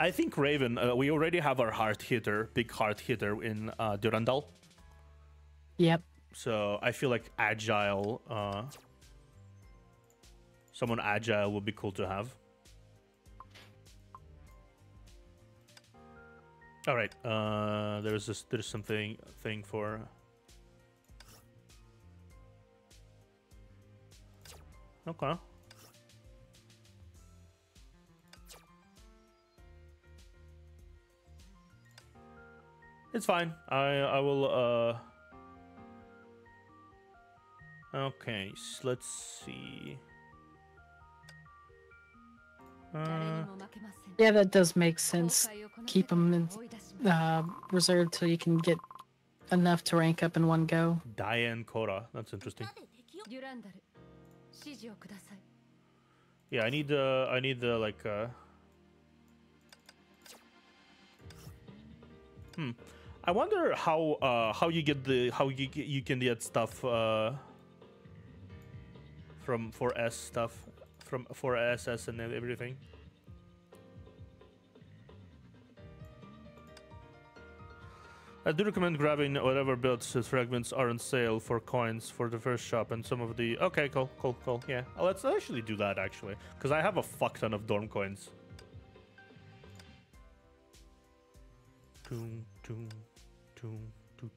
I think Raven. Uh, we already have our hard hitter, big hard hitter in uh, Durandal. Yep. So I feel like agile. Uh, Someone agile would be cool to have. All right, uh, there's this, there's something thing for. Okay. It's fine. I I will. Uh... Okay, so let's see. Uh, yeah, that does make sense. Keep them in uh, reserve till you can get enough to rank up in one go. Diane Kora, that's interesting. Yeah, I need the, uh, I need the like. Uh... hmm, I wonder how uh, how you get the how you you can get stuff uh, from four S stuff from four S S and everything. I do recommend grabbing whatever builds uh, fragments are on sale for coins for the first shop and some of the... Okay, cool, cool, cool, yeah. Let's actually do that, actually. Because I have a fuck ton of dorm coins. Doom, doom, doom, doom,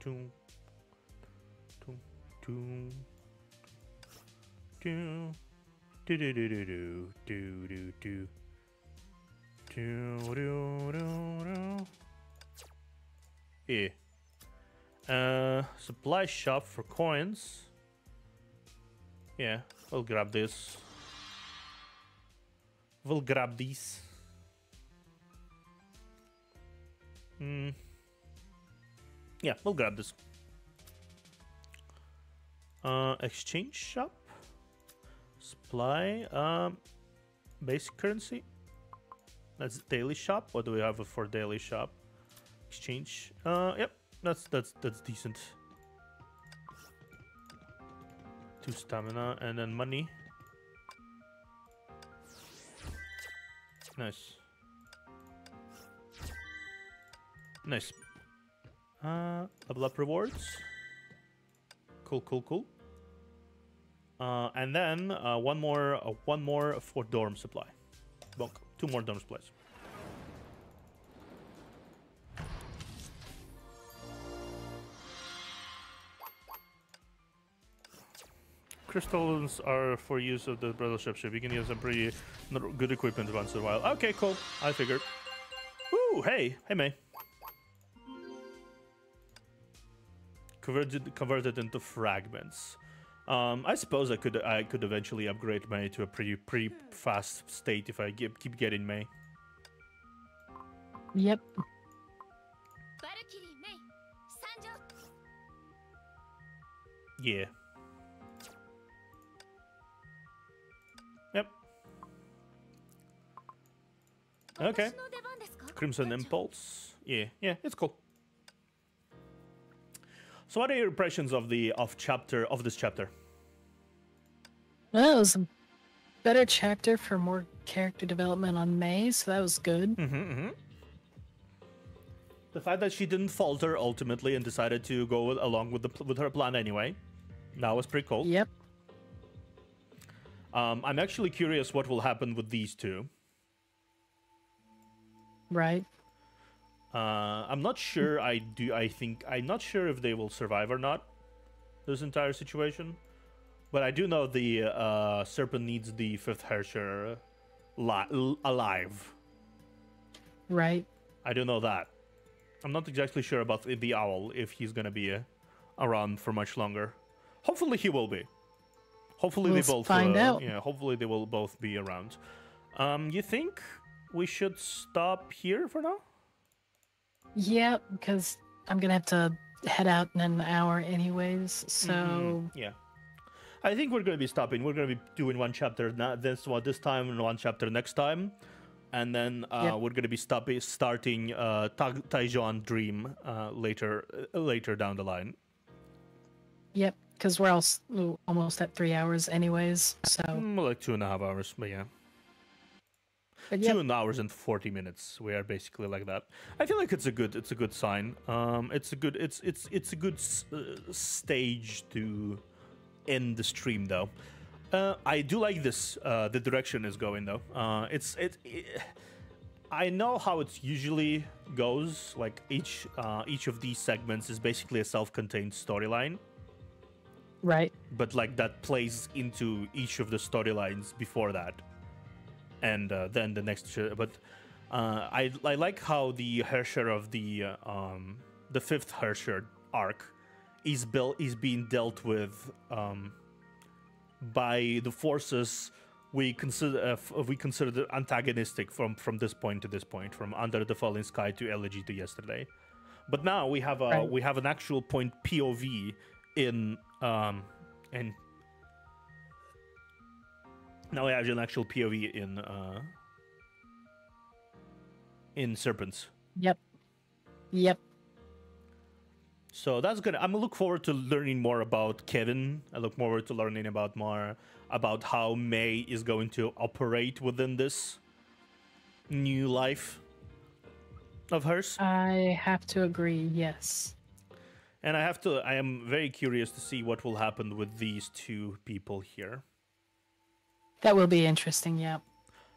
doom, doom, doom, doom, do do do do do do do do do do do. Here. Uh, supply shop for coins. Yeah, we'll grab this. We'll grab these. Hmm. Yeah, we'll grab this. Uh, exchange shop. Supply. Um, basic currency. That's daily shop. What do we have for daily shop? Exchange. Uh, yep, that's that's that's decent. Two stamina and then money. Nice. Nice. Uh, level up rewards. Cool, cool, cool. Uh, and then uh, one more, uh, one more for dorm supply. Bonk. Two more dorm supplies. Crystals are for use of the battleship ship. You can use some pretty good equipment once in a while. Okay, cool. I figured. Ooh, hey. Hey, May. Converted, converted into fragments. Um, I suppose I could I could eventually upgrade May to a pretty, pretty fast state if I keep, keep getting May. Yep. Yeah. Okay. Crimson Impulse. Yeah, yeah, it's cool. So what are your impressions of the of chapter of this chapter? Well, it was a better chapter for more character development on Mei, so that was good. Mm-hmm, mm-hmm. The fact that she didn't falter ultimately and decided to go with, along with the with her plan anyway. That was pretty cool. Yep. Um, I'm actually curious what will happen with these two. Right. Uh, I'm not sure. I do. I think I'm not sure if they will survive or not. This entire situation, but I do know the uh, serpent needs the fifth Herrscher alive. Right. I do know that. I'm not exactly sure about the owl if he's gonna be uh, around for much longer. Hopefully he will be. Hopefully we'll they both find uh, out. Yeah. Hopefully they will both be around. Um, you think? We should stop here for now? Yeah, because I'm going to have to head out in an hour anyways, so... Mm-hmm. Yeah. I think we're going to be stopping. We're going to be doing one chapter now, this, well, this time and one chapter next time. And then uh, yep. we're going to be stopping, starting uh, Ta Taijuan Dream uh, later uh, later down the line. Yep, because we're all, almost at three hours anyways, so... Mm, like two and a half hours, but yeah. But Two yep. hours and forty minutes. We are basically like that. I feel like it's a good. It's a good sign. Um, it's a good. It's it's it's a good s uh, stage to end the stream, though. Uh, I do like this. Uh, the direction is going though. Uh, it's it, it. I know how it usually goes. Like each uh, each of these segments is basically a self-contained storyline. Right. But like that plays into each of the storylines before that. And uh, then the next, but uh, I I like how the Herrscher of the uh, um, the fifth Herrscher arc is built is being dealt with um, by the forces we consider uh, f we consider antagonistic from from this point to this point, from Under the Falling Sky to Elegy to Yesterday, but now we have a right. we have an actual point P O V in um, and. Now I have an actual P O V in uh, in serpents. Yep. Yep. So that's good. I'm look forward to learning more about Kevin. I look forward to learning about more about how Mei is going to operate within this new life of hers. I have to agree, yes. And I have to I am very curious to see what will happen with these two people here. That will be interesting, yeah.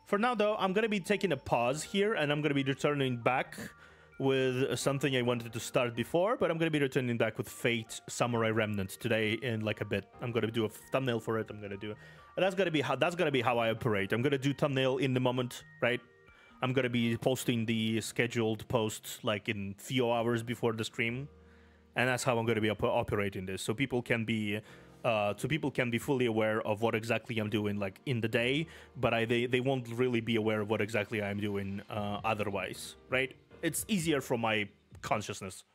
For now though, I'm gonna be taking a pause here and I'm gonna be returning back with something I wanted to start before, but I'm going to be returning back with Fate Samurai Remnant today in like a bit. I'm going to do a thumbnail for it. I'm going to do it. That's going to be how that's going to be how I operate. I'm going to do thumbnail in the moment, right? I'm going to be posting the scheduled posts like in few hours before the stream, and that's how I'm going to be op operating this, so people can be uh, so people can be fully aware of what exactly I'm doing like in the day, but I they, they won't really be aware of what exactly I'm doing uh, otherwise, right? It's easier for my consciousness,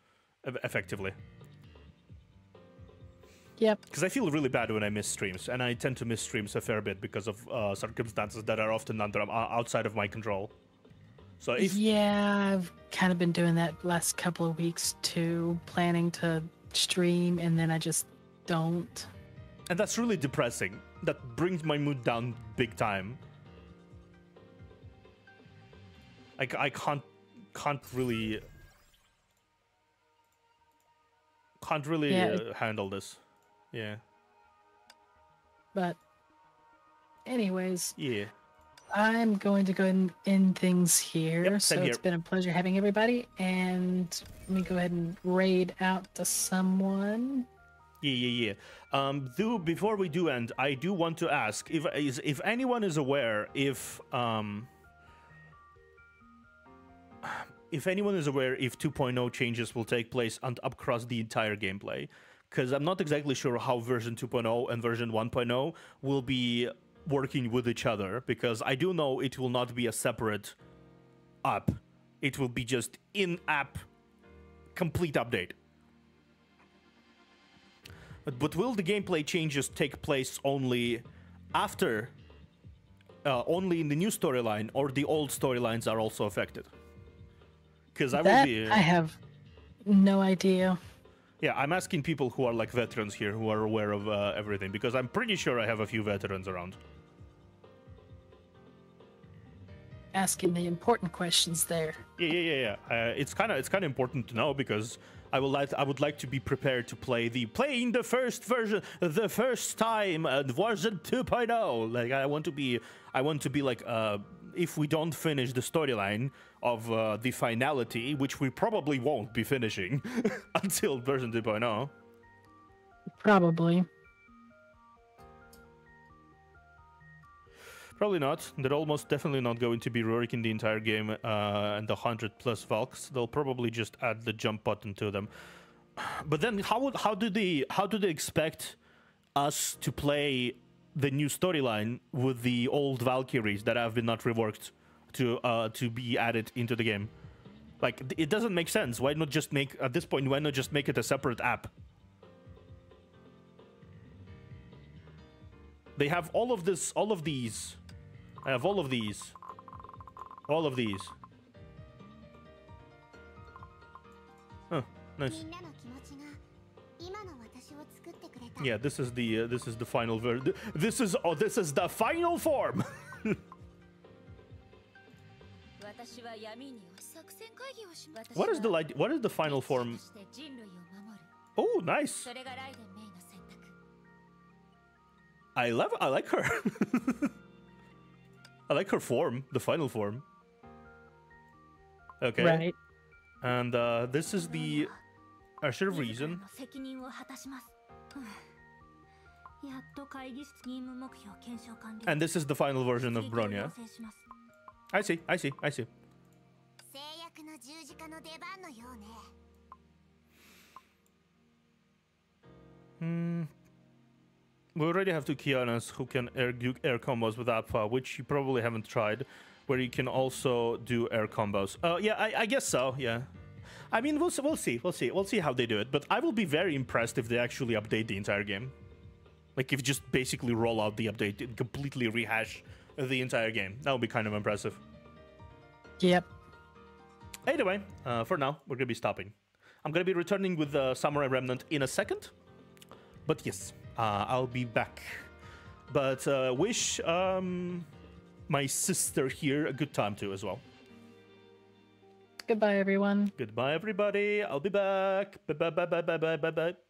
effectively. Yep. Because I feel really bad when I miss streams, and I tend to miss streams a fair bit because of uh, circumstances that are often under uh, outside of my control. So if yeah, I've kind of been doing that last couple of weeks too, planning to stream, and then I just don't. And that's really depressing. That brings my mood down big time. I, I can't. can't really can't really yeah, uh, handle this. Yeah, but anyways, yeah, I'm going to go ahead and end things here. Yep, so here. It's been a pleasure having everybody, and let me go ahead and raid out to someone. Yeah, yeah, yeah. Um, do before we do end, I do want to ask if is if anyone is aware if um. if anyone is aware if two point oh changes will take place and across the entire gameplay, because I'm not exactly sure how version two point oh and version one point oh will be working with each other, because I do know it will not be a separate app. It will be just in-app complete update. But, but will the gameplay changes take place only after, uh, only in the new storyline, or the old storylines are also affected? Because I that, would be, uh, I have no idea. Yeah, I'm asking people who are like veterans here, who are aware of uh, everything, because I'm pretty sure I have a few veterans around. Asking the important questions there. Yeah, yeah, yeah, yeah. Uh, it's kind of it's kind of important to know, because I would like I would like to be prepared to play the playing the first version the first time version two point oh. Like I want to be I want to be like uh, if we don't finish the storyline of uh, the finality, which we probably won't be finishing until version two point oh. Probably. Probably not. They're almost definitely not going to be reworking the entire game uh, and the one hundred plus Valks. They'll probably just add the jump button to them. But then how would, how do they how do they expect us to play the new storyline with the old Valkyries that have been not reworked to uh, to be added into the game? Like, it doesn't make sense. Why not just make, at this point, why not just make it a separate app? They have all of this, all of these. I have all of these. All of these. Oh, nice. Yeah, this is the uh, this is the final ver this is oh this is the final form. What is the light what is the final form? Oh, nice. I love I like her. I like her form, the final form. Okay. Right. And uh this is the Herrscher of Reason. And this is the final version of Bronya. I see, I see, I see. Hmm. We already have two Kianas who can air, do air combos with Alpha, which you probably haven't tried, where you can also do air combos. Uh, yeah, I, I guess so, yeah. I mean, we'll, we'll see, we'll see, we'll see how they do it, but I will be very impressed if they actually update the entire game. Like, if just basically roll out the update and completely rehash the entire game. That would be kind of impressive. Yep. Either way, uh, for now, we're gonna be stopping. I'm gonna be returning with the Samurai Remnant in a second. But yes, uh, I'll be back. But uh, wish um, my sister here a good time too as well. Goodbye, everyone. Goodbye, everybody. I'll be back. Bye bye bye bye bye bye bye.